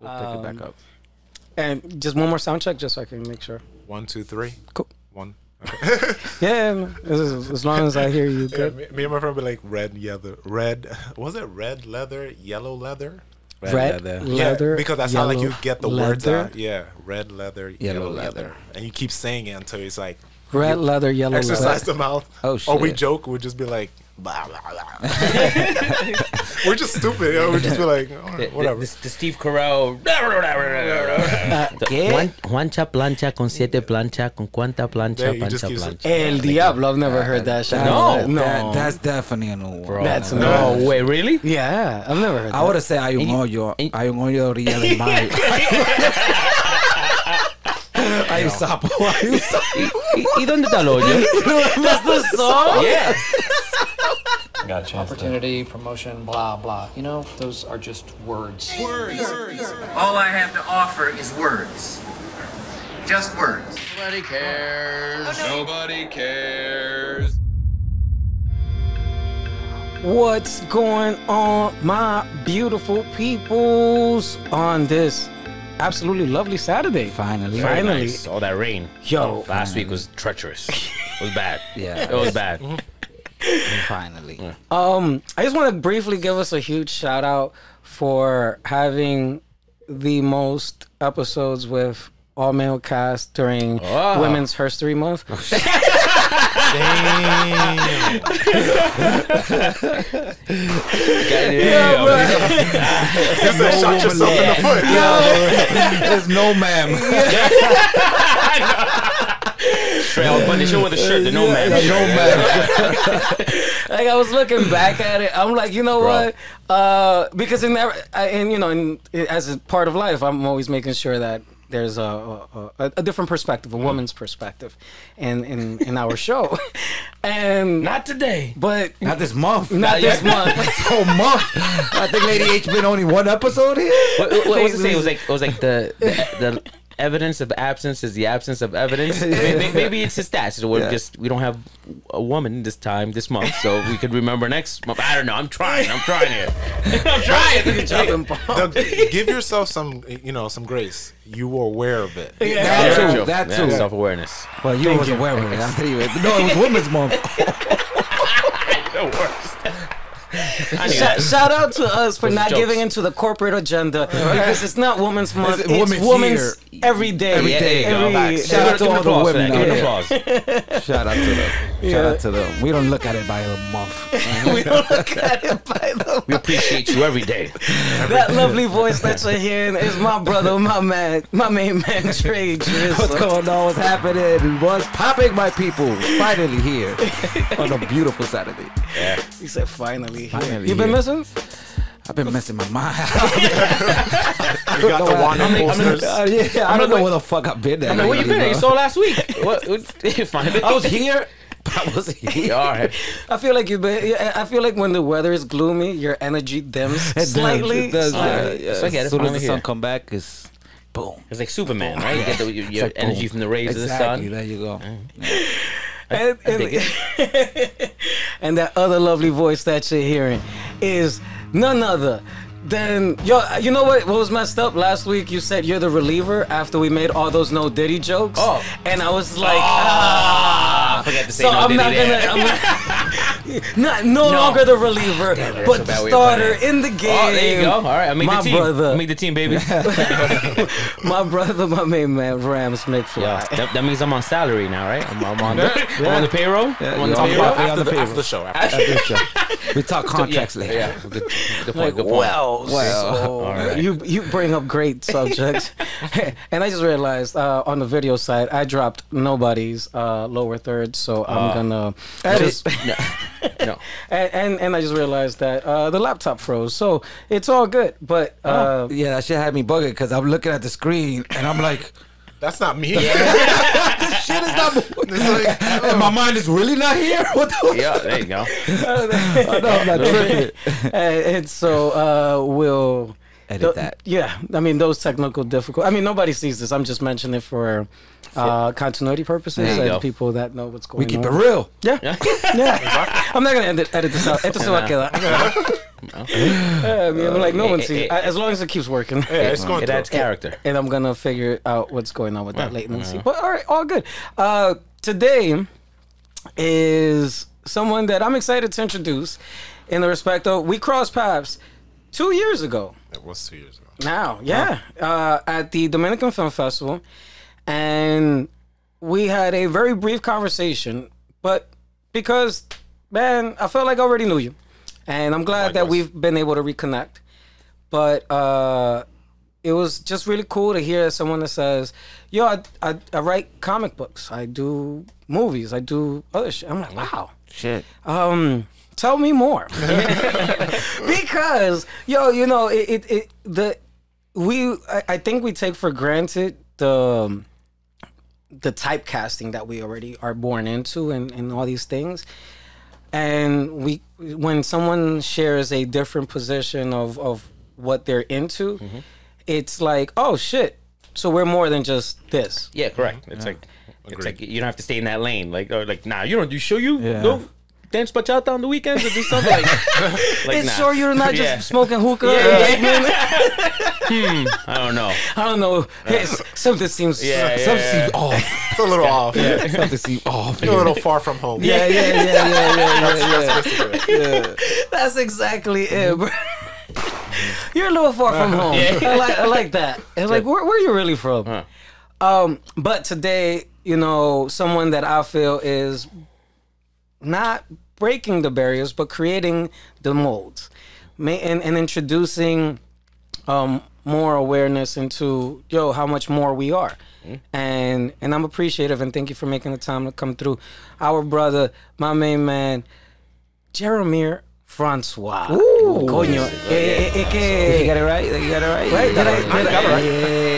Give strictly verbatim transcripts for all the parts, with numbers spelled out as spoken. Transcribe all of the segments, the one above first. We'll um, pick it back up. And just one more sound check, just so I can make sure. One, two, three. Cool. One. Okay. Yeah, as, as long as I hear you. Good. Yeah, me, me and my friend were like red, yellow, red. Was it red leather, yellow leather? Red, red leather. leather. Yeah, because that's how like you get the leather. words out. Yeah, red leather, yellow, yellow leather. leather, and you keep saying it until it's like red leather, yellow. Exercise leather. Exercise the mouth. Oh shit. Or we joke, we'll just be like. Blah, blah, blah. We're just stupid. You know? We're just be like, oh, the, whatever. The, the, the Steve Carell. uh, one, Juancha plancha con siete plancha con cuanta plancha yeah, plancha plancha. El Diablo. I've never uh, heard that. Shit. No, no, that, that's definitely an old word. That's no way. way. Really? Yeah, I've never heard. I would have said hay un hoyo, hay un hoyo orilla del mar. Hay un sapo. Hay un sapo. ¿Y dónde está el hoyo? That's the song. Yeah. Gotcha. Opportunity, promotion, blah, blah. You know, those are just words. Words. Words. All I have to offer is words. Just words. Nobody cares. Oh, no. Nobody cares. What's going on, my beautiful peoples, on this absolutely lovely Saturday? Finally. Very Finally. Nice. All that rain. Yo. Last week was treacherous. It was bad. Yeah. It was bad. Mm-hmm. And finally, yeah. um, I just want to briefly give us a huge shout out for having the most episodes with all male cast during oh. Women's History Month. Oh, shit. Damn. Yeah, bro. You said shot yourself in the foot. Yeah, there's no ma'am. I know. I'll punish you with a shirt, the no yeah, man. No man. Like, I was looking back at it, I'm like, you know Bro. what? Uh, because in that, I, and you know, in, as a part of life, I'm always making sure that there's a a, a, a different perspective, a mm. woman's perspective, in in, in our show. And not today, but not this month, not, not this month. So month. I think Lady H been only one episode here. What, what, what was it saying? It was like it was like the the. the evidence of absence is the absence of evidence. Maybe, maybe it's just that. So we're yeah. just we don't have a woman this time this month, so we could remember next month. I don't know. I'm trying. I'm trying here. I'm trying. The, give yourself some, you know, some grace. You were aware of it. Yeah. That yeah. too. That too. Yeah. Self awareness. Well, you Thank was you. aware of it. I'll tell you. No, it was Women's Month. The worst. Shout, shout out to us for Those not jokes. giving into the corporate agenda, because it's not Women's Month, it's, it's Women's every day. Every day. Every, every, shout out to all the women. Give an applause. Shout out to them. Yeah. Shout out to them. We don't look at it by the month. We don't look at it by the month. We appreciate you every day. Every that day. Lovely voice that you're hearing is my brother, my man, my main man, Trey. What's going on? What's happening? What's popping, my people? Finally here on a beautiful Saturday. Yeah. He said finally. Finally, You've been missing? I've been messing my mind. You got the one on posters. Uh, yeah, I don't know where the fuck I've been at. I mean, where you been? You saw last week. What? Did you find it? I was here. I was here. All right. I feel like you've been. I feel like when the weather is gloomy, your energy dims slightly. It does. So I get it. As soon as the sun come back, it's boom. It's like Superman, right? You get the, your your like energy boom. from the rays exactly. of the sun. There you go. Mm. Yeah. And, and, and that other lovely voice that you're hearing is none other than yo. You know what? What was messed up last week? You said you're the reliever after we made all those no Diddy jokes. Oh, and I was like, oh, ah. I forgot to say so no I'm Diddy not gonna. I'm not, not no, no longer the reliever, Damn, but so the starter in the game. Oh, there you go. All right, I made my the team. brother. I made the team, baby. My brother, my main man, Rams McFly. Yeah, that, that means I'm on salary now, right? I'm, I'm on the yeah. I'm on the payroll. Yeah, I'm on the payroll. After, after, the, the, after the show. After, after the show. We talk contracts yeah, later. Yeah. The, the point, like, well, well, so right. you you bring up great subjects, and I just realized uh, on the video side I dropped nobody's uh, lower third, so uh, I'm gonna edit. No. No. And, and and I just realized that uh, the laptop froze, so it's all good. But uh, oh, yeah, that shit had me bugging because I'm looking at the screen and I'm like, "That's not me." This shit is not. Like, and my mind is really not here. What the? Yeah, there you go. Oh, no, I'm not tripping. And, and so uh, we'll edit that. Yeah, I mean those technical difficulties. I mean nobody sees this. I'm just mentioning it for. Uh, continuity purposes and go. people that know what's going on. We keep on. it real. Yeah. Yeah. Yeah. I'm not going to edit this out. Esto se va a quedar. No. Yeah, I mean, uh, I'm like, no it, one sees it, it. As long as it keeps working. Yeah, it's going it adds character. And I'm going to figure out what's going on with yeah. that latency. Yeah. But all right, all good. Uh, today is someone that I'm excited to introduce in the respect of we crossed paths two years ago. It was two years ago. Now, yeah. Huh? Uh, at the Dominican Film Festival. And we had a very brief conversation. But because, man, I felt like I already knew you. And I'm glad Likewise. that we've been able to reconnect. But uh, it was just really cool to hear someone that says, yo, I, I, I write comic books. I do movies. I do other shit. I'm like, wow. Shit. Um, tell me more. Because, yo, you know, it, it, it the we I, I think we take for granted the, the typecasting that we already are born into and, and all these things. And we, when someone shares a different position of, of what they're into, mm-hmm. it's like, oh, shit. So we're more than just this. Yeah, correct. It's yeah. like Agreed. it's like you don't have to stay in that lane. Like, or like nah, you don't. You sure you yeah. go dance bachata on the weekends or do something like that? Like, it's nah. sure you're not just yeah. smoking hookah. Yeah. hmm. I don't know. I don't know. Yeah. Something seems yeah, something yeah, yeah. seems off. It's a little yeah. off. Yeah. Something seems off. You're a little far from home. Yeah, yeah, yeah, yeah, yeah, yeah, yeah, yeah. yeah. That's exactly it, bro. You're a little far from home. Yeah. I, like, I like that. It's like, where, where are you really from? Huh. Um, but today, you know, someone that I feel is not breaking the barriers, but creating the molds and, and introducing um, more awareness into, yo, how much more we are. Mm. And and I'm appreciative, and thank you for making the time to come through. Our brother, my main man, Jaromir Francois. Ooh. Coño. Eh, eh, eh, you got it right? You got it right? Right? Did I, did I, got it right. Yeah.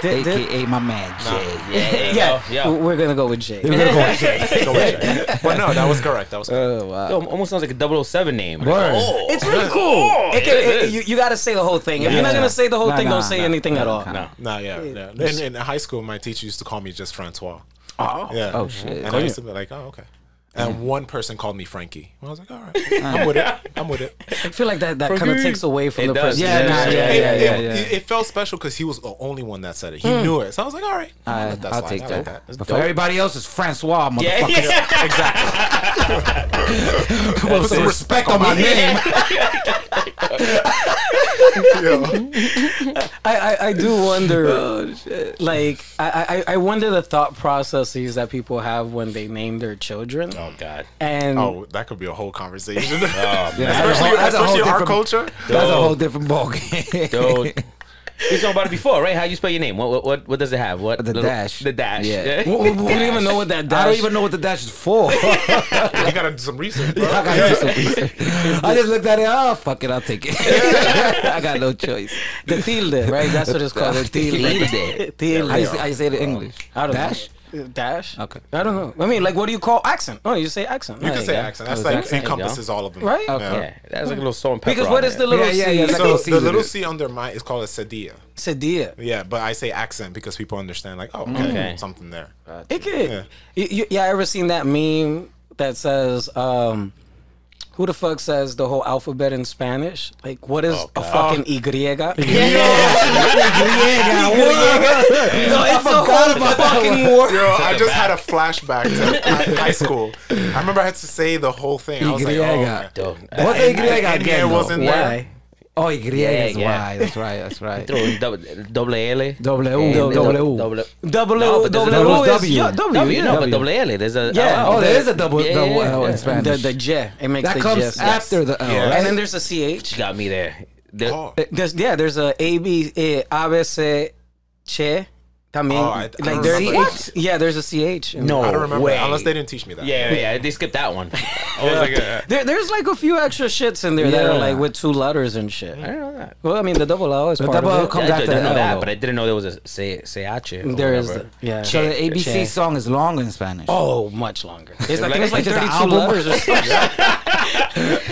Did, did, A K A my man, Jay. Yeah, yeah, yeah. yeah. yeah. We're going to go with Jay. We're going to go with Jay. Go with Jay. But no, that was correct. That was correct. Oh, wow. Yo, almost sounds like a double oh seven name. Oh. It's really cool. Oh, it it, it, you you got to say the whole thing. If yeah. you're not going to say the whole nah, thing, nah, don't say nah, anything nah, at all. No, nah. nah, yeah. yeah. In, in high school, my teacher used to call me just Francois. Oh. Yeah. Oh, shit. And I used to be like, oh, okay. And mm-hmm. one person called me Frankie. Well, I was like, all right, I'm with it. I'm with it. I feel like that, that kind of takes away from it the person. Yeah, yeah, nah, yeah, yeah, yeah, it, yeah, yeah. It, it felt special because he was the only one that said it. He mm. knew it. So I was like, all right. Uh, that I'll take I that. Like that. But for everybody else, it's Francois, motherfucker. Yeah, yeah. Exactly. Well, put some respect on my name. I, I, I do wonder, oh, shit. like, I, I, I wonder the thought processes that people have when they name their children. Oh, God. And oh, that could be a whole conversation. Oh, yeah, especially that's a whole, that's especially a whole our culture. Dude. That's a whole different ballgame. Dude. We talked about it before, right? How you spell your name? What what what does it have? What the little, dash? The dash. Yeah. We don't even know what that dash. I don't even know what the dash is for. You gotta do some research. Bro. I gotta do some research. I just looked at it. Oh fuck it, I'll take it. I got no choice. The tilde, right? That's what it's called. The tilde. Tilde. How you say it in English? I don't dash. Know. Dash? Okay. I don't know. I mean, like, what do you call accent? Oh, you say accent. You there can you say go. accent. That's oh, like, accent. encompasses all of them. Right? Okay. Yeah. Yeah. That's like a little salt and pepper. Because what is the little yeah, C? Yeah, yeah, so like little C the little C under my is called a sedilla. Sedilla. Yeah, but I say accent because people understand, like, oh, okay, okay. something there. Uh, it could. Yeah. You, you, yeah, ever seen that meme that says, um, who the fuck says the whole alphabet in Spanish? Like, what is oh, a fucking Y? Yeah. yeah. Y. y. No, it's a whole fucking war. Yo, I just had a flashback to high school. I remember I had to say the whole thing. I was like, oh, what's Y again? It wasn't there. Oh, Y is Y. That's right. That's right. Double L. W. W. W. W. No, but double L. There's a yeah. Oh, there is a double L in Spanish. The J. It makes that comes after the L. And then there's a C H. Got me there. Yeah, there's a A B A B C Che. I mean, oh, I, I like there's what? Yeah, there's a C H. No, I don't remember way. unless they didn't teach me that. Yeah, yeah, yeah they skipped that one. I was like, uh, there, there's like a few extra shits in there yeah. that are like with two letters and shit. I don't know that. Well, I mean, the double L is the part double of it. Comes yeah, after I didn't know that, though. But I didn't know there was a C H. There is, the, yeah. So the A B C che. song is long in Spanish. Oh, much longer. It's like, I think it's like thirty-two album. letters or something.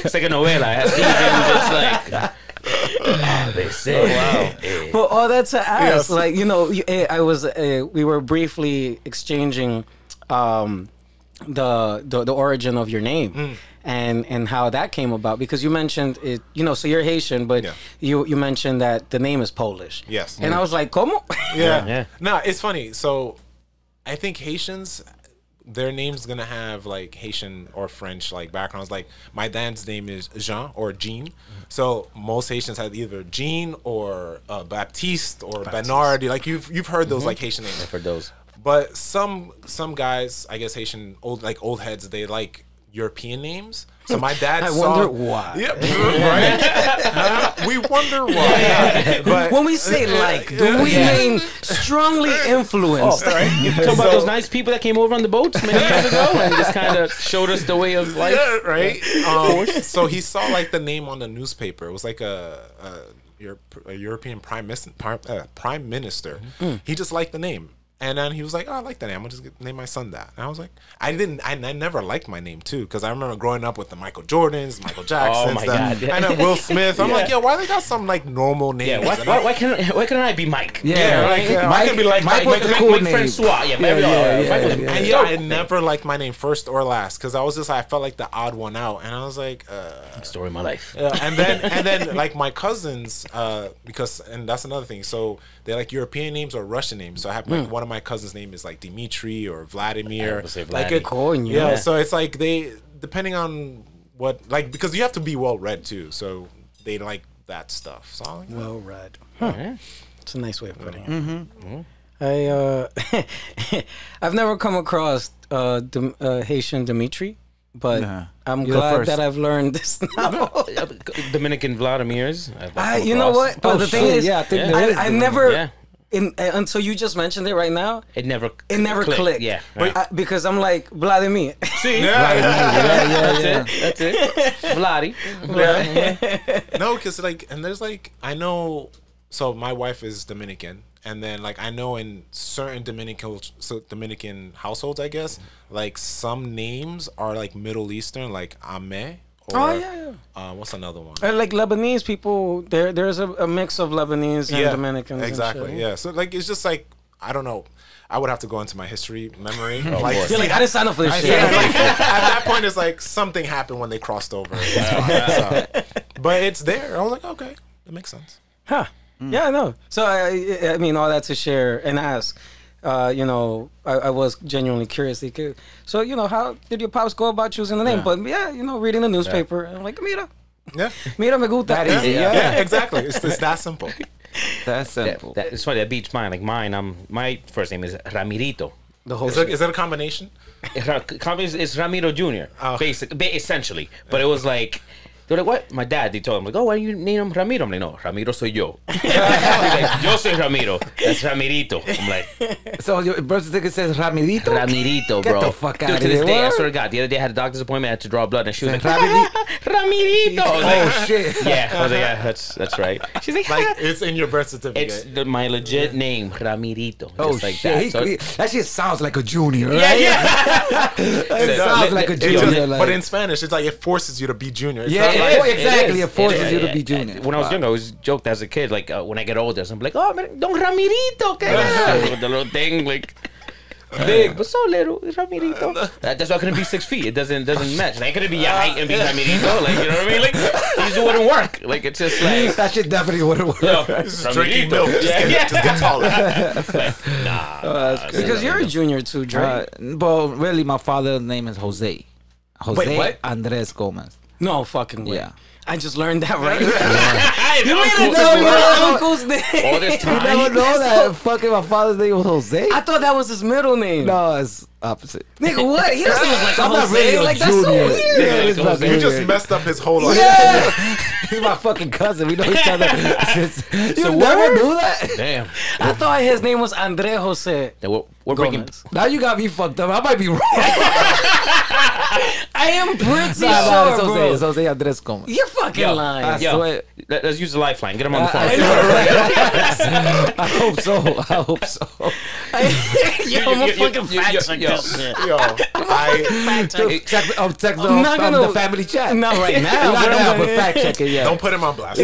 It's like a novela. It has seasons. It's like. Oh, they say, oh, wow. But all that to ask, yes. like, you know, I was, uh, we were briefly exchanging um, the, the the origin of your name. Mm. and and how that came about, because you mentioned it, you know, so you're Haitian, but yeah. you you mentioned that the name is Polish. Yes. And mm. I was like, como? Yeah. yeah. No, it's funny. So I think Haitians, their name's going to have like Haitian or French like backgrounds. Like my dad's name is Jean or Jean. Mm-hmm. So most Haitians have either Jean or uh, Baptiste or Baptiste. Bernard. Like you've, you've heard those mm-hmm. like Haitian names. I've heard those. But some some guys, I guess Haitian old like old heads, they like European names. So my dad. I saw, wonder why. Yeah, right. We wonder why. Yeah. But when we say like, do we yeah. mean strongly influenced? Oh, right. You talk about those nice people that came over on the boats many years ago and just kind of showed us the way of life, yeah, right? Um, so he saw like the name on the newspaper. It was like a. a, a European prime minister. Uh, prime minister. Mm. He just liked the name. And then he was like, oh, I like that name. I'm going to just name my son that. And I was like, I didn't, I, I never liked my name too. Cause I remember growing up with the Michael Jordans, Michael Jacksons, oh my God. and then Will Smith. I'm yeah. like, yo, why they got some like normal names? Yeah, why, why, why, can, why can't I be Mike? Yeah, yeah right? Like, yeah. Mike, I can be like Mike, Mike, Mike, cool Mike Francois. Yeah, yeah, yeah, yeah, yeah, yeah, yeah. And yeah, I never liked my name first or last. Cause I was just, I felt like the odd one out. And I was like, uh, story of my life. Yeah. And then, and then like my cousins, uh, because, and that's another thing. So they like European names or Russian names. So I have like mm. one of my cousins' name is like Dimitri or Vladimir, like a coin, yeah. yeah. So it's like they, depending on what, like because you have to be well read too, so they like that stuff. So like well read, huh. yeah. It's a nice way of putting mm-hmm. it. Mm-hmm. I uh, I've never come across uh, Dim uh Haitian Dimitri. But nah. I'm You're glad that I've learned this now. Dominican Vladimir's. I, you know what? But oh, the thing sure. is, yeah, I, think yeah. I, I never, yeah. in, uh, until you just mentioned it right now, it never, it never clicked. clicked. Yeah, right. I, because I'm like Vladimir. See, yeah. Vladimir. Yeah, yeah, yeah. That's it. That's it. Vladi. Vladi. No, because like, and there's like, I know. So my wife is Dominican, and then like I know in certain Dominican so Dominican households, I guess, like some names are like Middle Eastern, like Ame. Or, oh yeah. yeah. Uh, what's another one? Or like Lebanese people, there there's a, a mix of Lebanese and yeah, Dominicans. Exactly. And yeah. So like it's just like I don't know. I would have to go into my history memory. Oh, like, you're like, I didn't sign up for this I, shit. Yeah, like, at that point, it's like something happened when they crossed over. Yeah. So, but it's there. I was like, okay, that makes sense. Huh. Mm. Yeah, I know. So, I, I mean, all that to share and ask, uh, you know, I, I was genuinely curious. So, you know, how did your pops go about choosing the name? Yeah. But, yeah, you know, reading the newspaper, yeah. I'm like, mira. Yeah. Mira me gusta. That is yeah. Yeah. yeah, exactly. It's, it's that simple. That's simple. That, that, it's funny. That beats mine. Like mine, um, my first name is Ramirito. The whole is, that, is that a combination? It's Ramiro Junior, oh. basic, essentially. But it was like... They're like, what? My dad, they told him, like, oh, why do you name him Ramiro? I'm like, no, Ramiro soy yo. He's like, yo soy Ramiro. That's Ramirito. I'm like. So your birth certificate says Ramirito? Ramirito, bro. Get the fuck out Dude, of to this day, I swear to God, the other day I had a doctor's appointment, I had to draw blood, and she was like, Ramirito. Ramirito. I was like, oh, shit. Yeah, I was like, yeah, that's, that's right. She's like, like, it's in your birth certificate. It's the, my legit name, Ramirito. Oh, just like shit. That. He, so, that shit sounds like a junior, right? Yeah, yeah. It so, sounds like a junior. Just, like, but in Spanish, it's like it forces you to be junior. It's yeah. It it is, exactly, it, it forces it you to be junior. When wow. I was young, I always joked as a kid, like uh, when I get older, so I'm like, oh, man, Don Ramirito, yeah. the little thing, like big, but so little, Ramirito. Uh, that, that's why I couldn't be six feet. It doesn't doesn't match. Like, I couldn't be your height and be Ramirito, like you know what I mean? Like, it just wouldn't work. Like it's just like that shit definitely wouldn't work. You know, Ramirito, drinking milk, just, yeah, get, yeah. just get taller. Like, nah, oh, nah because you're a junior too, Dre. Uh, well, really, my father's name is Jose. Jose Wait, what? Andres Gomez. No fucking way. Yeah. I just learned that right now. You didn't know your uncle's name. All this time. You never know that fucking my father's name was Jose? I thought that was his middle name. No, it's opposite. Nigga, what? He doesn't look like I'm Jose. Not really like, that's so weird. Yeah, yeah, you just messed up his whole life. Yeah. He's my fucking cousin. We know each other. Since, you so never knew that? Damn. I thought his name was Andre Jose. Yeah, we're, we're breaking. Now you got me fucked up. I might be wrong. I am pretty sure, no, no, bro. It's Jose Andres Gomez. You're fucking yo, lying. I yo, swear. Let's use the lifeline. Get him on the phone. I, I, I hope so. I hope so. I, yo, I'm a fucking fact checker. yo, yo, I fact check. I'm checking the family chat. Not right now. Not now, but fact checking. Yeah. Don't put him on blast.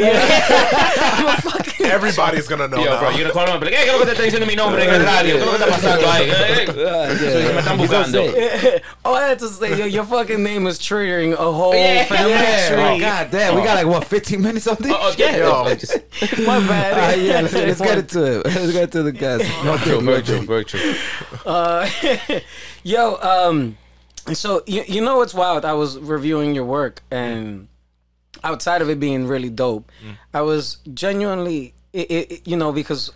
Everybody's gonna know. Yo, bro, you're gonna call him and be like, hey, ¿qué lo que te está diciendo mi nombre en el radio? ¿Qué lo que está pasando ahí? Me están buscando. Oh, I had to say, your fucking name is triggering a whole family. God damn, we got like what fifteen minutes on this. My bad. Yeah, let's get it to it. Let's get to the guys. Very true, very true. Uh, yo, um, so you, you know what's wild? I was reviewing your work, and outside of it being really dope, mm. I was genuinely, it, it, you know, because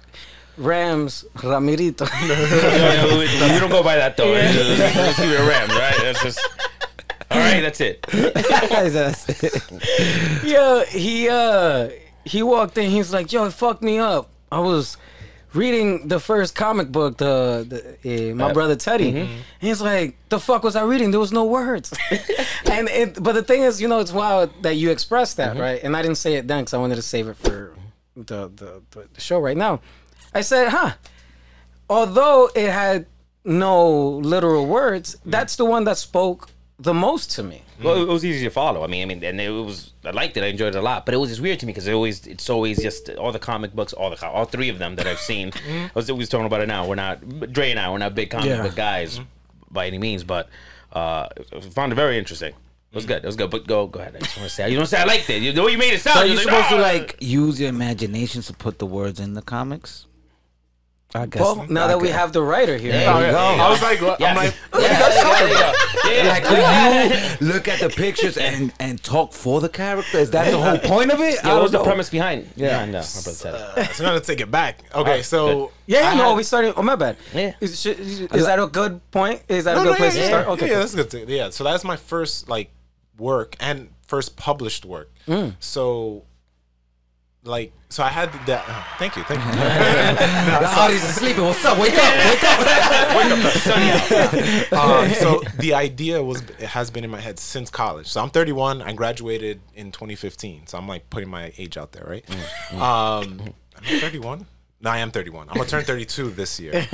Rams, Ramirito. You don't go by that, though. Right? Let's give it a Ram, right? That's just, all right, that's it. That's it. Yo, he, uh, he walked in, he's like, yo, it fucked me up. I was reading the first comic book, the, the uh, My Brother Teddy, mm-hmm. and he's like, "The fuck was I reading? There was no words." And it, but the thing is, you know, it's wild that you expressed that, mm-hmm. right? And I didn't say it then because I wanted to save it for the, the the show right now. I said, "Huh." Although it had no literal words, mm-hmm. that's the one that spoke the most to me. Well, it was easy to follow. I mean, I mean, and it was, I liked it. I enjoyed it a lot, but it was just weird to me because it always, it's always just all the comic books, all the, all three of them that I've seen. I was always talking about it now. We're not, Dre and I, we're not big comic yeah. book guys mm-hmm. by any means, but uh, I found it very interesting. It was good. It was good. But go, go ahead. I just want to say, you don't say I liked it. You know, you made it sound. So you're like, supposed oh. to like use your imagination to put the words in the comics. I guess well, now I that we have the writer here, there there go. Go. I was like, yes. I'm like, yes. Like, you look at the pictures and and talk for the character. Is that the whole point of it? Yeah, what was know. the premise behind? Yeah, yeah no, uh, so now let's take it back. Okay, right, so good. yeah, I no, had, we started. Oh my bad. Yeah, is, is, is that a good point? Is that no, a good no, place yeah, to yeah, start? Yeah, okay, yeah, that's good. Too. Yeah, so that's my first like work and first published work. Mm. So. Like, so I had that. Oh, thank you, thank you. No, the audience is sleeping. What's up? Wake up, wake up, wake up, sunny out. Um, so the idea was, it has been in my head since college. So I'm thirty-one. I graduated in twenty fifteen. So I'm like putting my age out there, right? Mm-hmm. um, I'm thirty-one. No, I am thirty-one. I'm gonna turn thirty-two this year.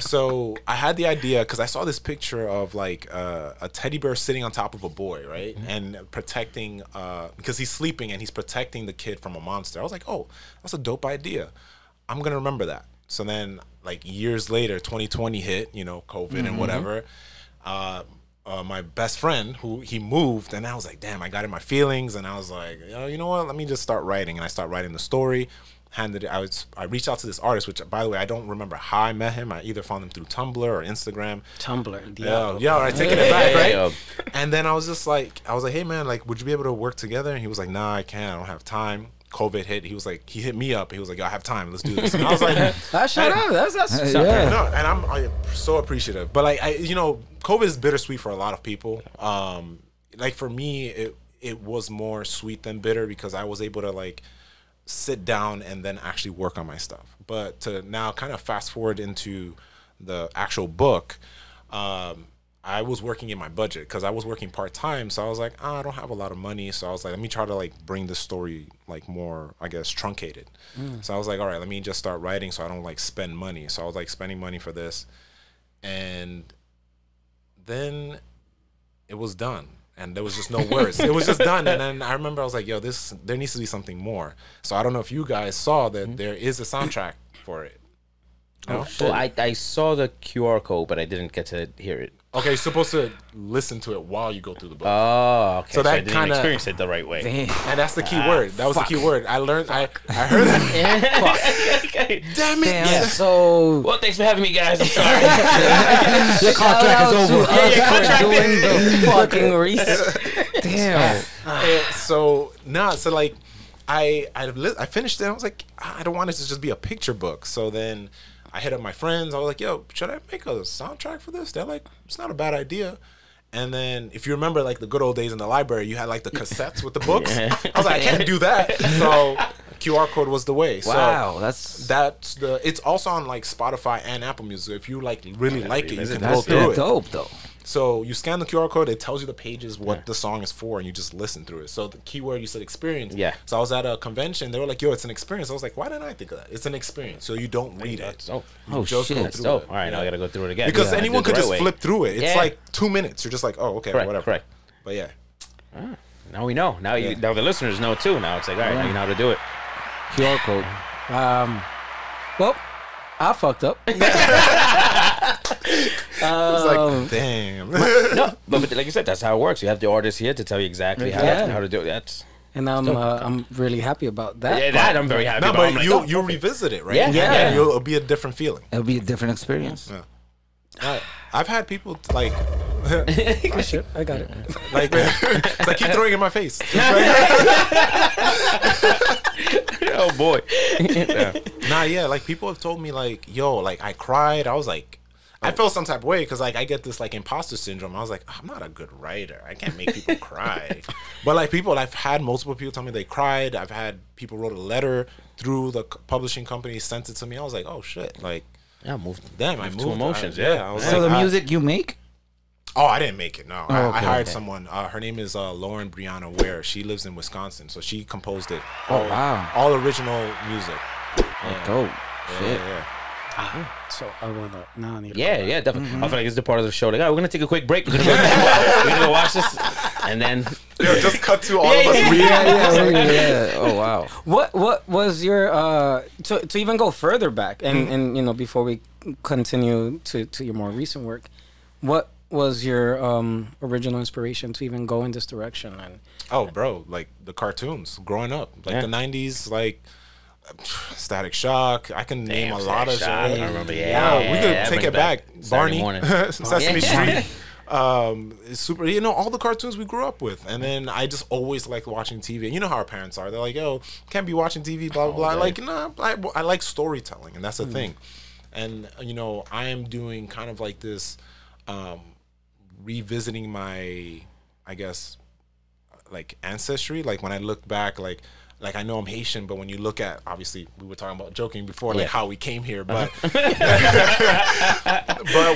So I had the idea because I saw this picture of like uh, a teddy bear sitting on top of a boy, right, mm-hmm. and protecting uh, because he's sleeping and he's protecting the kid from a monster. I was like, oh, that's a dope idea. I'm gonna remember that. So then, like years later, twenty twenty hit, you know, COVID mm-hmm. and whatever. Uh, Uh, my best friend, who he moved, and I was like, damn, I got in my feelings, and I was like, oh, you know what? Let me just start writing, and I start writing the story. Handed it, I was, I reached out to this artist, which, by the way, I don't remember how I met him. I either found him through Tumblr or Instagram. Tumblr, yeah, yeah, right, taking it back, right? Yeah, yeah. And then I was just like, I was like, hey man, like, would you be able to work together? And he was like, nah, I can't, I don't have time. COVID hit. He was like, he hit me up. He was like, yo, I have time. Let's do this. And I was like, that shut up. That's that's uh, yeah. No, and I'm, I'm so appreciative. But like, I, you know, COVID is bittersweet for a lot of people. Um, like for me, it it was more sweet than bitter because I was able to like sit down and then actually work on my stuff. But to now kind of fast forward into the actual book, um, I was working in my budget because I was working part time, so I was like, oh, I don't have a lot of money, so I was like, let me try to like bring the story like more, I guess, truncated. Mm. So I was like, all right, let me just start writing so I don't like spend money. So I was like spending money for this, and then it was done, and there was just no words. It was just done, and then I remember I was like, yo, this there needs to be something more. So I don't know if you guys saw that mm-hmm. there is a soundtrack for it. Oh, oh shit. Well, I I saw the Q R code, but I didn't get to hear it. Okay, you're supposed to listen to it while you go through the book. Oh, okay. So, so that I didn't kinda, experience it the right way. Damn. And that's the key ah, word. That was fuck. the key word. I learned, I, I heard that. Fuck. Okay. Damn it. Damn, yeah. So. Well, thanks for having me, guys. I'm sorry. Your contract is over. Yeah, your contract is the fucking research. Damn. Ah. So, nah, so like, I, I, I finished it. I was like, I don't want it to just be a picture book. So then. I hit up my friends. I was like, yo, should I make a soundtrack for this? They're like, it's not a bad idea. And then if you remember like the good old days in the library, you had like the cassettes with the books. Yeah. I was like, I can't do that. So Q R code was the way. Wow, so that's that's the it's also on like Spotify and Apple Music. If you like really like it, you can go through it. Dope though. So you scan the Q R code, it tells you the pages, what yeah. the song is for, and you just listen through it. So the keyword you said experience. Yeah. So I was at a convention. They were like, yo, it's an experience. I was like, why didn't I think of that? It's an experience. So you don't read it. Oh, you oh just shit, go that's dope. It. All right, yeah. now I got to go through it again. Because yeah, anyone could just right flip through it. It's yeah. like two minutes. You're just like, oh, okay, correct, whatever. Correct. But yeah. Ah, now we know. Now you, yeah. now the listeners know too. Now it's like, all right, all right. now you know how to do it. Q R code. Um, well, I fucked up. It's like, damn. No, but like you said, that's how it works. You have the artist here to tell you exactly how, yeah. how to do it. That's and I'm uh, I'm really happy about that. Yeah, that I'm very happy. No, about. but like, you oh, you okay. revisit it, right? Yeah, yeah. yeah. And it'll be a different feeling. It'll be a different experience. Yeah. I, I've had people like. Oh, shit, I got it. Like, it's like keep throwing it in my face. Oh boy. Yeah. Nah, yeah. Like people have told me, like, yo, like I cried. I was like. I felt some type of way because, like, I get this, like, imposter syndrome. I was like, I'm not a good writer. I can't make people cry. But, like, people, I've had multiple people tell me they cried. I've had people wrote a letter through the publishing company, sent it to me. I was like, oh, shit. Like, yeah, moved. Damn, I moved to emotions. I, yeah. yeah I was so, like, the music I, you make? Oh, I didn't make it, no. Oh, I, okay, I hired okay. someone. Uh, her name is uh, Lauren Brianna Ware. She lives in Wisconsin, so she composed it. Oh, all, wow. All original music. Yeah. Dope. Yeah, shit. Yeah, yeah. Uh-huh. So I wanna now I need yeah yeah definitely mm-hmm. I feel like it's the part of the show like, oh, we're gonna take a quick break, we're gonna, we're gonna go watch this and then yo, just cut to all yeah, of us yeah yeah, yeah, yeah yeah oh wow what what was your uh to, to even go further back and mm-hmm. and you know before we continue to to your more recent work, what was your um original inspiration to even go in this direction? And oh bro, like the cartoons growing up, like yeah. the nineties, like Static Shock. I can Damn, name a lot of shit. I remember, yeah, yeah, yeah, we could yeah, take it back. back. Barney, Sesame yeah. Street, um, super. You know, all the cartoons we grew up with, and then I just always liked watching T V. And you know how our parents are. They're like, "Yo, can't be watching T V." Blah blah. Oh, blah. Like, nah, I, I like storytelling, and that's the mm. thing. And you know, I am doing kind of like this, um, revisiting my, I guess, like ancestry. Like when I look back, like. Like, I know I'm Haitian, but when you look at, obviously, we were talking about joking before, like, yeah. how we came here. But but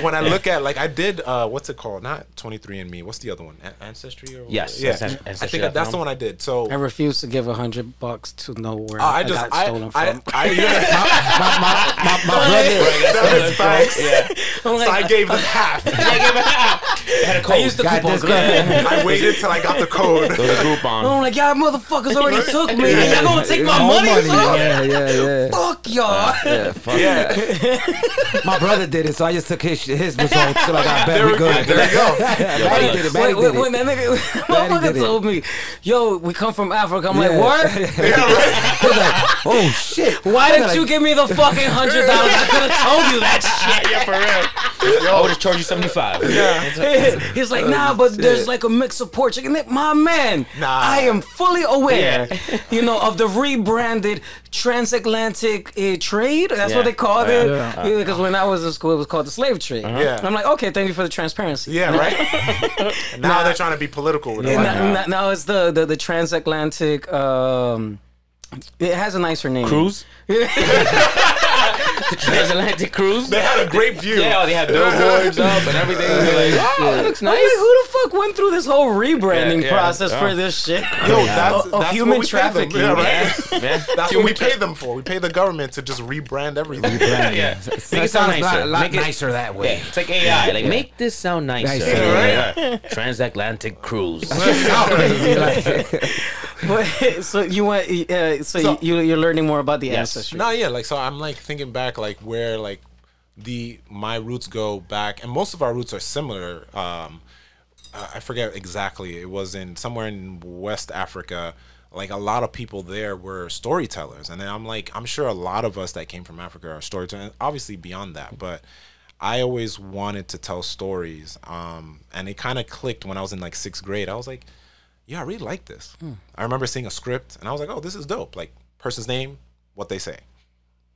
when I look at, like, I did, uh, what's it called? Not twenty-three and me. What's the other one? A Ancestry? Or yes. Yeah. An Ancestry, I think I, that's the one I did. So I refuse to give a hundred bucks to know where uh, I, I just, got I, stolen I, from. I, I, yeah. my, my, my, my, my brother. That is facts. Yeah. Like, so I gave them half. I gave them half. I had a code. I used the coupon. I waited till I got the code. So the coupon. I'm like, y'all motherfuckers already took me. Yeah, y'all gonna take my money, money. Yeah, yeah, yeah. Fuck y'all. Yeah, fuck yeah. My brother did it, so I just took his his results till I got better. There we go. There we go. Daddy did it. Daddy did it. When that nigga, my mother told me, "Yo, we come from Africa." I'm yeah. like, "What?" Like, oh shit! Why didn't you give me the fucking hundred dollars? I could have told you that shit. Yeah, for real. Yo, I would have charged you seventy five. Yeah. He's like, "Nah, but there's like a mix of pork chicken." My man, nah. I am fully aware. Yeah. You know, of the rebranded transatlantic uh, trade. That's yeah. what they called yeah. it. Yeah. Yeah, because when I was in school, it was called the slave trade. Uh-huh. Yeah. And I'm like, okay, thank you for the transparency. Yeah, right? now, now they're trying to be political with it. Yeah, now, now. now it's the, the, the transatlantic... Um, it has a nicer name. Cruise? The transatlantic cruise. They had a great view. Yeah, they had billboards up and everything. Like, oh, yeah. that looks nice. Like, who the fuck went through this whole rebranding yeah, yeah, process yeah. for this shit? Yo, that's, of, that's of human trafficking. Yeah, right? yeah. That's what we pay them for. We pay the government to just rebrand everything. Rebrand, yeah. yeah. Make it sound nicer. A lot make nicer it, that way. Yeah, it's like A I. Yeah. Like yeah. make this sound nicer. nicer. Yeah, right? yeah. Transatlantic cruise. But, so you went. Uh, so, so you you're learning more about the yes. ancestry. No, yeah. Like so, I'm like thinking back. Like where like the my roots go back, and most of our roots are similar. um I forget exactly, it was in somewhere in West Africa. Like a lot of people there were storytellers, and then I'm like I'm sure a lot of us that came from Africa are storytellers, obviously beyond that, but I always wanted to tell stories. Um and it kind of clicked when I was in like sixth grade. I was like, yeah, I really like this. hmm. I remember seeing a script and I was like, oh, this is dope. Like person's name, what they say.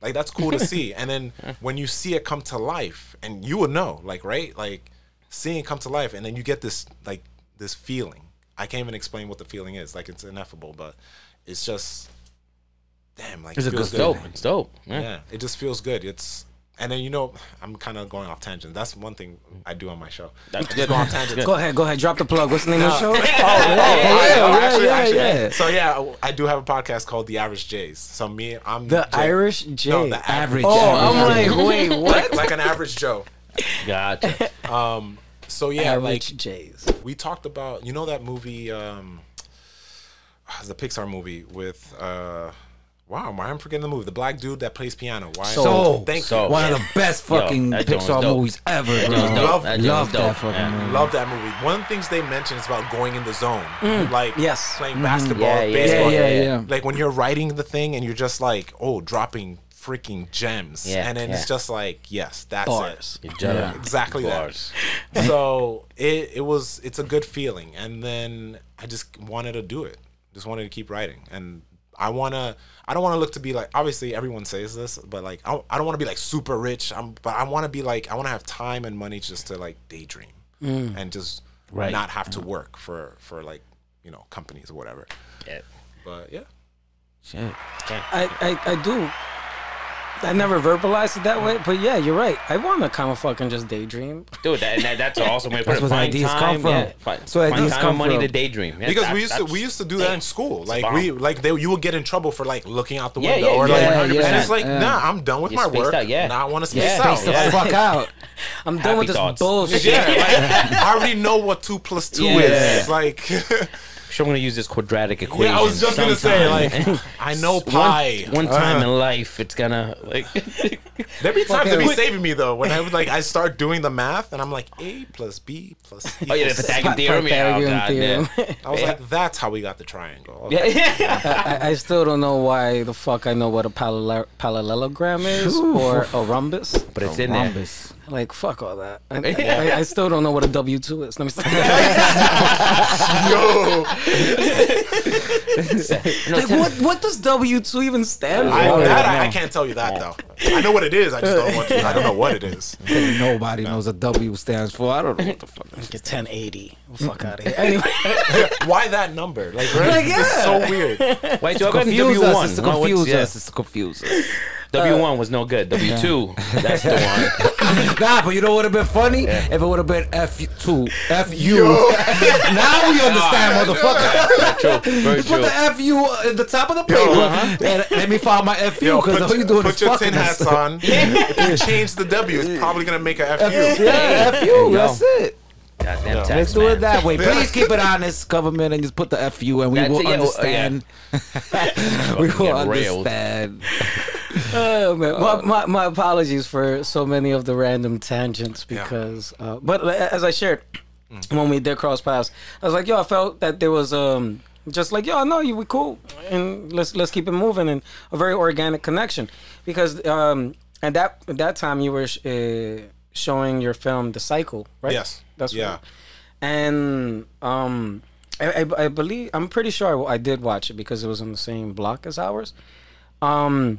Like, that's cool to see. And then when you see it come to life, and you would know, like, right? Like, seeing it come to life, and then you get this, like, this feeling. I can't even explain what the feeling is. Like, it's ineffable, but it's just, damn, like, it's it feels good. It's dope. It's dope. Yeah. yeah, it just feels good. It's And then, you know, I'm kind of going off tangent. That's one thing I do on my show. That's good. Go off tangent. Go ahead, go ahead. Drop the plug. What's the name of the show? Oh, yeah, yeah, yeah. So, yeah, I do have a podcast called The Average Jays. So, me, I'm The Jay. Irish Jays. No, The Average Jays. Oh, average. I'm like, wait, what? Like, like an average Joe. Gotcha. Um, so, yeah, average like, Jays. We talked about, you know that movie, um, the Pixar movie with... Uh, Wow, why I'm forgetting the movie. The black dude that plays piano. Why? So, thank so, you. One of the best fucking Yo, Pixar movies ever. That love that, love that fucking yeah. movie. Love that movie. One of the things they mention is about going in the zone. Mm. Like yes. playing mm. basketball, yeah, yeah, baseball. Yeah, yeah, yeah. Like when you're writing the thing and you're just like, oh, dropping freaking gems. Yeah, and then yeah. it's just like, yes, that's Bars. it. Yeah. Exactly Bars. that. So it, it was, it's a good feeling. And then I just wanted to do it. Just wanted to keep writing. And I want to, I don't want to look to be like, obviously everyone says this, but like, I, I don't want to be like super rich. I'm, but I want to be like, I want to have time and money just to like daydream mm. and just right. not have to work for, for like, you know, companies or whatever. Yeah. But yeah. Shit. I, I, I do. I never verbalized it that way, but yeah, you're right. I want to kind of fucking just dadaydream, dude. That, that, that's an awesome way to put it. That's where ideas come from. Yeah, find, so find ideas time come money from. to daydream. Yeah, because that, we used to we used to do that in school. Like bomb. we like they you would get in trouble for like looking out the yeah, window yeah, or yeah, like yeah, yeah, and it's like yeah. nah, I'm done with You're my work. Out, yeah. Now I want to space yeah, out. Yeah. The fuck out. I'm done Happy with this thoughts. bullshit. Yeah, like, I already know what two plus two yeah. is. It's like. I'm gonna use this quadratic equation. Yeah, I was just sometime. gonna say, like, I know pi. One, one time uh, in life, it's gonna like. There be times that be saving me though when I would like I start doing the math and I'm like a plus b plus. E oh yeah, the Pythagorean theorem. Oh, God, theorem. Yeah. I was yeah. like, that's how we got the triangle. Okay. Yeah, yeah. I, I still don't know why the fuck I know what a parallel parallelogram is Ooh. or a rhombus, but it's in rhombus. there. Like fuck all that. I, I, I, I still don't know what a W two is. Let me see. Yo. Like, what what does W two even stand for? I, that, I, I can't tell you that though. I know what it is. I just don't want to. I don't know what it is. Nobody no. knows what W stands for. I don't know what the fuck. Like ten eighty. Fuck out of here. Anyway, why that number? Like, right? Like yeah. It's so weird. Why it's to confuse us? It's to confuse us. It's to confuse us. W one was no good. W two, yeah. that's the one. Nah, but you know what would have been funny? Yeah. If it would have been F two. F U. Now we understand, no, motherfucker. True. Very you true. Put the F U at the top of the paper. Yo, uh-huh. And let me find my F U because all you doing put is your tin hats us. on. Yeah. If you change the W, it's probably going to make a F U. Yeah, F U. That's it. Goddamn tax, Let's do man. it that way. Please keep it honest, government, and just put the F U and we that's will it, understand. Oh, yeah. We will understand. Oh, man. Uh, my, my, my apologies for so many of the random tangents because, yeah. uh, but as I shared mm-hmm. when we did cross paths, I was like, yo, I felt that there was um just like, yo, I know you, we cool, and let's let's keep it moving, and a very organic connection because um at that at that time you were sh uh, showing your film The Cycle, right? Yes, that's yeah, right. and um I, I I believe I'm pretty sure I did watch it because it was on the same block as ours, um.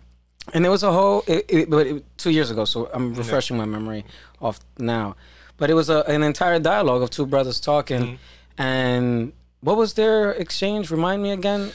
And it was a whole, it, it, it, two years ago, so I'm refreshing my memory off now. But it was a, an entire dialogue of two brothers talking. Mm-hmm. And what was their exchange? Remind me again.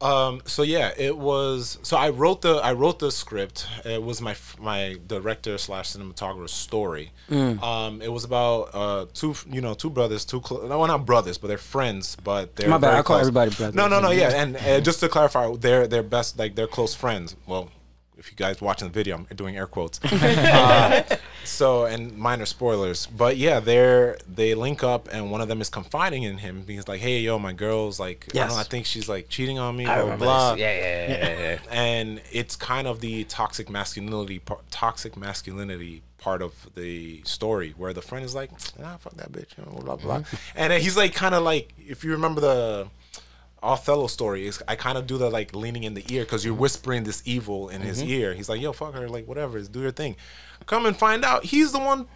Um, so yeah, it was. So I wrote the I wrote the script. It was my my director slash cinematographer's story. Mm. Um, it was about uh, two you know two brothers, two cl no, well, not brothers, but they're friends. But they're my bad. I call close. everybody brothers. No, no, no. Yeah, and uh, just to clarify, they're they're best like they're close friends. Well. If you guys watching the video, I'm doing air quotes. uh, so, and minor spoilers, but yeah, they're they link up, and one of them is confiding in him. He's like, "Hey, yo, my girl's like, yes. I, don't know, I think she's like cheating on me, I blah blah." Yeah, yeah, yeah, yeah, yeah. And it's kind of the toxic masculinity, toxic masculinity part of the story, where the friend is like, "Nah, fuck that bitch," you know, blah blah. Mm-hmm. And then he's like, kind of like, if you remember the Othello story, is I kind of do the like leaning in the ear because you're whispering this evil in mm-hmm. his ear. He's like, "Yo, fuck her, like whatever, do your thing." Come and find out, he's the one.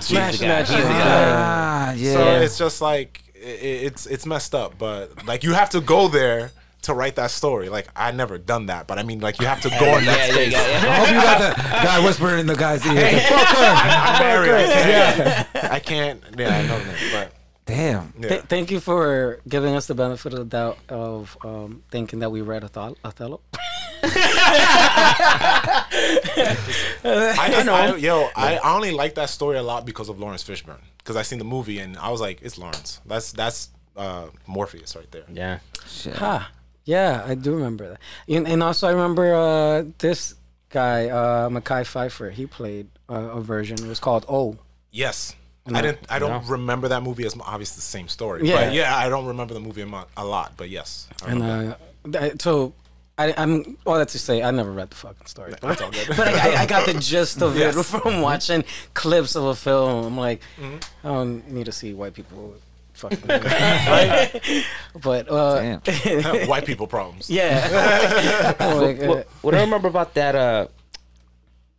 Smash that. Ah, yeah. So it's just like it, it's it's messed up, but like you have to go there to write that story. Like I never done that, but I mean, like you have to go on that yeah, space. Yeah, yeah, yeah. I hope you got the guy whispering in the guy's ear. Hey, fuck her. I'm married. I can't. Yeah. I can't. Yeah, I know that, but. Damn. Yeah. Th thank you for giving us the benefit of the doubt of um, thinking that we read Othello. Othello. I, just, I know. I, yo, yeah. I only like that story a lot because of Lawrence Fishburne. Because I seen the movie and I was like, it's Lawrence. That's that's uh, Morpheus right there. Yeah. Shit. Huh. Yeah, I do remember that. And, and also I remember uh, this guy, uh, Mekhi Phifer. He played a, a version. It was called Oh. Yes. I didn't. I don't no. remember that movie as obviously the same story. Yeah, but yeah. I don't remember the movie a lot, but yes. I and uh, that, so, I, I'm all that to say, I never read the fucking story, but, that's all good. But I, I got the gist of yes. it from watching clips of a film. I'm like, mm-hmm. I don't need to see white people fucking, right? But uh, white people problems. Yeah. Oh my God. What, what I remember about that. Uh,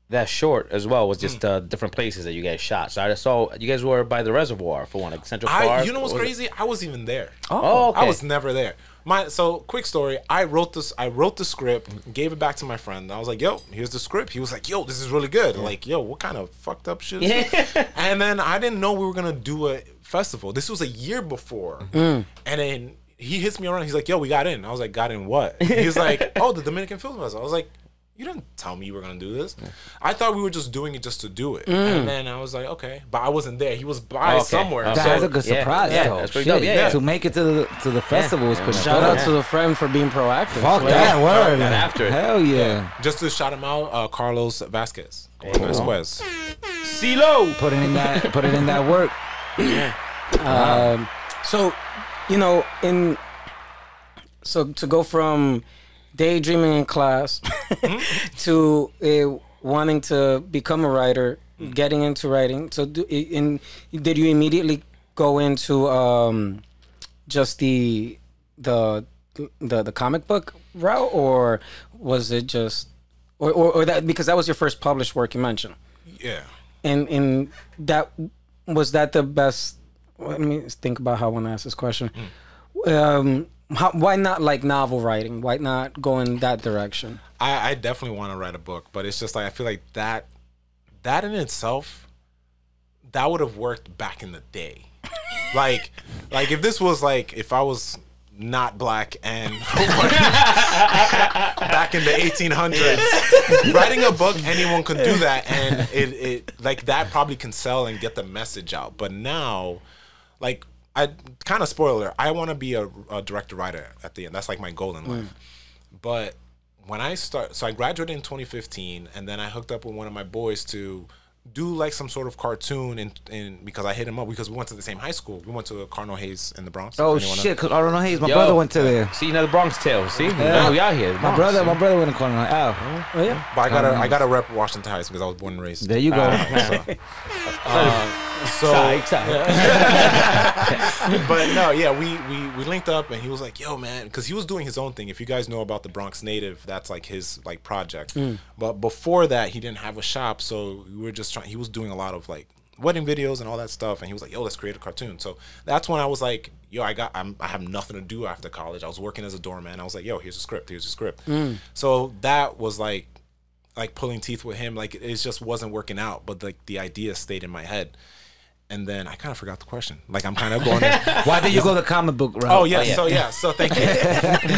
That short as well was just uh, different places that you guys shot. So I saw you guys were by the reservoir for one, like Central Park. I, you know what's what crazy? It? I wasn't even there. Oh, okay. I was never there. My so quick story. I wrote this. I wrote the script, gave it back to my friend. I was like, "Yo, here's the script." He was like, "Yo, this is really good." Yeah. Like, "Yo, what kind of fucked up shit?" Is yeah. And then I didn't know we were gonna do a festival. This was a year before, mm. and then he hits me around. He's like, "Yo, we got in." I was like, "Got in what?" He's like, "Oh, the Dominican Film Festival." I was like, you didn't tell me you were gonna do this. Yeah. I thought we were just doing it just to do it. Mm. And then I was like, okay, but I wasn't there. He was by okay. somewhere. That so, was a good surprise, yeah. though. Yeah, shit. Yeah, yeah. To make it to the to the festival was yeah. pretty. Shout cool. out yeah. to the friend for being proactive. Fuck yeah. that word. And after it. Hell yeah. yeah. Just to shout him out, uh, Carlos Vasquez. Cool. Vasquez. CeeLo. Put it in that. Put it in that work. Yeah. Um, so, you know, in so to go from daydreaming in class to uh, wanting to become a writer, mm. getting into writing. So, do, in did you immediately go into um, just the, the the the comic book route, or was it just, or, or or that because that was your first published work you mentioned? Yeah, and and that was that the best. Let me think about how I want to ask this question. Mm. Um, How, why not like novel writing? Why not go in that direction? I, I definitely want to write a book, but it's just like I feel like that that in itself, that would have worked back in the day. Like, like if this was like if I was not black and back in the eighteen hundreds, writing a book, anyone could do that, and it, it like that probably can sell and get the message out. But now, like. I kind of spoiler. I want to be a, a director writer at the end. That's like my goal in life. Mm. But when I start, so I graduated in twenty fifteen, and then I hooked up with one of my boys to do like some sort of cartoon, and, and because I hit him up because we went to the same high school. We went to Cardinal Hayes in the Bronx. Oh shit! Cause Cardinal Hayes, my Yo, brother went to there. See, you know the Bronx tale. See, yeah. we out here. My brother, my brother went to Cardinal Hayes. Oh, oh yeah. But I gotta, um, I gotta rep Washington Heights because I was born and raised. There you go. Uh, so, uh, So, sorry, sorry. Yeah. But no, yeah, we, we we linked up, and he was like, "Yo, man," because he was doing his own thing. If you guys know about the Bronx Native, that's like his like project. Mm. But before that, he didn't have a shop, so we were just trying. He was doing a lot of like wedding videos and all that stuff, and he was like, "Yo, let's create a cartoon." So that's when I was like, "Yo, I got I'm, I have nothing to do after college." I was working as a doorman. I was like, "Yo, here's a script. Here's a script." Mm. So that was like like pulling teeth with him. Like it just wasn't working out, but like the idea stayed in my head. And then I kind of forgot the question. Like I'm kind of going. Why did you go the comic book route? Oh yeah, oh, yeah. so yeah, so thank you.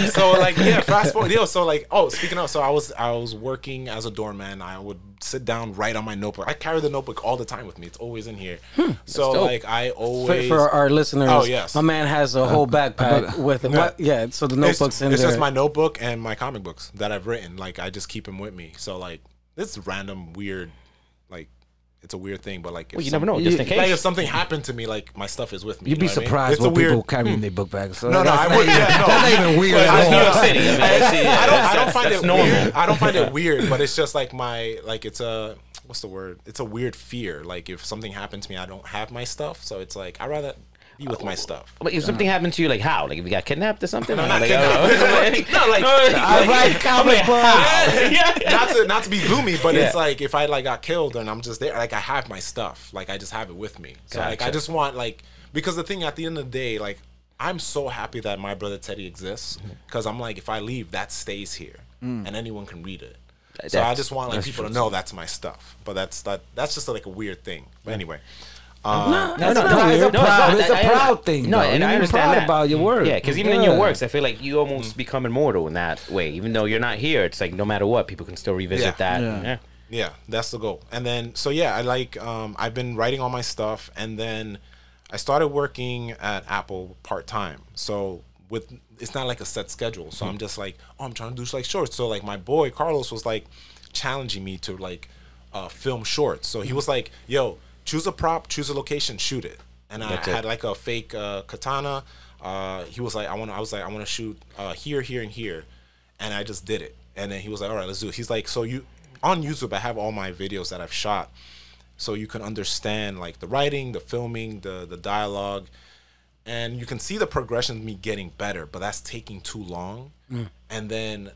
So like yeah, fast forward. Yo, so like oh, speaking of, so I was I was working as a doorman. I would sit down, write on my notebook. I carry the notebook all the time with me. It's always in here. Hmm, so like I always for, for our listeners. Oh yes, my man has a whole backpack uh, with him. No, yeah, so the notebook's it's, in it's there. It's just my notebook and my comic books that I've written. Like I just keep them with me. So like it's random, weird, like. It's a weird thing, but like, if well, you some, never know. Just in case, like if something happened to me, like my stuff is with me. You'd you know be surprised what, I mean? What weird... people carry in their book bags. So no, no, I wouldn't. Yeah, no. That's not even weird. Well, at all. New York City. I, mean, I don't. I don't find it normal. Weird. I don't find it weird, but it's just like my like it's a what's the word? It's a weird fear. Like if something happened to me, I don't have my stuff, so it's like I rather. You with my stuff. But if something happened to you, like how? Like if you got kidnapped or something? No, not like, kidnapped. No, like I write comic books. Not to not to be gloomy, but yeah. It's like if I like got killed and I'm just there, like I have my stuff, like I just have it with me. So gotcha. Like I just want like because the thing at the end of the day, like I'm so happy that My Brother Teddy exists because I'm like if I leave, that stays here mm. and anyone can read it. That's, so I just want like people true. To know that's my stuff. But that's that that's just like a weird thing. But yeah. Anyway. Um, no, no, no, no, it's a proud, no, it's a proud thing. No, though. And, and I'm proud that. About your work. Yeah, because even yeah. in your works, I feel like you almost mm. become immortal in that way. Even though you're not here, it's like no matter what, people can still revisit yeah. that. Yeah. And, yeah. Yeah, that's the goal. And then, so yeah, I like, um, I've been writing all my stuff, and then I started working at Apple part-time. So with, it's not like a set schedule. So mm-hmm. I'm just like, oh, I'm trying to do like shorts. So like my boy Carlos was like challenging me to like uh, film shorts. So he was like, yo, choose a prop, choose a location, shoot it. And I had like a fake uh, katana. Uh, he was like, I want. I was like, I want to shoot uh, here, here, and here, and I just did it. And then he was like, all right, let's do it. He's like, so you on YouTube, I have all my videos that I've shot, so you can understand like the writing, the filming, the the dialogue, and you can see the progression of me getting better. But that's taking too long. Mm. And then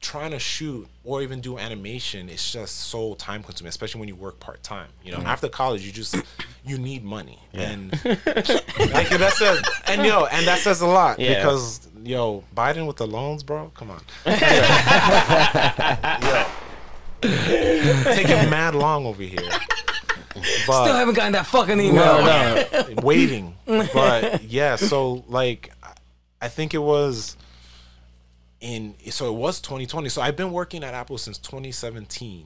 trying to shoot or even do animation, it's just so time consuming, especially when you work part time. You know, mm. after college, you just you need money, yeah. and like that says, and yo, and that says a lot yeah. because yo, Biden with the loans, bro, come on, yo, taking mad long over here. But still haven't gotten that fucking email. No, no, waiting, but yeah. So like, I think it was. In so it was twenty twenty. So I've been working at Apple since twenty seventeen,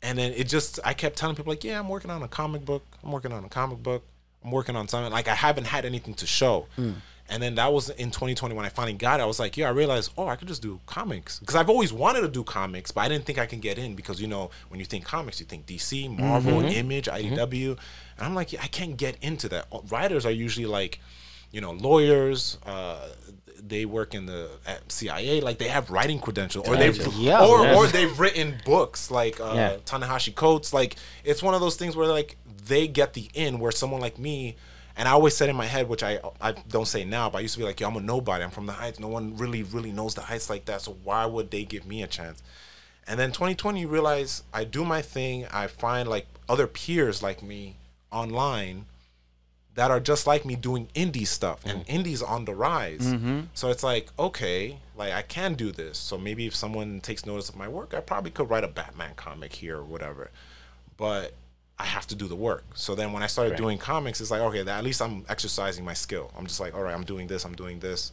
and then it just I kept telling people like, yeah, I'm working on a comic book. I'm working on a comic book. I'm working on something. Like I haven't had anything to show. Mm. And then that was in twenty twenty when I finally got it. I was like, yeah, I realized, oh, I could just do comics because I've always wanted to do comics, but I didn't think I can get in because you know when you think comics, you think D C, Marvel, mm-hmm. Image, I D W, mm-hmm. and I'm like, yeah, I can't get into that. Writers are usually like, you know, lawyers. Uh, They work in the C I A, like they have writing credentials, or they've yeah, or, or they've written books like uh, yeah. Ta-Nehisi Coates. Like it's one of those things where like they get the in where someone like me, and I always said in my head, which I I don't say now, but I used to be like, yo, I'm a nobody. I'm from the Heights. No one really really knows the Heights like that. So why would they give me a chance? And then twenty twenty, you realize I do my thing. I find like other peers like me online. That are just like me doing indie stuff, and mm. indie's on the rise. Mm-hmm. So it's like, okay, like I can do this. So maybe if someone takes notice of my work, I probably could write a Batman comic here or whatever, but I have to do the work. So then when I started right. doing comics, it's like, okay, that at least I'm exercising my skill. I'm just like, all right, I'm doing this, I'm doing this.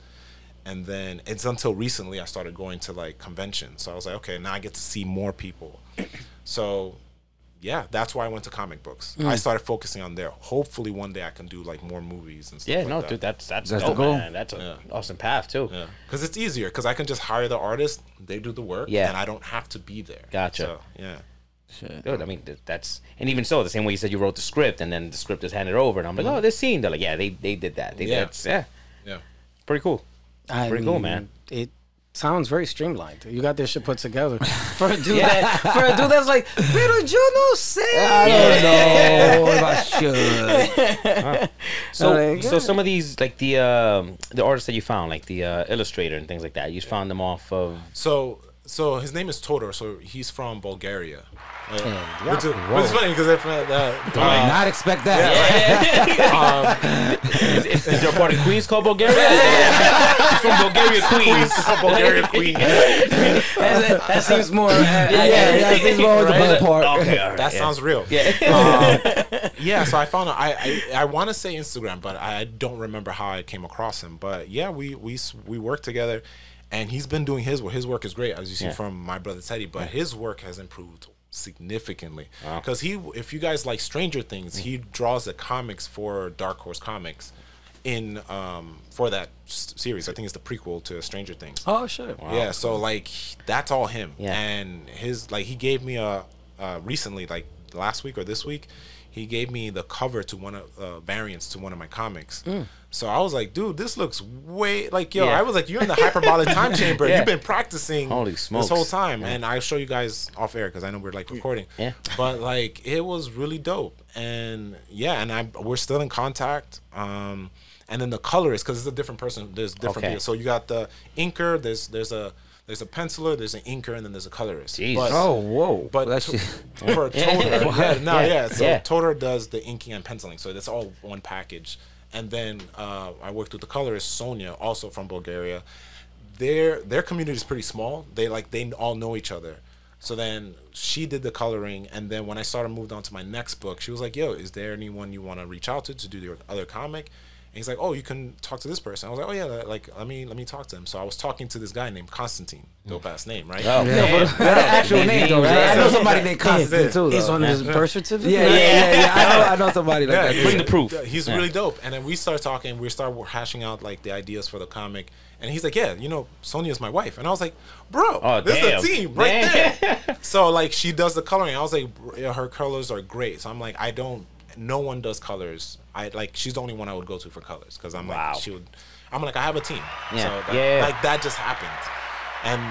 And then it's until recently I started going to like conventions. So I was like, okay, now I get to see more people. So yeah, that's why I went to comic books. Mm. I started focusing on there. Hopefully, one day I can do like more movies and stuff. Yeah, like no, that. dude, that's that's, that's dope, the goal. Man. That's an yeah. awesome path too. Yeah, because it's easier. Because I can just hire the artist, they do the work, yeah. and I don't have to be there. Gotcha. So, yeah, Shit. dude. I mean, that's and even so, the same way you said you wrote the script and then the script is handed over, and I'm like, mm. oh, this scene. They're like, yeah, they they did that. They, yeah. That's, yeah, yeah, pretty cool. I pretty mean, cool, man. It. Sounds very streamlined. You got this shit put together for a dude yeah. that for a dude that's like, pero yo no sé. I don't know if I should. Huh. So, like, so some of these like the um, the artists that you found, like the uh, illustrator and things like that, you found them off of. So, so his name is Todor. So he's from Bulgaria. Uh, yeah, which, is, which is funny because I uh, uh, not expect that. Yeah, right? yeah. um, is, is, is your part of Queens called Bulgaria? Yeah. From Bulgaria, Queens. From Bulgaria, Queens. that, that seems more. Uh, yeah, yeah, that seems more with the right? part. Okay, right, that yeah. sounds real. Yeah. Um, yeah. So I found out, I I, I want to say Instagram, but I don't remember how I came across him. But yeah, we we we worked together, and he's been doing his work. His work is great, as you see yeah. from My Brother Teddy. But yeah. his work has improved significantly because wow. he if you guys like Stranger Things, he draws the comics for Dark Horse Comics in um for that series. I think it's the prequel to Stranger Things. Oh shit. Wow. Yeah, so like that's all him. Yeah. And his like he gave me a uh recently, like last week or this week, he gave me the cover to one of uh variants to one of my comics. Mm. So I was like, dude, this looks way like yo. Yeah. I was like, you're in the hyperbolic time chamber. Yeah. You've been practicing Holy smokes. this whole time, yeah. and I'll show you guys off air because I know we're like recording. Yeah. But like, it was really dope, and yeah, and I we're still in contact. Um, and then the colorist, because it's a different person. There's different. Okay. So you got the inker. There's there's a there's a penciler. There's an inker, and then there's a colorist. But, oh whoa! But well, that's to, for Todor, yeah, no, yeah. yeah. So yeah. Todor does the inking and penciling, so that's all one package. And then uh, I worked with the colorist Sonia, also from Bulgaria. Their their community is pretty small. They like they all know each other. So then she did the coloring, and then when I started moved on to my next book, she was like, "Yo, is there anyone you want to reach out to to do your other comic?" And he's like, oh, you can talk to this person. I was like, oh yeah, like let me let me talk to him. So I was talking to this guy named Constantine. Dope ass name, right? Oh, yeah. No, but that's actual name, right? I know somebody named Constantine too. Though. It's on his birth certificate. Yeah, yeah, yeah, yeah. I know, I know somebody like yeah, that. Bring the proof. He's yeah. really dope. And then we started talking. We started hashing out like the ideas for the comic. And he's like, yeah, you know, Sonia's my wife. And I was like, bro, oh, this damn. is a team right damn. there. So like, she does the coloring. I was like, her colors are great. So I'm like, I don't. No one does colors. I like she's the only one I would go to for colors because I'm wow. like she would. I'm like I have a team. Yeah. So that, yeah. Like that just happened, and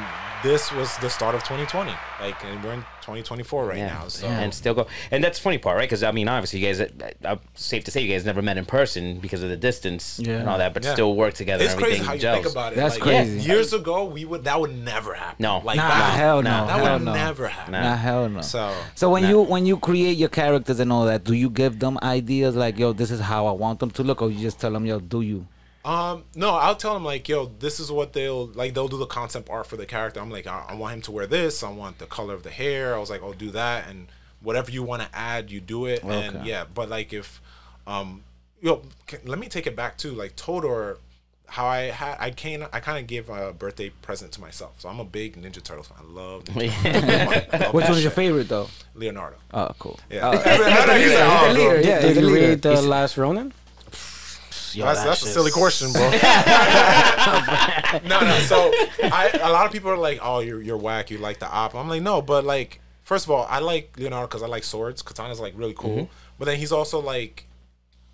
this was the start of twenty twenty. Like and we're in twenty twenty-four right yeah. now. So yeah. and still go. And that's the funny part, right? Because I mean, obviously, you guys. Uh, safe to say, you guys never met in person because of the distance yeah. and all that, but yeah. still work together. It's and everything crazy how you gels. think about it. That's like, crazy. Years ago, we would that would never happen. No, like nah, that, hell no, that hell would no. never happen. Nah. nah, hell no. So, so when nah. you when you create your characters and all that, do you give them ideas like, yo, this is how I want them to look, or you just tell them, yo, do you? Um, no, I'll tell them like, yo, this is what they'll like. They'll do the concept art for the character. I'm like, I, I want him to wear this. I want the color of the hair. I was like, I'll do that, and whatever you want to add, you do it. Okay. And yeah, but like if, um, yo, can, let me take it back to like Todor. How I had I can I kind of give a birthday present to myself. So I'm a big Ninja Turtles fan. I love. Ninja I love Which one's your favorite though? Leonardo. Oh, cool. Yeah. Oh, yeah. Did, yeah, did you read the Last Ronin? Yo, that's that that's a silly question, bro. no, no. So I, a lot of people are like, "Oh, you're you're whack. You like the op." I'm like, no, but like, first of all, I like Leonardo because I like swords. Katana's like really cool, mm-hmm. but then he's also like,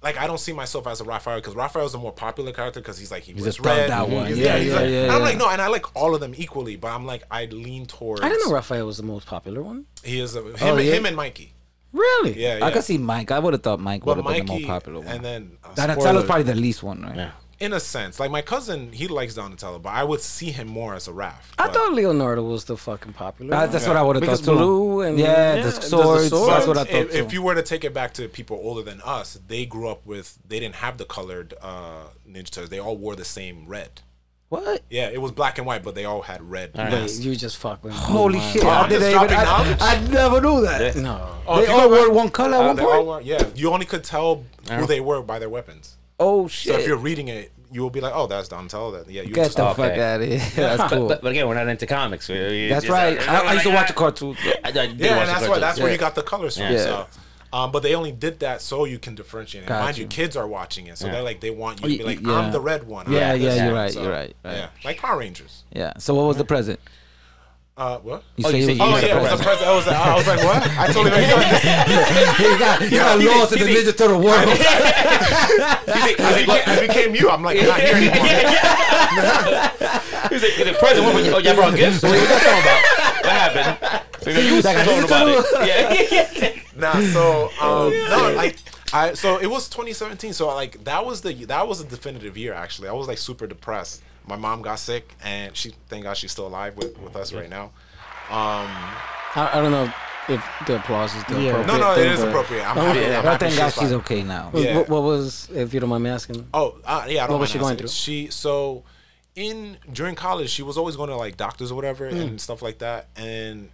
like I don't see myself as a Raphael because Raphael's a more popular character because he's like he was red. That one. He's, yeah, yeah, he's yeah, like, yeah, yeah. And I'm like, no, and I like all of them equally, but I'm like, I lean towards. I didn't know Raphael was the most popular one. He is a, him, oh, yeah. him and Mikey. Really? Yeah, I yeah. could see Mike. I would have thought Mike would have been the more popular one. And then uh, Donatello's probably the least one, right? Yeah. In a sense. Like, my cousin, he likes Donatello, but I would see him more as a Raph. I thought Leonardo was the fucking popular one. That's yeah. what I would have thought, too. Blue and yeah, yeah the swords. The swords. That's what I thought, if, too. If you were to take it back to people older than us, they grew up with, they didn't have the colored uh, Ninja Turtles. They all wore the same red. What? Yeah, it was black and white, but they all had red. All right. You just fuck with me. Holy shit! Oh, I, did I, even, I, I never knew that. Yeah. No, oh, they all wore one color. Uh, one point? All were, yeah, you only could tell who oh. they were by their weapons. Oh shit! So if you're reading it, you will be like, "Oh, that's Donatello." That yeah, you get just, the oh, fuck okay. out of here. Yeah, that's cool. But, but again, we're not into comics. We're, that's just, right. I, I used to watch a cartoon. I, I yeah, and that's why that's yeah. where you got the colors from. Yeah. So. Um, but they only did that so you can differentiate. And gotcha. Mind you, kids are watching it, so yeah. they're like, they want you to be like, I'm yeah. the red one. Yeah, yeah, yeah, you're right, so, you're right, right. Yeah, like Power Rangers. Yeah. So what was the present? Uh, what? You oh, you said, oh, you yeah, it was the present. I was, I was like, what? I totally like, he got, he got he lost did, in the did. Ninja Turtle world. I became you. I'm like, I'm not here anymore. He's like, the present woman. Oh, y'all brought gifts. What are you talking about? What happened? So you was talking about it. Yeah. Nah, so um, no, like I so it was twenty seventeen. So like that was the that was a definitive year. Actually, I was like super depressed. My mom got sick, and she thank God she's still alive with with us right now. Um, I, I don't know if the applause is the yeah. appropriate. No, no, thing, it is appropriate. I'm oh, happy. Yeah. I'm happy thank God she's fine. okay now. Yeah. What, what was, if you don't mind me asking? Oh, uh, yeah. I don't what was she going through? She so in during college, she was always going to like doctors or whatever mm. and stuff like that, and.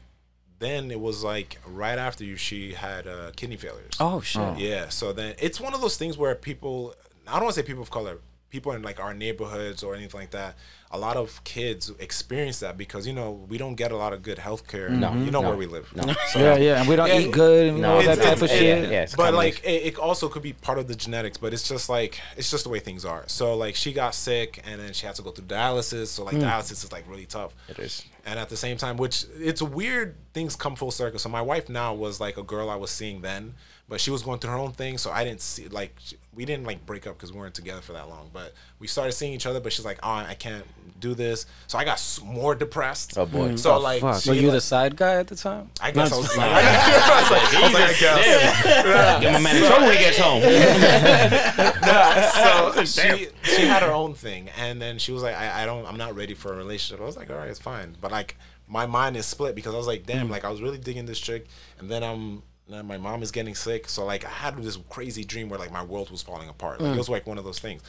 Then it was like right after you, she had uh, kidney failures. Oh shit! Oh. Yeah. So then it's one of those things where people, I don't want to say people of color, people in like our neighborhoods or anything like that. A lot of kids experience that because you know we don't get a lot of good healthcare. No, you know no. where we live. No. So, yeah, yeah, and we don't and, eat good and no, all that type of shit. It, yeah, but like it, it also could be part of the genetics. But it's just like it's just the way things are. So like she got sick and then she had to go through dialysis. So like mm. dialysis is like really tough. It is. And at the same time, which it's weird, things come full circle. So my wife now was like a girl I was seeing then, but she was going through her own thing. So I didn't see, like, we didn't like break up because we weren't together for that long. But we started seeing each other, but she's like, oh, I can't do this. So I got more depressed. Oh, boy. Mm. So, oh, like, were so you like, the side guy at the time? I guess I was like, I get my man in trouble when he gets home. No, so she, she had her own thing. And then she was like, I, I don't, I'm not ready for a relationship. I was like, all right, it's fine. But like my mind is split because I was like, damn, mm. like I was really digging this chick, and then I'm, then my mom is getting sick. So like I had this crazy dream where like my world was falling apart. Like, mm. It was like one of those things.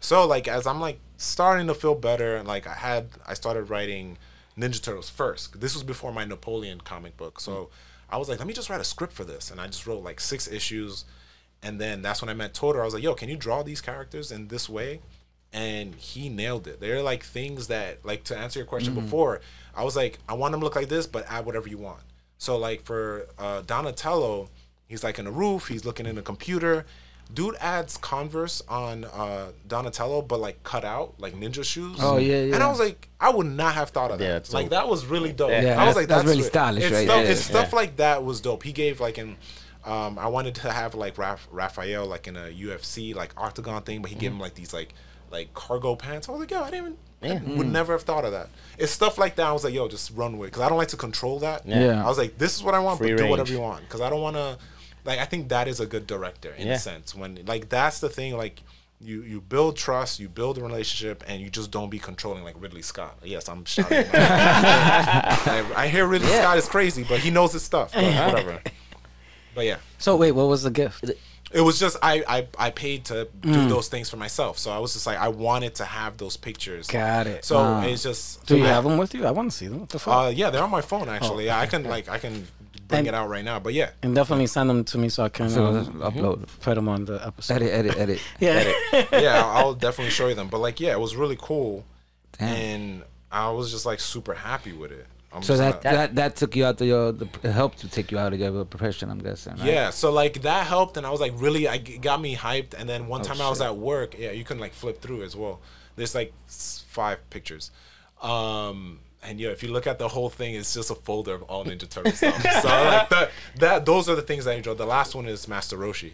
So like as I'm like starting to feel better, like I had, I started writing Ninja Turtles first. This was before my Napoleon comic book. So mm. I was like, let me just write a script for this, and I just wrote like six issues. And then that's when I met Todor. I was like, yo, can you draw these characters in this way? And he nailed it. There are like things that, like, to answer your question mm-hmm. before, I was like, I want them to look like this, but add whatever you want. So like for uh, Donatello, he's like in a roof, he's looking in a computer. Dude adds Converse on uh, Donatello, but like cut out, like ninja shoes. Oh yeah, yeah. And I was like, I would not have thought of that. Yeah, like dope. That was really dope. Yeah, yeah, I was like, that's, that's really stylish, it's right? Stuff, yeah, it's yeah. stuff like that was dope. He gave like an, um, I wanted to have like Raph, Raphael like in a U F C like octagon thing, but he mm. gave him like these like like cargo pants. I was like, yo, I didn't even. Yeah. I would never have thought of that. It's stuff like that. I was like, yo, just run with it, because I don't like to control that. Yeah. I was like, this is what I want, Free but range. Do whatever you want, because I don't want to. Like, I think that is a good director in yeah. a sense. When like that's the thing. Like you you build trust, you build a relationship, and you just don't be controlling like Ridley Scott. Yes, I'm shouting. Like, I, I hear Ridley yeah. Scott is crazy, but he knows his stuff. But whatever. But yeah. So wait, what was the gift? It was just I, I, I paid to do mm. those things for myself. So I was just like, I wanted to have those pictures. Got it. So uh, it's just. Do you I, have them with you? I want to see them. What the fuck? Uh, yeah, they're on my phone actually. Oh, okay. I can like I can bring and, it out right now. But yeah, and definitely send them to me so I can so, uh, mm-hmm. upload, put them on the episode. Edit, edit, edit. yeah, edit. yeah. I'll, I'll definitely show you them. But like, yeah, it was really cool, Damn. and I was just like super happy with it. I'm so that, that that took you out of your the, helped to take you out of your profession, I'm guessing. Right? Yeah, so like that helped, and I was like really, I got me hyped. And then one oh, time shit. I was at work. Yeah, you can like flip through as well. There's like five pictures, um, and yeah, if you look at the whole thing, it's just a folder of all Ninja Turtle stuff. So like that, that those are the things I enjoy. The last one is Master Roshi.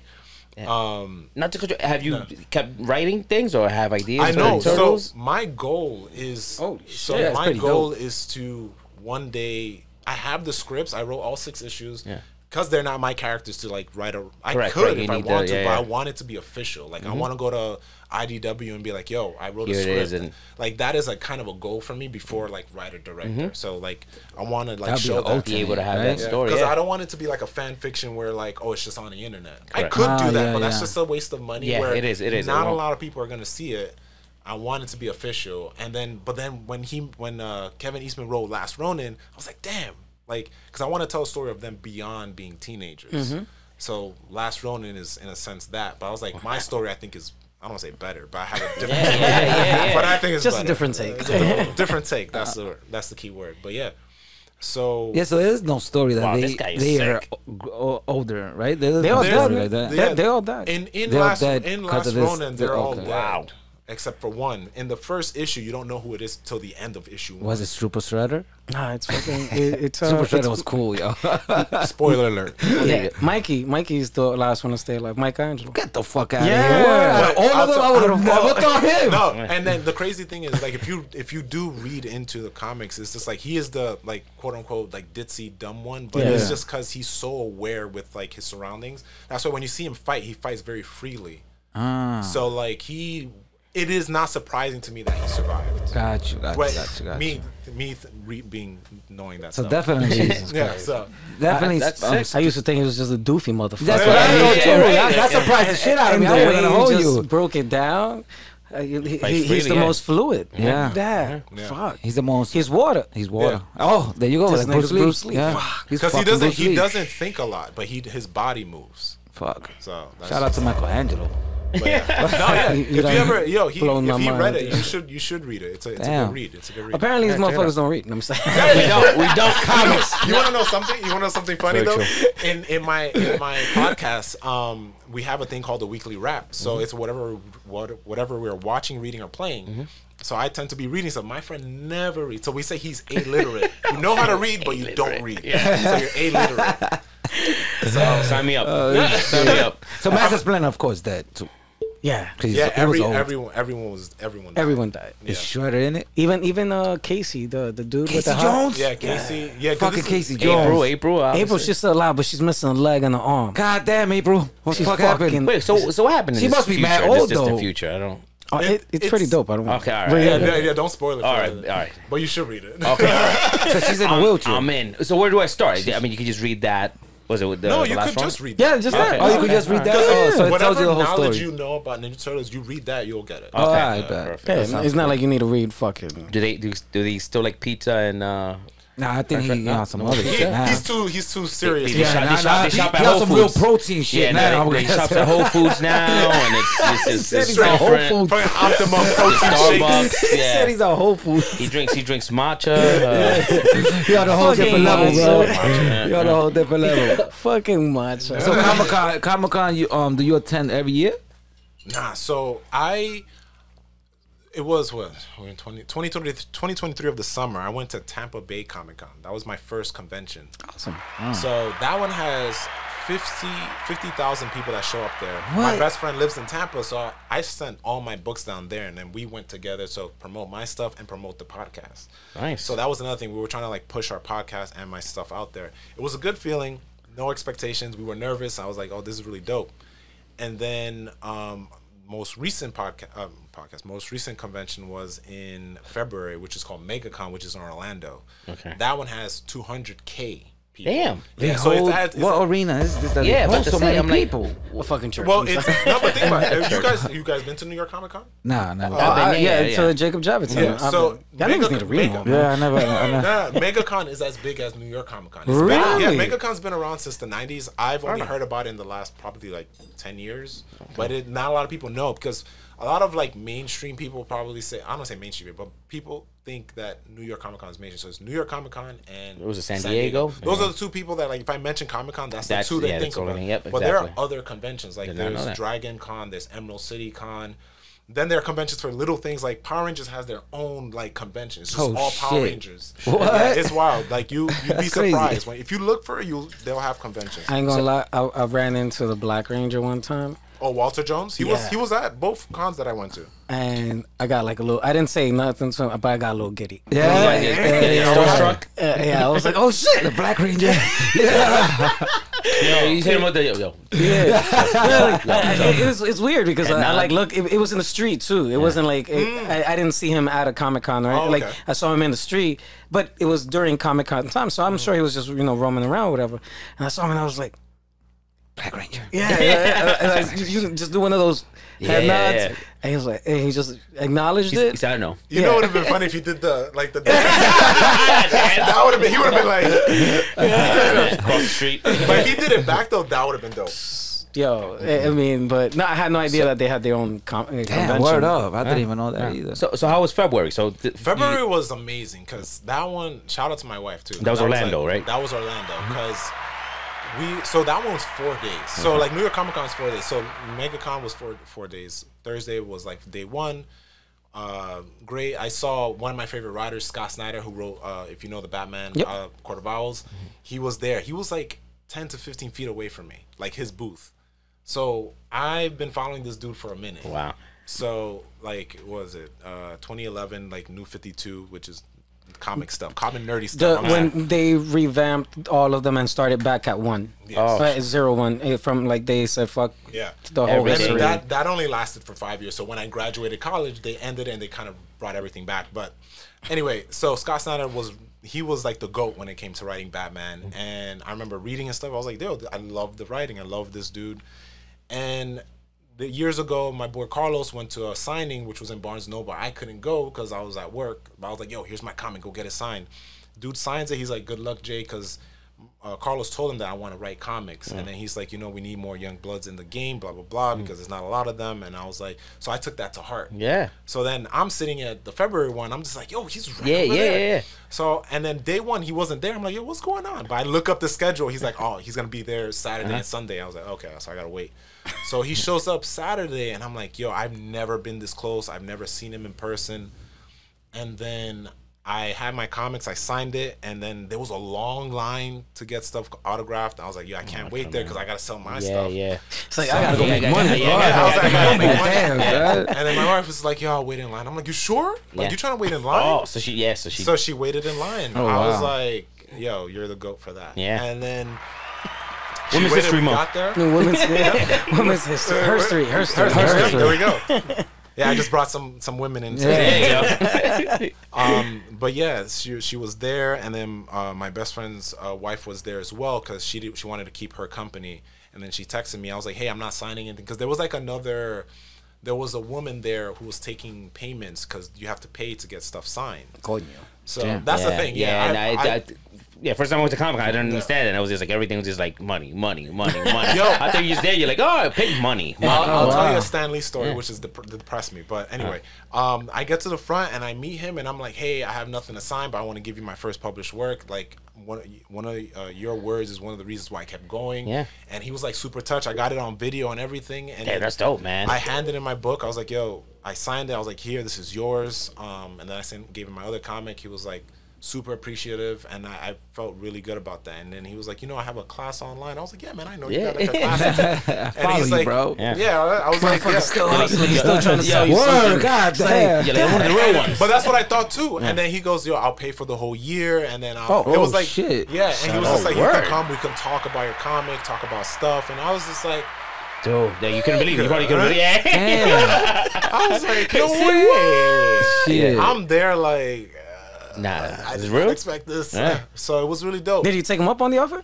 Yeah. Um, Not to control, have you no. kept writing things or have ideas? I know. So my goal is. Oh, shit. So yeah, my goal dope. is to. One day, I have the scripts. I wrote all six issues because yeah. they're not my characters to like write a. I Correct, could right, if I wanted to, yeah, but yeah. I want it to be official. Like mm-hmm. I want to go to I D W and be like, "Yo, I wrote Here a script." It is, and like that is like kind of a goal for me before like writer director. Mm-hmm. So like I want to like That'd show that be able to have right? that story because yeah. yeah. I don't want it to be like a fan fiction where like oh it's just on the internet. Correct. I could oh, do that, yeah, but yeah. that's just a waste of money. Yeah, where it is. It is. Not it a lot of people are gonna see it. I wanted to be official, and then but then when he when uh, Kevin Eastman wrote Last Ronin, I was like, damn, like because I want to tell a story of them beyond being teenagers. Mm-hmm. So Last Ronin is in a sense that, but I was like, okay. my story I think is I don't want to say better, but I have a different. yeah, yeah, yeah, yeah. But I think it's just better. a different take. It's a different, different take. That's the that's the key word. But yeah. So yeah, so there's no story that wow, they they sick. are older, right? They all died. They all died. In in they last in Last Ronin, they're, they're all okay. wow. Except for one. In the first issue, you don't know who it is till the end of issue one. Was it Super Shredder? Nah, it's fucking... It, it's, uh, Super Shredder it's, was cool, yo. Spoiler alert. Yeah. Mikey. Mikey's the last one to stay alive. Michelangelo. Get the fuck out yeah. of here. Yeah. All of them, I would have fucked on him. No, and then the crazy thing is, like, if you if you do read into the comics, it's just like, he is the, like, quote-unquote, like, ditzy, dumb one, but yeah. it's just because he's so aware with, like, his surroundings. That's why when you see him fight, he fights very freely. Ah. So, like, he... It is not surprising to me that he survived. Got you, got you, got you, got me, you. Me re being knowing that. So stuff. definitely, Jesus yeah. So definitely, that's um, I used to think he was just a doofy motherfucker. That's what I know too. That surprised the shit out of me. I was gonna hold you. Broke it down. Uh, he, he, he's freely, the yeah. most fluid. Yeah. yeah. yeah. Fuck. He's the most. He's water. He's water. Yeah. Oh, there you go. Like Bruce Lee. Bruce Lee. Yeah. Fuck. Because he doesn't. He doesn't think a lot, but he his body moves. Fuck. So shout out to Michelangelo. But yeah. no, yeah. You, you if you ever, yo, he, if he read it, you should, you should read it. It's a, it's a good read. It's a good read. Apparently, these motherfuckers don't read. I'm saying we don't. We don't comics. You want to know something? You want to know something funny Very though? True. In in my in my podcast, um, we have a thing called the weekly wrap. So mm-hmm. it's whatever what, whatever we're watching, reading, or playing. Mm-hmm. So I tend to be reading stuff. My friend never reads. So we say he's illiterate. You know how to read, but you don't read. Yeah. So you're illiterate. So sign me up. Uh, sign me up. So Master Splinter, of course, that too. Yeah, yeah. Every, everyone, everyone was everyone. Died. Everyone died. Yeah. Is Shredder in it? Even even uh, Casey, the the dude Casey with the Jones. Heart. Yeah, Casey. Yeah, yeah fucking Casey Jones. April, April. Obviously. April's just alive, but she's missing a leg and an arm. God damn, April. What the fuck happened? Wait, so so what happened? She must be mad old though. This is future. I don't. Oh, it, it's, it's pretty dope. I don't. Okay, all right. Yeah, yeah, yeah, yeah don't spoil it. All right, all right. But you should read it. Okay, all right. So she's in a wheelchair. I'm in. So where do I start? I mean, you can just read that. Was it with the, no, the you last could one? Just read that. Yeah, just okay. that. Oh, you okay. could just read that. Oh, so it whatever tells you the whole knowledge story. You know about Ninja Turtles, you read that, you'll get it. Okay. Oh, I yeah, bet. Yeah, it's not cool. Like you need to read fucking. Do they do, do they still like pizza and uh, Nah, I think he on some other shit. He's too he's too serious. He shop at Whole Foods. He real protein shit now. He shops at Whole Foods now, and it's it's it's straight Whole Foods. Optimum protein shakes. He said he's a Whole Foods. He drinks he drinks matcha. You're on a whole different level, bro. You're on a whole different level. Fucking matcha. So Comic Con, Comic Con, you um, do you attend every year? Nah, so I. It was what we're in twenty twenty-three of the summer. I went to Tampa Bay Comic Con. That was my first convention. Awesome. Oh. So that one has fifty thousand people that show up there. What? My best friend lives in Tampa, so I sent all my books down there, and then we went together to promote my stuff and promote the podcast. Nice. So that was another thing. We were trying to like push our podcast and my stuff out there. It was a good feeling. No expectations. We were nervous. I was like, oh, this is really dope. And then. Um, Most recent podcast, um, podcast, most recent convention was in February, which is called MegaCon, which is in Orlando. Okay, that one has two hundred k people. Damn, yeah. So whole, it's at, it's what arena is this? That yeah, but so many I'm people. Like, well, fucking church. Well, it's, no, but think about it. Have you guys, you guys been to New York Comic Con? Nah, no, no. Oh, uh, yeah, yeah, yeah. So Jacob Javits. Yeah. So that Mega, need to read Mega, yeah, I never. Nah, MegaCon is as big as New York Comic Con. It's really? Been, yeah, MegaCon's been around since the nineties. I've only heard about it in the last probably like ten years, okay. But it, not a lot of people know because a lot of like mainstream people probably say I don't say mainstream, but people think that New York Comic Con is mainstream. So it's New York Comic Con and it was a San, San Diego. Diego. Those yeah. are the two people that like if I mention Comic Con, that's, that's the two they yeah, think about. I mean, yep, but exactly. There are other conventions like there's Dragon Con, there's Emerald City Con. Then there are conventions for little things like Power Rangers has their own like convention. It's just oh, all Power shit. Rangers. What? Yeah, it's wild. Like you, you'd be surprised when, if you look for it. You they'll have conventions. I ain't gonna so, lie. I, I ran into the Black Ranger one time. Oh, Walter Jones. He yeah. was he was at both cons that I went to. And I got like a little. I didn't say nothing, so but I got a little giddy. Yeah, like, yeah, yeah, yeah, yeah. yeah, yeah. I was like, oh shit, the Black Ranger. Yeah. Yo, you hit him with the yo. yo. Yeah, really, it, it's it's weird because I, I like look. It, it was in the street too. It yeah. wasn't like it, mm. I, I didn't see him at a Comic Con, right? Oh, okay. Like I saw him in the street, but it was during Comic Con time, so I'm mm. sure he was just you know roaming around, or whatever. And I saw him, and I was like. Black Ranger. Yeah, yeah, yeah. You can just do one of those head yeah, nods. Yeah, yeah. And he was like, and he just acknowledged he's, it. He's, I don't know. You yeah. know, it would have been funny if you did the like the. the that would have been. He would have been like, cross the street. But if he did it back though, that would have been dope. Yo, I mean, but no, I had no idea so, that they had their own com damn, convention. Word up! I didn't yeah. even know that yeah. either. So, so how was February? So February was amazing because that one. Shout out to my wife too. That was that Orlando, was like, right? That was Orlando because. Mm-hmm. We so that one was four days. So mm-hmm. like New York Comic Con was four days. So MegaCon was four four days. Thursday was like day one. Uh, great. I saw one of my favorite writers, Scott Snyder, who wrote uh, if you know the Batman yep. uh, Court of Owls. Mm-hmm. He was there. He was like ten to fifteen feet away from me, like his booth. So I've been following this dude for a minute. Wow. So like, what was it uh, twenty eleven? Like New fifty-two, which is. Comic stuff, common nerdy stuff. The, when saying. They revamped all of them and started back at one, yes. oh. at zero one from like they said fuck yeah the whole history. That that only lasted for five years. So when I graduated college, they ended it and they kind of brought everything back. But anyway, so Scott Snyder was he was like the GOAT when it came to writing Batman, mm-hmm. and I remember reading and stuff. I was like, dude, I love the writing. I love this dude, and. Years ago, my boy Carlos went to a signing, which was in Barnes and Noble. I couldn't go because I was at work. But I was like, yo, here's my comic. Go get it signed. Dude signs it. He's like, good luck, Jay, because uh, Carlos told him that I want to write comics. Mm. And then he's like, you know, we need more young bloods in the game, blah, blah, blah, mm. because there's not a lot of them. And I was like, so I took that to heart. Yeah. So then I'm sitting at the February one. I'm just like, yo, he's right yeah, over yeah, there. Yeah, yeah. So, and then day one, he wasn't there. I'm like, yo, what's going on? But I look up the schedule. He's like, oh, he's going to be there Saturday uh-huh. and Sunday. I was like, okay, so I got to wait. So he shows up Saturday, and I'm like, yo, I've never been this close. I've never seen him in person. And then I had my comics. I signed it, and then there was a long line to get stuff autographed. I was like, yo, I can't oh wait God, there because I got to sell my yeah, stuff. Yeah, yeah. It's like, so I got to go yeah, make money. And then my wife was like, yo, I'll wait in line. I'm like, you sure? Like, yeah. you trying to wait in line? Oh, so she, yeah, so she. So she waited in line. Oh, I wow. was like, yo, you're the GOAT for that. Yeah. And then... She Women's History Month. No, women's, yeah. Women's History. Herstory. Herstory. Herstory. There we go. Yeah, I just brought some some women in. Yeah. There you go. um, but yeah, she she was there, and then uh, my best friend's uh, wife was there as well because she did, she wanted to keep her company, and then she texted me. I was like, hey, I'm not signing anything because there was like another there was a woman there who was taking payments because you have to pay to get stuff signed. Coño. So yeah. that's yeah. the thing. Yeah, yeah. I, and I, I, I, yeah. First time I went to Comic Con, I didn't understand it. And I was just like, everything was just like money, money, money, money. Yo, I thought you was there. You're like, oh, pay money. money. I'll, I'll oh, wow. tell you a Stan Lee story, yeah. which is dep depressed me. But anyway, uh. um, I get to the front and I meet him and I'm like, hey, I have nothing to sign, but I want to give you my first published work. Like, one one of uh, your words is one of the reasons why I kept going. Yeah. And he was like super touched. I got it on video and everything. And yeah, that's dope, man. I handed him my book. I was like, yo, I signed it. I was like, here, this is yours. Um, and then I sent, gave him my other comic. He was like super appreciative, and I, I felt really good about that. And then he was like, you know, I have a class online. I was like, yeah, man, I know yeah. you got like a class. And follow he's you, like, bro. Yeah. yeah, I was like, yeah. still, like, still trying to sell you something. God damn. Like, yeah, like, the real ones. But that's what I thought too. Yeah. And then he goes, yo, I'll pay for the whole year. And then I'll, oh, it was oh, like, shit. yeah. And Shout he was just like, you can come, we can talk about your comic, talk about stuff. And I was just like, dude, yeah, you couldn't believe it. You probably couldn't believe it. Yeah. I was like, no way. I'm there like, nah, uh, I didn't real? expect this. Yeah. So it was really dope. Did you take him up on the offer?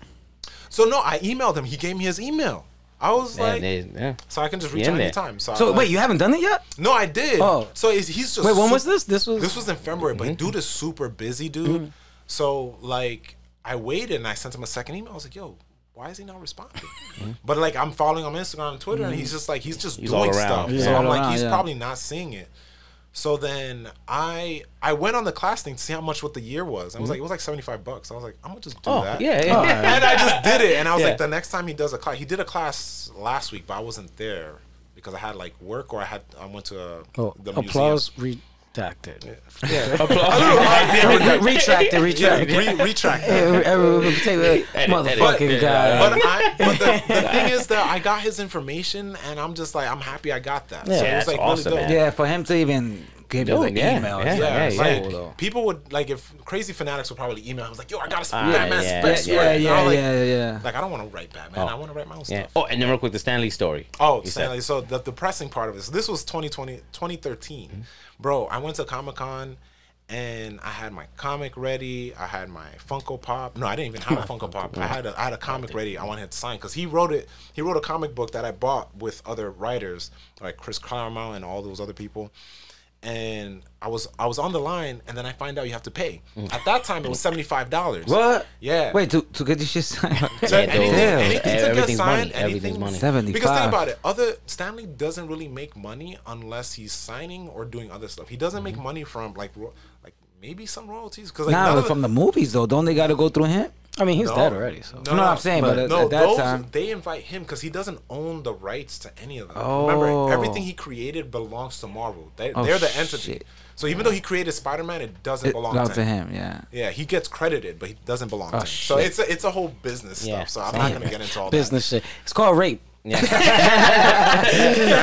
So no, I emailed him. He gave me his email. I was yeah, like, they, yeah. so I can just reach yeah, out anytime. So, so wait, like, you haven't done it yet? No, I did. Oh, so he's just. Wait, when was this? This was this was in February. Mm-hmm. But dude is super busy, dude. Mm-hmm. So like, I waited and I sent him a second email. I was like, yo, why is he not responding? Mm-hmm. But like, I'm following him on Instagram and Twitter, mm-hmm. and he's just like, he's just he's doing stuff. Yeah. So I'm like, around, he's yeah. probably not seeing it. So then I I went on the class thing to see how much what the year was. I was mm-hmm. like, it was like seventy-five bucks. I was like, I'm going to just do oh, that. Yeah, yeah. Right. And I just did it. And I was yeah. like, the next time he does a class, he did a class last week, but I wasn't there because I had like work or I had I went to a, oh, the applause museum. Redacted. Yeah. yeah. Applause. Retracted. Retracted. Yeah, retracted. Motherfucking guy. But, I, but the, the thing is that I got his information, and I'm just like, I'm happy I got that. Yeah, so it was like awesome, really dope. Yeah, for him to even give you the yeah, email. Yeah, yeah, yeah, like, yeah. People would, like, if Crazy Fanatics would probably email. I was like, yo, I got a uh, Batman yeah, Space yeah, yeah, yeah, like, yeah, yeah. Like, I don't want to write Batman. Oh. I want to write my own yeah. stuff. Oh, and then real quick, the Stan Lee story. Oh, Stan Lee. So the depressing part of this, this was twenty twenty, twenty thirteen. Mm-hmm. Bro, I went to Comic-Con and I had my comic ready. I had my Funko Pop. No, I didn't even have a Funko Pop. I had a, I had a comic ready. I wanted to sign because he wrote it. He wrote a comic book that I bought with other writers like Chris Claremont and all those other people. And I was I was on the line, and then I find out you have to pay. Mm. At that time, it was seventy five dollars. What? Yeah. Wait to to get this shit signed. So yeah, anything, yeah. anything to everything's get signed, money. Everything's money. seventy-five. Because think about it. Other Stan Lee doesn't really make money unless he's signing or doing other stuff. He doesn't mm-hmm. make money from like like maybe some royalties. Because like, nah, but from the movies though, don't they got to go through him? I mean, he's no. dead already. So. No, you know what I'm saying? But, but at, no, at that those, time, they invite him because he doesn't own the rights to any of them. Oh. Remember, everything he created belongs to Marvel. They, oh, they're the entity. Shit. So even yeah. though he created Spider-Man, it doesn't it belong to him. him. Yeah, yeah, he gets credited, but he doesn't belong oh, to him. Shit. So it's a, it's a whole business yeah. stuff. So I'm Damn. not gonna get into all business that. shit. It's called rape. Yeah.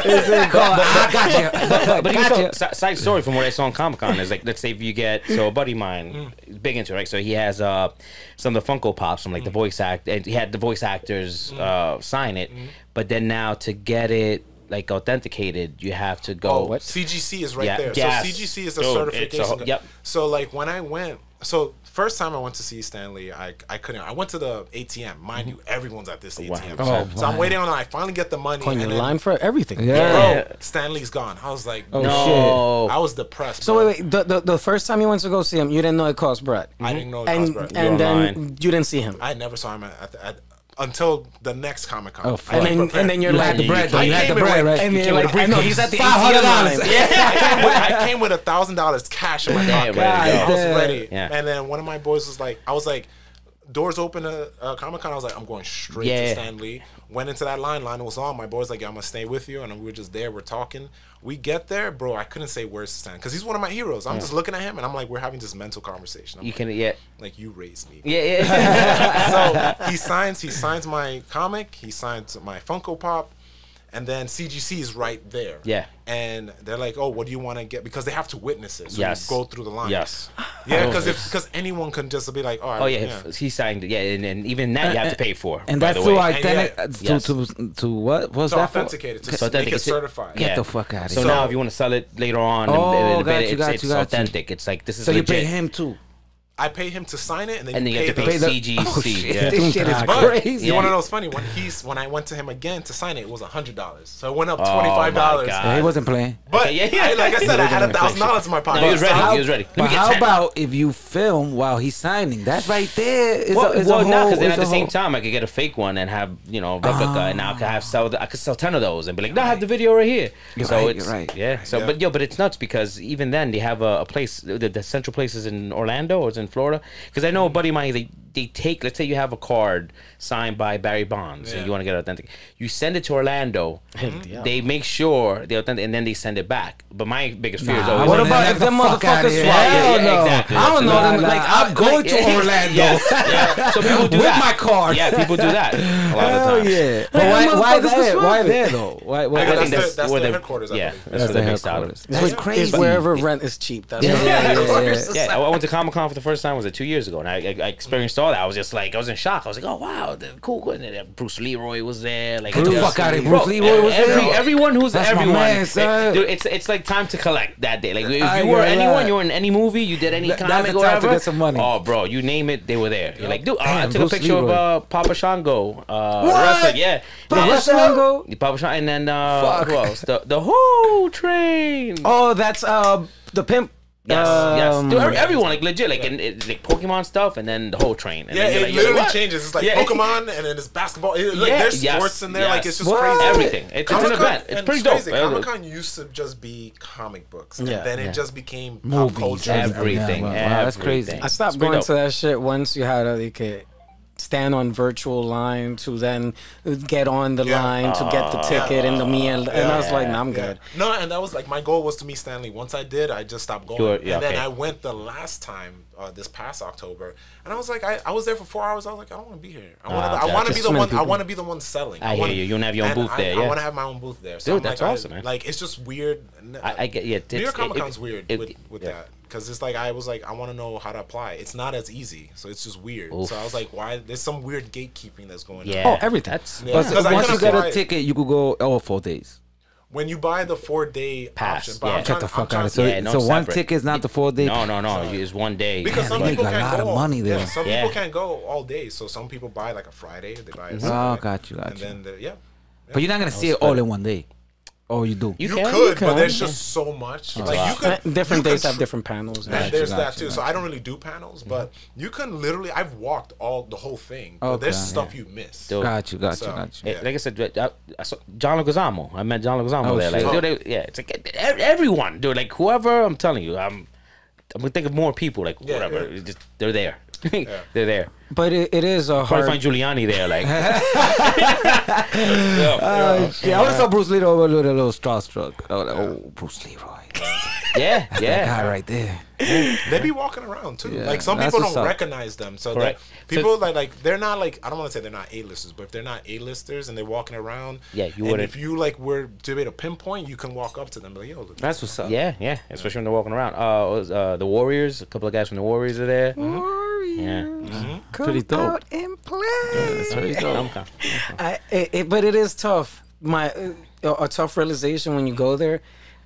It's called, I got you. But, but, but got you. So, side story from what I saw in Comic Con is like, let's say if you get so a buddy of mine, mm. big into it, right? So he has uh some of the Funko Pops from like mm. the voice act, and he had the voice actors mm. uh sign it, mm. but then now to get it. Like authenticated, you have to go. Oh, what? C G C is right yeah. there. Yes. So C G C is a Dude, certification. A, yep. So like when I went, so first time I went to see Stan Lee, I I couldn't. I went to the A T M, mind mm-hmm. you. Everyone's at this wow. A T M. Oh, so wow. I'm waiting on. I finally get the money. Calling in line for everything. Yeah. Bro, Stan Lee's gone. I was like, oh, no. Shit. I was depressed. So bro. wait, wait. The, the the first time you went to go see him, you didn't know it cost bread. Mm-hmm. I didn't know it and, cost bread. And You're then lying. you didn't see him. I never saw him at. at, at Until the next Comic Con, oh, and, then, and then you're yeah, like the bread. You, you, you had the bread, right? And then you're like, I know he's at the five hundred dollars. Yeah, I came with a thousand dollars cash in my pocket. I was ready. Yeah. And then one of my boys was like, I was like, doors open at uh, Comic Con. I was like, I'm going straight yeah. to Stan Lee. Went into that line. Line was on. My boy's like, yeah, I'm gonna stay with you. And we were just there. We're talking. We get there, bro. I couldn't say words to Stan because he's one of my heroes. I'm yeah. just looking at him and I'm like, we're having this mental conversation. I'm you like, can, yeah. Like you raised me. Bro. Yeah, yeah. So he signs. He signs my comic. He signs my Funko Pop. And then C G C is right there. Yeah. And they're like, oh, what do you want to get? Because they have to witness it. So yes. you go through the line. Yes. Yeah, because because anyone can just be like, all right. Oh, yeah, yeah. he signed it. Yeah, and, and even that and, you have to pay for. And by that's the way. Identity, and yeah. to, yes. to, to what was so that authenticated. To so authentic. Make it certified. Get yeah. the fuck out of here. So, so now if you want to sell it later on, oh, and, and, and, and, got you, it's, got it's you, got authentic. You. It's like, this is so legit. You pay him too. I pay him to sign it, and then and you, then pay you have to pay the C G C. Oh, shit. Yeah. This shit is crazy. You want to know what's funny? When he's when I went to him again to sign it, it was a hundred dollars, so it went up twenty five dollars. Oh, he wasn't playing, but okay, yeah, yeah. I, like I said, I had a thousand dollars in my pocket. No, he was ready. He was ready. But how ten. About if you film while he's signing? That's right there. It's well, a, it's well, a whole, no, because then at the same time, I could get a fake one and have you know replica, and I could have sell. I could sell ten of those and be like, no, I have the video right here. So it's right, yeah. So but yo, but it's nuts because even then they have a place. The central place is in Orlando or it's in. In Florida, because I know a buddy of mine, they, they take, let's say you have a card signed by Barry Bonds, yeah. and you want to get authentic, you send it to Orlando, mm-hmm. they make sure they authentic, and then they send it back. But my biggest fear nah, is always what about if them motherfuckers swallow? Yeah, yeah, yeah, exactly. I don't know them. Like, I'm going like, to yeah, Orlando yes, yeah. so people do with that. my card. Yeah, people do that a lot of times. Yeah, but why, why, why there? Why there though? Why? why I, I think that's, that's where the headquarters. Yeah, that's where they started. That's crazy. Wherever rent is cheap, that's yeah. I went to Comic Con for the first time. Was it two years ago? And I experienced. That I was just like I was in shock. I was like, oh wow, cool. Bruce Leroy was there. Like the fuck out of Bruce Leroy was every, there. Everyone who's That's everyone. Man, like, dude, it's it's like time to collect that day. Like if I you were right. anyone, you were in any movie, you did any Th comic or whatever. To get some money. Oh, bro, you name it, they were there. You're like, dude, Damn, I took Bruce a picture Leroy. of uh, Papa Shango. Uh, what? Yeah, Papa Shango. Papa Shango, and then uh, who else? The the whole train. Oh, that's uh the pimp. Yes, um, yes. Dude, everyone, like legit, like, yeah. and, it, like Pokemon stuff and then the whole train. And yeah, it like, literally like, changes. It's like yeah. Pokemon and then it's basketball. It, like, yeah. There's sports yes. in there. Yes. Like, it's just what? crazy. Everything. It's, it's an event. It's pretty it's dope. Comic Con used to just be comic books. Yeah. And then it yeah. just became pop culture. Everything. Yeah, wow. Wow, that's everything. crazy. I stopped going dope. to that shit once you had a kid. Stand on virtual line to then get on the yeah. line to get the ticket yeah. and the me and, yeah. and I was like, nah, I'm yeah. good. No, and that was like my goal was to meet Stan Lee. Once I did, I just stopped going. Sure. Yeah, and then okay. I went the last time uh, this past October, and I was like, I, I was there for four hours. I was like, I don't want to be here. I want to. Uh, I want to be the one. People. I want to be the one selling. I, I wanna, hear you. You want to have your own booth I, there. Yeah. I want to have my own booth there. So Dude, I'm that's like, awesome. I, man. Like it's just weird. I, I get yeah. New York Comic Con's weird it, with, with yeah. that. Because it's like, I was like, I want to know how to apply. It's not as easy. So it's just weird. Oof. So I was like, why? There's some weird gatekeeping that's going yeah. on. Oh, everything. Yeah. Yeah. Once you get a ticket, you could go oh, four days. When you buy the four-day pass, yeah. get the fuck out of it. Yeah, no so separate. one ticket is not the four-day pass? No, no, no. It's one day. Because Damn, some people can't a lot go. Of money there. Yeah, some yeah. people can't go all day. So some people buy like a Friday. They buy a Saturday. Oh, got you, got and you. And then, yeah, yeah. But you're not going to see it all in one day. Oh, you do. You, you can, could, you can. But there's just so much. Oh, like wow. you could, different you days could, have different panels. Right? There's you, that you, too. You, so I don't really do panels, mm-hmm. but you can literally. I've walked all the whole thing. But okay, there's yeah. stuff you miss. Dude. Got you, got so, you, got you. Yeah. Like I said, I, I saw John Leguizamo. I met John Leguizamo oh, there. Like, sure. dude, they, yeah, it's like everyone, dude. Like whoever, I'm telling you, I'm. I'm gonna think of more people. Like yeah, whatever, yeah. just they're there. Yeah. They're there. But it, it is a hard... Probably find Giuliani there, like... yeah. Uh, yeah, I always saw Bruce Leroy a little, a little starstruck. I was like, oh, Bruce Leroy. yeah, that's yeah. that guy right there. They be walking around, too. Yeah, like, some people don't suck. recognize them. So, that people, so, like, like, they're not, like... I don't want to say they're not A-listers, but if they're not A-listers and they're walking around... Yeah, you wouldn't... if you, like, were to be at a pinpoint, you can walk up to them. Like, yo, look, that's what's up. Yeah, yeah. Especially yeah. when they're walking around. Uh, was, uh, the Warriors, a couple of guys from the Warriors are there. Mm-hmm. Yeah, mm-hmm. Come out and play. Yeah, that's pretty dope. I, it, it, but it is tough. My uh, a tough realization when you go there,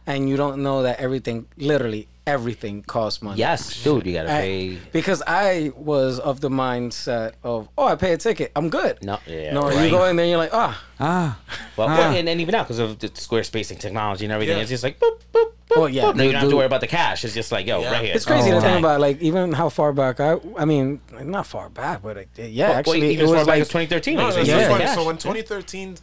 and you don't know that everything, literally everything, costs money. Yes, dude, you gotta I, pay. Because I was of the mindset of, oh, I pay a ticket, I'm good. No, yeah, no, right. you go in there, you're like, ah, ah. Well, ah. and, and even now, because of the square spacing technology and everything, yeah. it's just like boop, boop. Well, oh, yeah, no, you don't have to worry about the cash. It's just like, yo, yeah. right here. It's crazy oh, to think about, like, even how far back I, I mean, not far back, but like, yeah, well, actually, well, even it was far like back twenty thirteen. No, like, yeah. Yeah. So in twenty thirteen,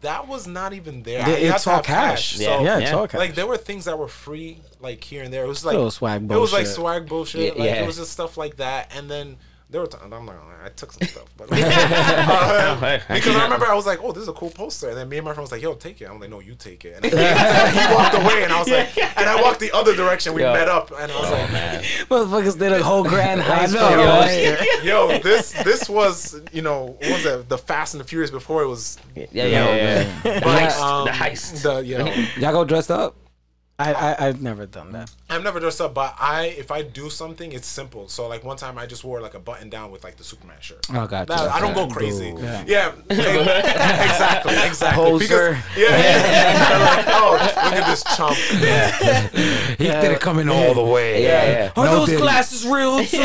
that was not even there. It, it's all cash. cash. Yeah, so, yeah, it's all cash. Like there were things that were free, like here and there. It was like swag bullshit. It was like swag bullshit. Yeah, like, yeah. It was just stuff like that, and then. There were times I'm like, I took some stuff, but like, uh, because I remember I was like, "Oh, this is a cool poster," and then me and my friend was like, "Yo, take it." I'm like, "No, you take it." And then he walked away, and I was like, and I walked the other direction. We yo. met up, and I was oh, like, man. "Motherfuckers did a whole grand high school." Yo, yo, this this was you know what was it the Fast and the Furious before it was yeah yeah, you know, yeah, yeah. But, the heist um, the heist the, you know y'all go dressed up. I, I I've never done that. I've never done stuff, but I if I do something, it's simple. So like one time I just wore like a button down with like the Superman shirt. Oh god, that, I don't go crazy. Ooh. Yeah, yeah. exactly, exactly. Poser. Because, yeah, yeah. Like, oh, look at this chump. Yeah. He yeah. did it coming yeah. all the way. Yeah, yeah. Are no those didn't. glasses real too?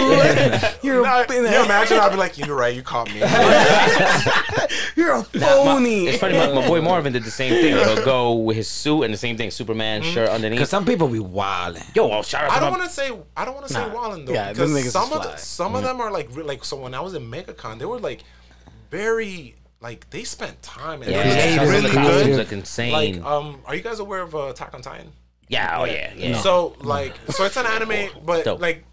You're now, you imagine I'd be like, you're right, you caught me. You're a phony. Nah, my, it's funny, my, my boy Marvin did the same thing. He'll go with his suit and the same thing, Superman mm-hmm. shirt underneath. Because some people be wilding. Yo, I'll shout out. I don't want to say I don't want to nah. say wilding though, yeah, because some of the, some mm-hmm. of them are like like. So when I was in MegaCon, they were like very like they spent time and yeah, they yeah. really the costumes good. Look insane. Like, um, are you guys aware of uh, Attack on Titan? Yeah. Oh yeah. yeah. No. So like, so it's an anime, but Dope. like.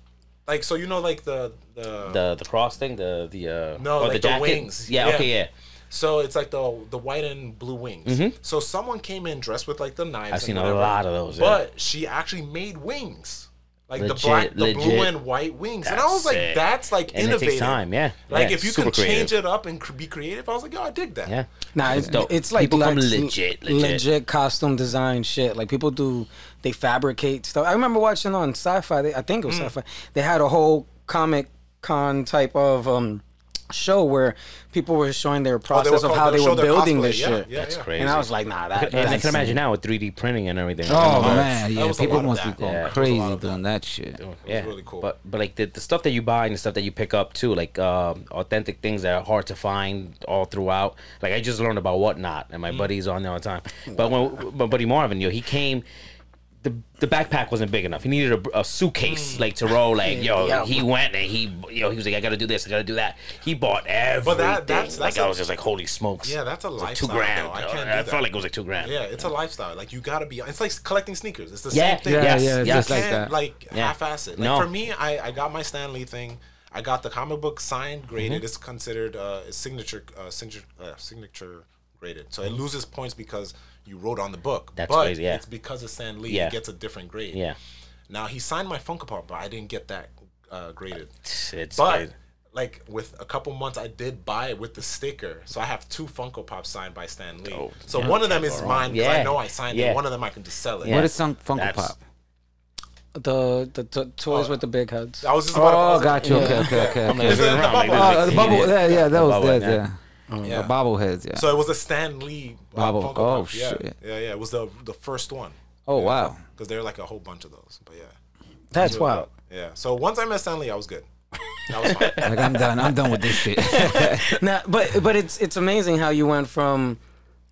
Like so, you know, like the the the, the cross thing, the the uh, no, like the, jacket? the wings. Yeah, yeah, okay, yeah. So it's like the the white and blue wings. Mm-hmm. So someone came in dressed with like the knives. I've seen and whatever, a lot of those. But yeah. she actually made wings, like legit, the black, the legit. blue and white wings. That's and I was like, sick. that's like and innovative. It takes time, yeah. Like yeah, if you can creative. change it up and be creative, I was like, yo, I dig that. Yeah, nah, it's, it's dope. It's like people like, legit, legit, legit costume design shit. Like people do. They fabricate stuff. I remember watching on Sci-Fi. They, I think it was mm. Sci-Fi. They had a whole Comic Con type of um, show where people were showing their process oh, of how they were building this yeah, shit. Yeah, that's yeah. crazy. And I was like, nah, that. And I can imagine now with three D printing and everything. Oh man, yeah, people must be going yeah. crazy doing that. that shit. It was yeah, really cool. But but like the, the stuff that you buy and the stuff that you pick up too, like um, authentic things that are hard to find all throughout. Like I just learned about Whatnot, and my mm. buddy's on there all the time. But when my buddy Marvin, yo, he came. The, the backpack wasn't big enough. He needed a, a suitcase, like to roll. Like yo, yeah. he went and he, yo, he was like, I gotta do this, I gotta do that. He bought everything. But that, that's, that's like a, I was just like, holy smokes. Yeah, that's a lifestyle. Like two grand. I, can't I felt like it was like two grand. Yeah, it's a lifestyle. Like you gotta be. It's like collecting sneakers. It's the yeah, same thing. Yeah, yeah, yeah. Just like that. Like yeah. half-assed. Like no. for me, I, I got my Stan Lee thing. I got the comic book signed, graded. Mm-hmm. It's considered uh, a signature, uh, signature, uh, signature graded. So mm-hmm. it loses points because you wrote on the book. That's but crazy, yeah. it's because of Stan Lee. Yeah. He gets a different grade. Yeah. Now, he signed my Funko Pop, but I didn't get that uh, graded. It's but, crazy. like, with a couple months, I did buy it with the sticker. So I have two Funko Pops signed by Stan Lee. Oh, so yeah, one of them is mine because yeah. I know I signed yeah. it. One of them I can just sell it. Yeah. What is some Funko That's Pop? The the t toys oh. with the big heads. I was just about oh, to... Oh, got you. Okay, okay, okay. The bubble. Yeah, yeah, that was that, yeah. Um, yeah. The bobbleheads, yeah. So it was a Stan Lee uh, Bobble. Funko Pop. Oh yeah. shit! Yeah, yeah, it was the the first one. Oh yeah. wow! Because there are like a whole bunch of those, but yeah. That's really wild. Good. Yeah. So once I met Stan Lee, I was good. That was fine. Like I'm done. I'm done with this shit. Now, but but it's it's amazing how you went from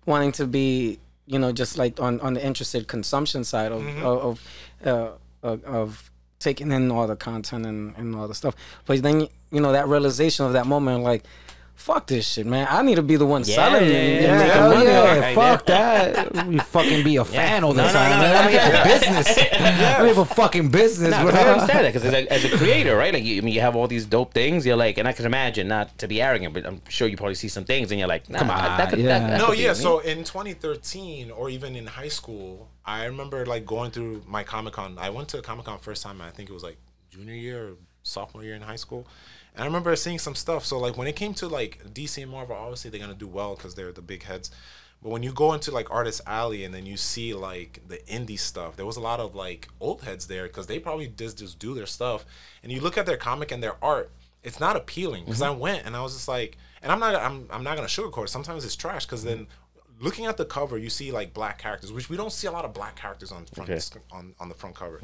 wanting to be, you know, just like on on the interested consumption side of mm-hmm. of uh, of, of taking in all the content and and all the stuff, but then you know that realization of that moment, like. Fuck this shit, man. I need to be the one yeah, selling it. Yeah, and yeah, making money. yeah. Right fuck there. that. We fucking be a fan yeah. all the no, time, no, no, man. No, no, I mean, yeah. have a business. yeah. I have a fucking business. Nah, but I understand that because like, as a creator, right? Like, you, I mean, you have all these dope things. You're like, and I can imagine, not to be arrogant, but I'm sure you probably see some things, and you're like, nah, come on, that could, yeah. that, that no, could yeah. be so me. In twenty thirteen, or even in high school, I remember like going through my Comic Con. I went to a Comic Con first time. I think it was like junior year or sophomore year in high school. And I remember seeing some stuff. So, like, when it came to, like, D C and Marvel, obviously they're going to do well because they're the big heads. But when you go into, like, Artist Alley and then you see, like, the indie stuff, there was a lot of, like, old heads there because they probably just, just do their stuff. And you look at their comic and their art, it's not appealing because mm-hmm. I went and I was just like, and I'm not I'm, I'm not going to sugarcoat it. Sometimes it's trash because then looking at the cover, you see, like, black characters, which we don't see a lot of black characters on front, okay. on, on the front cover.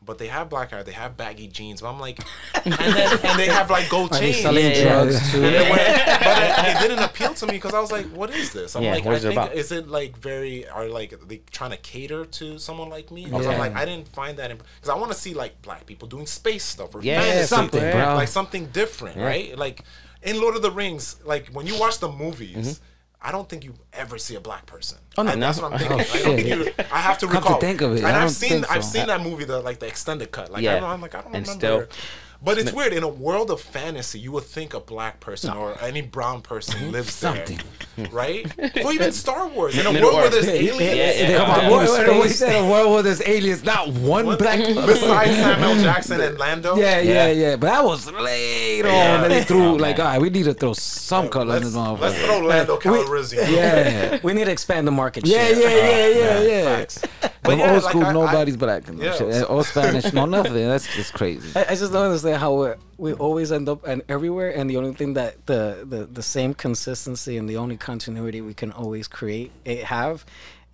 But they have black hair, they have baggy jeans. But I'm like, and, then, and they have like gold chains. Selling yeah. drugs too. And they went, but it, it didn't appeal to me because I was like, what is this? I'm yeah, like, I think about? is it like very are like are they trying to cater to someone like me? Because yeah. I'm like, I didn't find that because I want to see like black people doing space stuff or yeah, fantasy, something, bro. like something different, yeah. right? Like in Lord of the Rings, like when you watch the movies. Mm-hmm. I don't think you ever see a black person. Oh no, and that's no. what I'm thinking. Oh, I, don't think you, I have to recall. Come to think of it, and I've seen so. I've seen that movie, the like the extended cut. Like yeah. I don't, I'm like I don't and remember. Still, but it's weird. In a world of fantasy, you would think a black person no. or any brown person lives something, there, right? Well, even Star Wars. In a Middle world Earth. where there's aliens, yeah, yeah, yeah. come on, yeah. we said a world where there's aliens. Not one, one black besides Samuel Jackson and Lando. Yeah, yeah, yeah. yeah. But that was late yeah. on. That they threw oh, like, all right, we need to throw some yeah, color in this motherfucker. Let's throw Lando Calrissian. Yeah, we need to expand the market. Yeah, share. yeah, yeah, yeah, yeah. yeah. But yeah, old school, like I, nobody's I, black. And yeah. All Spanish, no nothing. That's just crazy. I, I just don't understand how we're, we always end up and everywhere, and the only thing that the, the the same consistency and the only continuity we can always create it have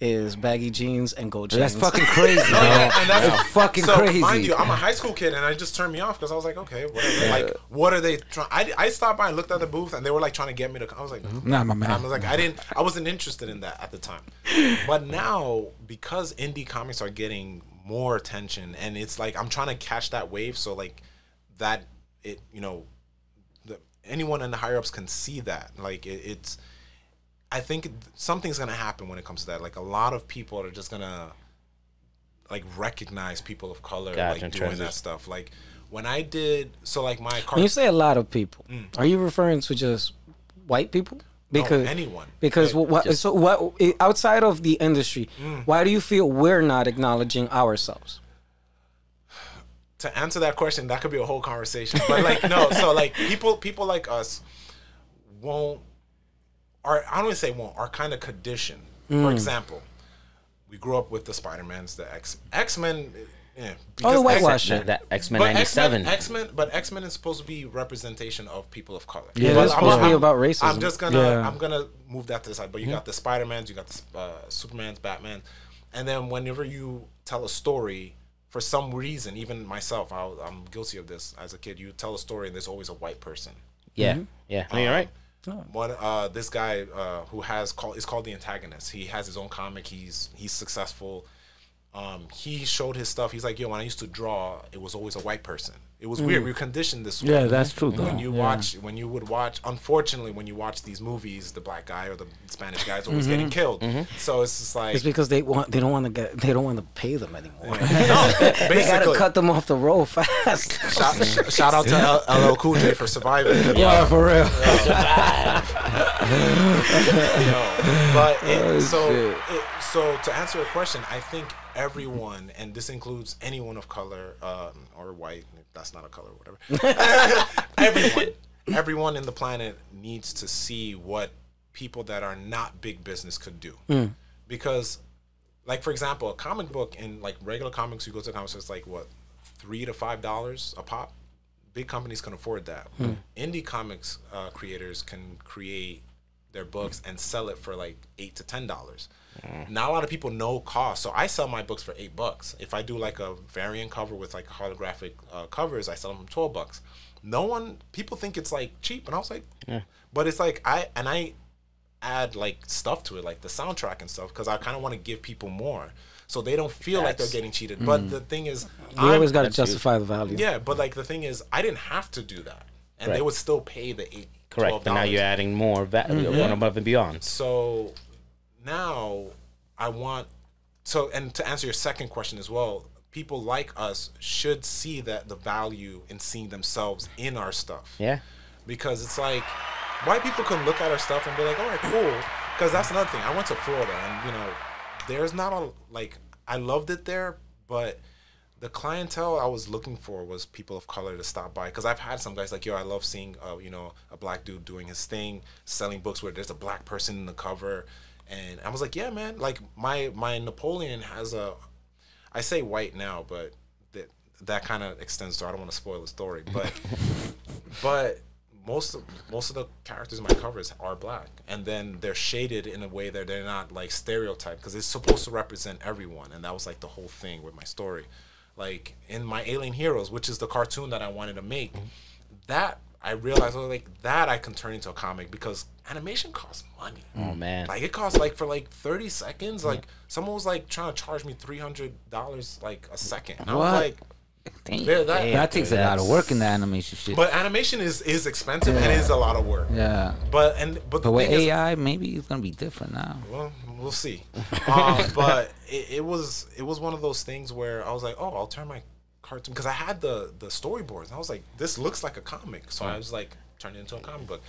is baggy jeans and gold jeans. That's fucking crazy. No, yeah, and that's, that's fucking so, crazy. Mind you, I'm a high school kid, and it just turned me off because I was like, okay, whatever. Yeah. Like, what are they trying? I, I stopped by and looked at the booth, and they were like trying to get me to. I was like, nah, my man. I was like, I didn't. I wasn't interested in that at the time. But now, because indie comics are getting more attention, and it's like I'm trying to catch that wave, so like that it, you know, the, anyone in the higher ups can see that. Like it, it's. I think something's gonna happen when it comes to that. Like a lot of people are just gonna like recognize people of color gotcha, like doing that stuff. Like when I did, so like my car when you say a lot of people, mm. are you referring to just white people? Because no, anyone. Because like, what, just, so what outside of the industry, mm. why do you feel we're not acknowledging ourselves? To answer that question, that could be a whole conversation. But like no, so like people people like us won't. Are, I don't even say won't, are kind of conditioned. Mm. For example, we grew up with the Spider-Mans, the X, X-Men. Yeah, oh, the whitewash. X-Men ninety-seven. X-Men, but X-Men is supposed to be representation of people of color. Yeah, it's supposed to be about racism. I'm just gonna, yeah. I'm gonna move that to the side. But you yeah. got the Spider-Mans, you got the uh, Supermans, Batman, and then whenever you tell a story, for some reason, even myself, I, I'm guilty of this as a kid. You tell a story, and there's always a white person. Yeah, mm-hmm. yeah. Are you all right? Oh. One, uh, this guy uh, who has called is called the antagonist. He has his own comic. He's he's successful. Um, he showed his stuff. He's like, yo, when I used to draw, it was always a white person. It was mm. weird. We were conditioned this way. Yeah, that's true. Though. When you yeah. watch, when you would watch, unfortunately, when you watch these movies, the black guy or the Spanish guy is always mm-hmm. getting killed. Mm-hmm. So it's just like it's because they want they don't want to get they don't want to pay them anymore. No, they gotta cut them off the road fast. Shout, shout out to L L Cool J for surviving. Yeah, yeah for real. Yeah. But it, so it, so to answer your question, I think. Everyone, and this includes anyone of color um, or white, that's not a color, whatever. everyone, everyone in the planet needs to see what people that are not big business could do. Mm. Because, like, for example, a comic book in like regular comics, you go to the comic store, it's like what, three to five dollars a pop? Big companies can afford that. Mm. Indie comics uh, creators can create their books and sell it for like eight to ten dollars. Not a lot of people know cost, so I sell my books for eight bucks. If I do like a variant cover with like holographic uh, covers, I sell them for twelve bucks. No one, people think it's like cheap, and I was like, yeah. but it's like I and I add like stuff to it, like the soundtrack and stuff, because I kind of want to give people more, so they don't feel that's, like they're getting cheated. Mm. But the thing is, we I'm, always got to justify the value. Yeah, but like the thing is, I didn't have to do that, and right. they would still pay the eight. Correct. But now you're adding more value, mm-hmm. one above and beyond. So. Now, I want so and to answer your second question as well, people like us should see that the value in seeing themselves in our stuff. Yeah, because it's like white people can look at our stuff and be like, "All right, cool." Because that's another thing. I went to Florida, and you know, there's not a like I loved it there, but the clientele I was looking for was people of color to stop by. Because I've had some guys like, "Yo, I love seeing uh, you know a black dude doing his thing, selling books where there's a black person in the cover." And I was like, yeah, man, like my, my Napoleon has a, I say white now, but that, that kind of extends to, I don't want to spoil the story, but, but most of, most of the characters in my covers are black. And then they're shaded in a way that they're not like stereotyped because it's supposed to represent everyone. And that was like the whole thing with my story. Like in my Alien Heroes, which is the cartoon that I wanted to make, that I realized I was like that I can turn into a comic because animation costs money. Oh man! Like it costs like for like thirty seconds. Like yeah. someone was like trying to charge me three hundred dollars like a second. And what? I was like, Damn. That, Damn. that takes a lot of work in the animation shit. But animation is is expensive yeah. and is a lot of work. Yeah. But and but, but with A I, is, maybe it's gonna be different now. Well, we'll see. um, but it, it was it was one of those things where I was like, oh, I'll turn my cartoon because I had the the storyboards and I was like this looks like a comic so I was like turned it into a comic book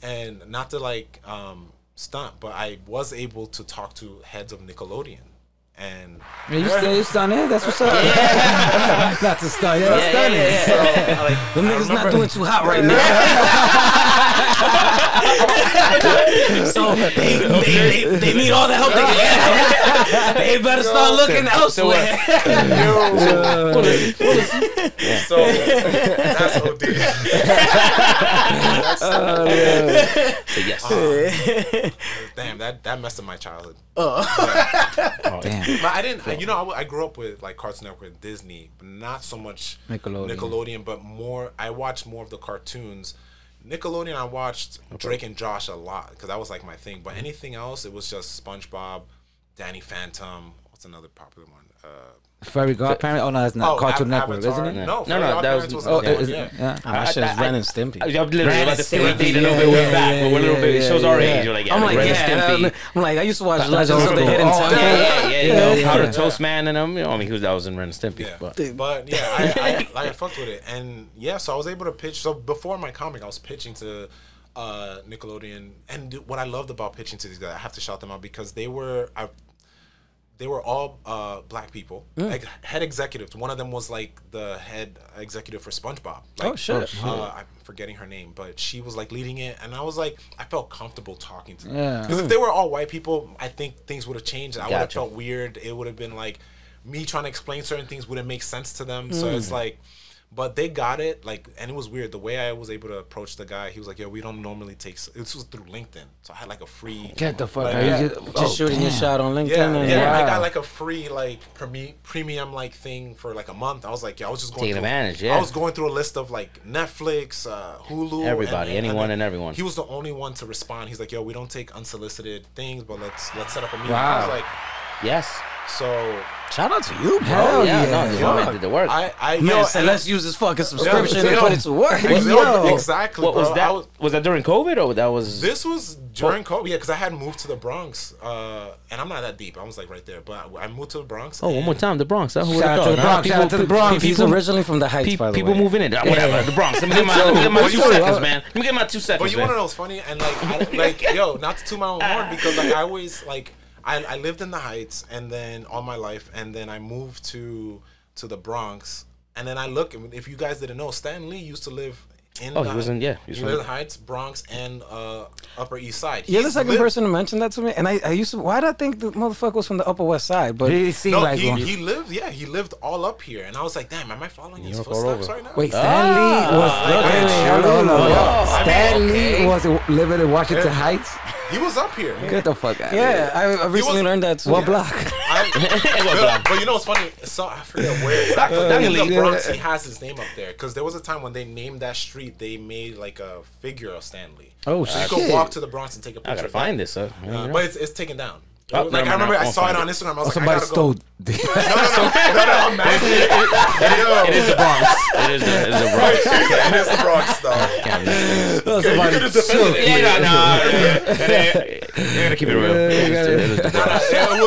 and not to like um stunt but I was able to talk to heads of Nickelodeon and yeah, you still you stunning that's what's up yeah. not to stunt yeah, yeah, yeah, yeah. So, like, them niggas not doing too hot right now So they, they, they, they need all the help they can. They better start looking elsewhere. So that's O D. That's uh, yeah. So yes. Uh, damn, that that messed up my childhood. Uh. But, oh damn. But I didn't. I, you know, I, I grew up with like Cartoon Network and Disney, but not so much Nickelodeon. Nickelodeon, but more. I watched more of the cartoons. Nickelodeon, I watched okay. Drake and Josh a lot because that was like my thing. But mm-hmm. anything else, it was just SpongeBob, Danny Phantom. What's another popular one? Uh, Fairy Godparents? Oh no, that's not oh, Cartoon Ab Network, Avatar. Isn't it? No, no, no, that was, was oh, it, yeah. yeah. Oh, that shit is Ren and Stimpy. I, I, I, I'm literally about to say we're a little bit way back, but we're a little bit. It shows our age. You're like, yeah, I'm like, Ren and Stimpy. I'm like, I used to watch Legends of the Hidden Temple. Yeah, yeah, you know, Powder yeah. Toast Man, and um, you know, I mean, who's that was in Ren and Stimpy? Yeah. But, but yeah, I, I like I fucked with it, and yeah, so I was able to pitch. So before my comic, I was pitching to uh, Nickelodeon, and what I loved about pitching to these guys, I have to shout them out because they were. I, They were all uh, black people, mm. like head executives. One of them was like the head executive for SpongeBob. Like, oh shit! Uh, oh, shit. I'm forgetting her name, but she was like leading it, and I was like, I felt comfortable talking to them because yeah. mm. if they were all white people, I think things would have changed. I gotcha. would have felt weird. It would have been like me trying to explain certain things wouldn't make sense to them. Mm. So it's like, but they got it. Like, and it was weird the way I was able to approach the guy. He was like, "Yo, we don't normally take." This was through LinkedIn, so I had like a free. Get the fuck like, out! Yeah. You just, just shooting oh, your shot on LinkedIn. Yeah, and yeah. Wow. I got like a free like premium premium like thing for like a month. I was like, "Yo, I was just going taking advantage." Yeah, I was going through a list of like Netflix, uh, Hulu, everybody, and, and, anyone, and, and everyone. He was the only one to respond. He's like, "Yo, we don't take unsolicited things, but let's let's set up a meeting." Wow. I was like, "Yes." So shout out to you, bro. Hell yeah, yeah. No, yeah. Did the work. I, I man, yo, so and let's use this fucking subscription yo, and yo. put it to work. Yo. Exactly. What bro. was that? Was, was that during COVID or that was? This was during what? COVID. Yeah, because I had moved to the Bronx, uh, and I'm not that deep. I was like right there, but I, I moved to the Bronx. Oh, one more time, the Bronx. Shout out to the Bronx. Shout out to the Bronx. He's originally from the Heights, by the way. People moving in. Whatever, the Bronx. Let me get my, let me get my two seconds, man. Let me get my two seconds. But you want to know what's funny? And like, like, yo, not to toot my own horn because like I always like. I, I lived in the Heights and then all my life, and then I moved to to the Bronx, and then I look. If you guys didn't know, Stan Lee used to live in. Oh, the, he was in yeah. He, was he lived in the Heights, Bronx, and uh, Upper East Side. He's You're the second lived, person to mention that to me, and I, I used to. Why did I think the motherfucker was from the Upper West Side? But he seemed no, like he, he lived. Yeah, he lived all up here, and I was like, damn, am I following his footsteps right now? Wait, Stan Lee oh, was oh, Stan Lee was living in Washington yeah. Heights. He was up here. Get the fuck out. Yeah, I, I recently was, learned that too. What yeah. block? I, but you know what's funny? So I forget where exactly. Uh, in the Bronx, he has his name up there because there was a time when they named that street. They made like a figure of Stan Lee. Oh so shit! You could walk to the Bronx and take a picture. I gotta of find that. this, uh, uh, but it's, it's taken down. Oh, like no, I remember, no, I, I saw it on Instagram. I was oh, like, I gotta go. No, no, no, no, no, no, it, it, it, it, it is the Bronx. It is the, it is the Bronx. It is the Bronx, though. I can't defend it. Yeah, no, no. You gotta keep it real.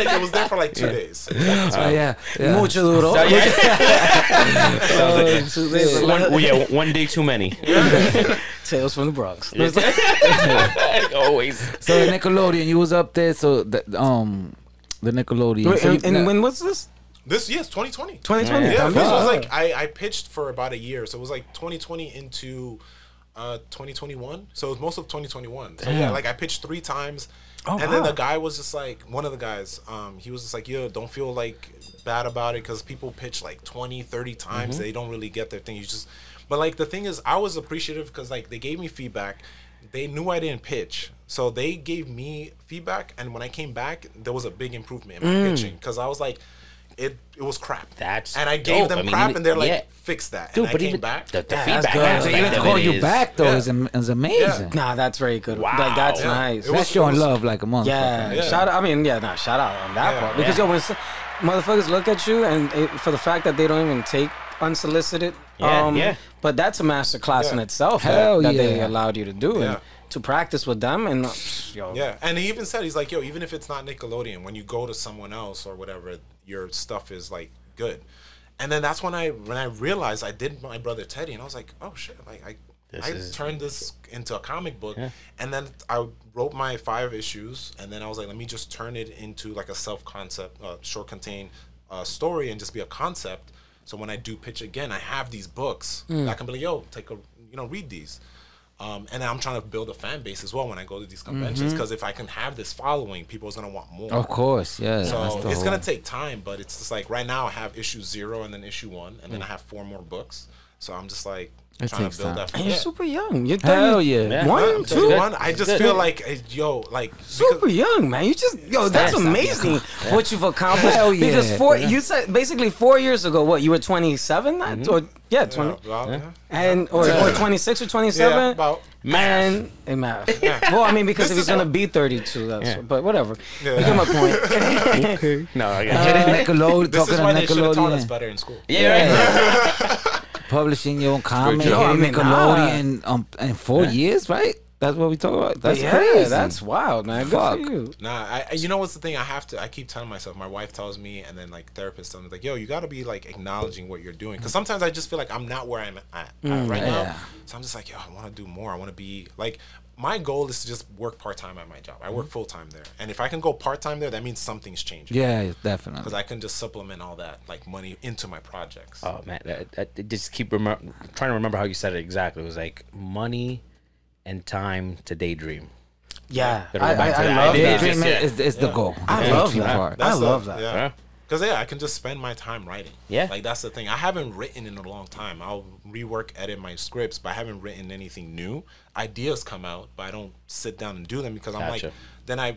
It was there for like two yeah. days. Oh yeah, mucho duro. Yeah, one day too many. Tales from the Bronx. Always. So Nickelodeon, you was up there, so. The, um, the Nickelodeon. Wait, and, and when was this? This yes, twenty twenty. twenty twenty. Yeah, yeah. This was like I I pitched for about a year, so it was like twenty twenty into uh twenty twenty-one. So it was most of twenty twenty-one. So yeah, like I pitched three times, oh, and wow. then the guy was just like one of the guys. Um, he was just like, yo, don't feel like bad about it because people pitch like twenty, thirty times, mm-hmm. they don't really get their thing. You just, but like the thing is, I was appreciative because like they gave me feedback. They knew I didn't pitch, so they gave me feedback. And when I came back, there was a big improvement in my mm. pitching because I was like, it it was crap. That's and I gave dope. them I mean, crap, and they're like, yeah. fix that. Dude, and but I came back. The, the yeah, feedback. That's good. They even call you back though yeah. is, am is amazing. Yeah. Nah, that's very good. Wow, like, that's yeah. nice. It was, that's showing love like a motherfucker. Yeah. yeah, shout out. I mean, yeah, nah, shout out on that yeah. part because yeah. yo, when motherfuckers look at you, and it, for the fact that they don't even take unsolicited. Yeah, um, yeah. But that's a master class yeah. in itself. Hell that, yeah. that they allowed you to do yeah. and to practice with them. And yo. yeah, and he even said, he's like, yo, even if it's not Nickelodeon, when you go to someone else or whatever, your stuff is like good. And then that's when I when I realized I did My Brother Teddy, and I was like, oh shit, like I this I is... turned this into a comic book, yeah. and then I wrote my five issues, and then I was like, let me just turn it into like a self concept, uh, short contained uh, story, and just be a concept. So when I do pitch again, I have these books. Mm. I can be like, yo, take a, you know, read these. Um, and I'm trying to build a fan base as well when I go to these conventions, because mm-hmm. if I can have this following, people's gonna want more. Of course, yeah. So it's whole. gonna take time, but it's just like right now I have issue zero and then issue one, and mm. then I have four more books. So I'm just like it trying to build time. that. And you're super young. You're hell yeah, man. one, two. One, I just feel like uh, yo, like super young, man. You just yo, that's amazing yeah. what you've accomplished. Hell yeah. Because four, yeah. you said basically four years ago, what you were twenty-seven, mm-hmm. or yeah, twenty, yeah, yeah. and or, yeah. or twenty-six or twenty-seven. Yeah, about man, and math. Yeah. Well, I mean, because if he's gonna be thirty-two, that's yeah. what, but whatever. Yeah. You get my point. Okay. No, I got it. Nickelodeon. This is why they should have taught us better in school. Yeah. Publishing your own comics, yo, I mean, Nickelodeon, nah. um, in four yeah. years, right? That's what we talk about. That's yeah, crazy. That's wild, man. Fuck. Good for you. Nah, I, you know what's the thing? I have to. I keep telling myself. My wife tells me, and then like therapists tell me, like, yo, you got to be like acknowledging what you're doing, because sometimes I just feel like I'm not where I'm at, mm, at right yeah. now. So I'm just like, yo, I want to do more. I want to be like. My goal is to just work part-time at my job. I work full-time there. And if I can go part-time there, that means something's changing. Yeah, definitely. Because I can just supplement all that, like, money into my projects. Oh, man. I, I just keep trying to remember how you said it exactly. It was like money and time to daydream. Yeah. I, I, I love that. Daydream is, is yeah. the goal. I yeah. love that. Part. I love the, that. Yeah. Huh? Because, yeah, I can just spend my time writing. Yeah. Like, that's the thing. I haven't written in a long time. I'll rework, edit my scripts, but I haven't written anything new. Ideas come out, but I don't sit down and do them because I'm gotcha. like, then I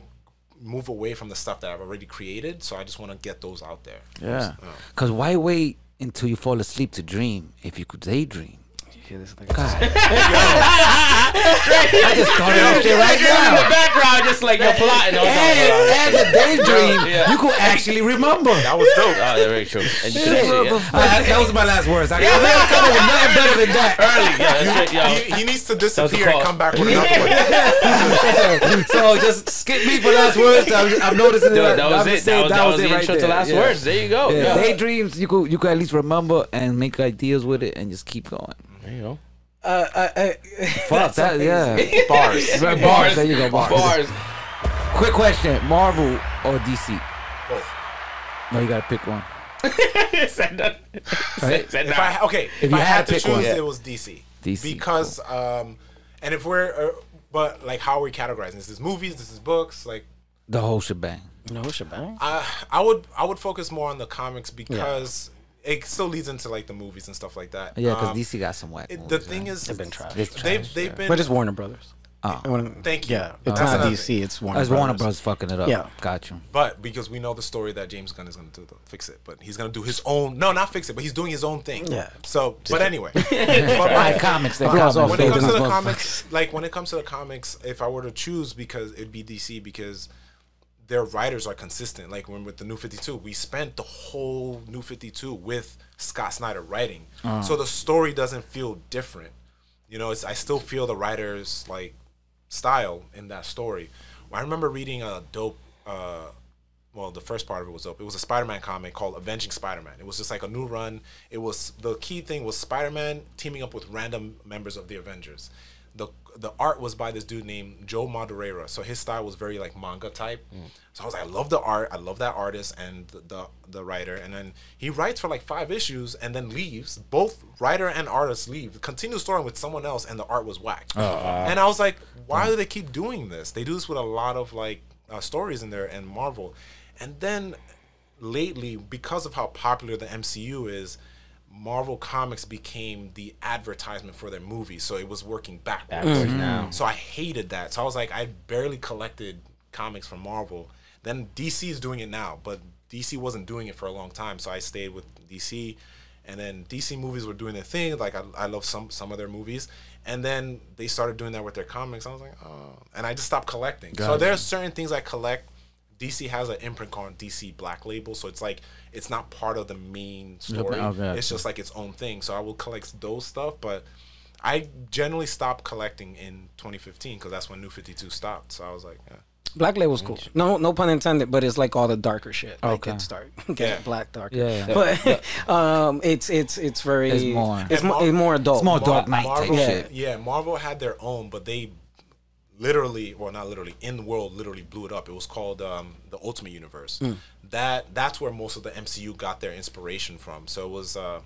move away from the stuff that I've already created. So I just want to get those out there. Yeah. Because yeah. why wait until you fall asleep to dream if you could daydream? God. I just started off shit right now. In the background, just like you're plotting. And the daydream, yeah. you could actually remember. That was dope. Oh, that's very true. And you could actually, yeah. uh, that was my last words. I can't come up with nothing better than that. Early. Yeah, you, he, he needs to disappear and come back with another one. So just skip me for last words. I'm, I'm noticing that. That was it. That was the intro to last yeah. words. There you go. Yeah. Yeah. Daydreams, you could you could at least remember and make ideas with it and just keep going. There you go. Uh, I, I, Fuck that, yeah. Bars. Bars. Bars. There you go, bars. Bars. Quick question: Marvel or D C? Both. No, you gotta pick one. Said that. Right? Said if I, okay, if, if I had, had to, to choose, one, yeah. it was D C. D C because, cool. um, and if we're, uh, but like, how are we categorizing? This is movies. This is books. Like the whole shebang. The whole shebang. I, I would, I would focus more on the comics because. Yeah. It still leads into like the movies and stuff like that. Yeah, because um, D C got some whack. Movies, the thing right? is, they've been trash. They've, trash, they've, they've yeah. been, but it's Warner Brothers. Oh. Thank you. Yeah, it's not D C. It's Warner. It's Brothers. Warner Brothers fucking it up. Yeah, got you. But because we know the story that James Gunn is going to do, the, fix it. But he's going to do his own. No, not fix it. But he's doing his own thing. Yeah. So, but anyway, but my comics. They uh, when it comes to the comics, like when it comes to the comics, if I were to choose, because it'd be D C because. Their writers are consistent. Like when with the New fifty-two, we spent the whole New fifty-two with Scott Snyder writing. Uh. So the story doesn't feel different. You know, it's I still feel the writer's like style in that story. Well, I remember reading a dope, uh, well, the first part of it was dope. It was a Spider-Man comic called Avenging Spider-Man. It was just like a new run. It was, the key thing was Spider-Man teaming up with random members of the Avengers. The the art was by this dude named Joe Madureira. So his style was very like manga type. Mm. So I was like, I love the art. I love that artist and the, the the writer. And then he writes for like five issues and then leaves. Both writer and artist leave. Continue story with someone else and the art was whack. Uh, and I was like, why do they keep doing this? They do this with a lot of like uh, stories in there and Marvel. And then lately, because of how popular the M C U is, Marvel Comics became the advertisement for their movies, so it was working backwards. Mm-hmm. now. So I hated that. So I was like, I barely collected comics from Marvel. Then D C is doing it now, but D C wasn't doing it for a long time, so I stayed with D C. And then D C movies were doing their thing. Like, I, I love some, some of their movies. And then they started doing that with their comics. I was like, oh. And I just stopped collecting. Got so you. There are certain things I collect. D C has an imprint called D C Black Label, so it's like it's not part of the main story. Okay. It's just like its own thing. So I will collect those stuff, but I generally stopped collecting in twenty fifteen because that's when New fifty-two stopped. So I was like, yeah. Black Label's cool. No, no pun intended, but it's like all the darker shit. Okay, like start okay, yeah. black dark. Yeah, yeah. But yeah. um, it's it's it's very it's more it's, Marvel, it's more adult. It's more Dark Knight type shit. Yeah, Marvel had their own, but they. Literally, well, not literally, in the world, literally blew it up. It was called um, the Ultimate Universe. Mm. That that's where most of the M C U got their inspiration from. So it was, uh,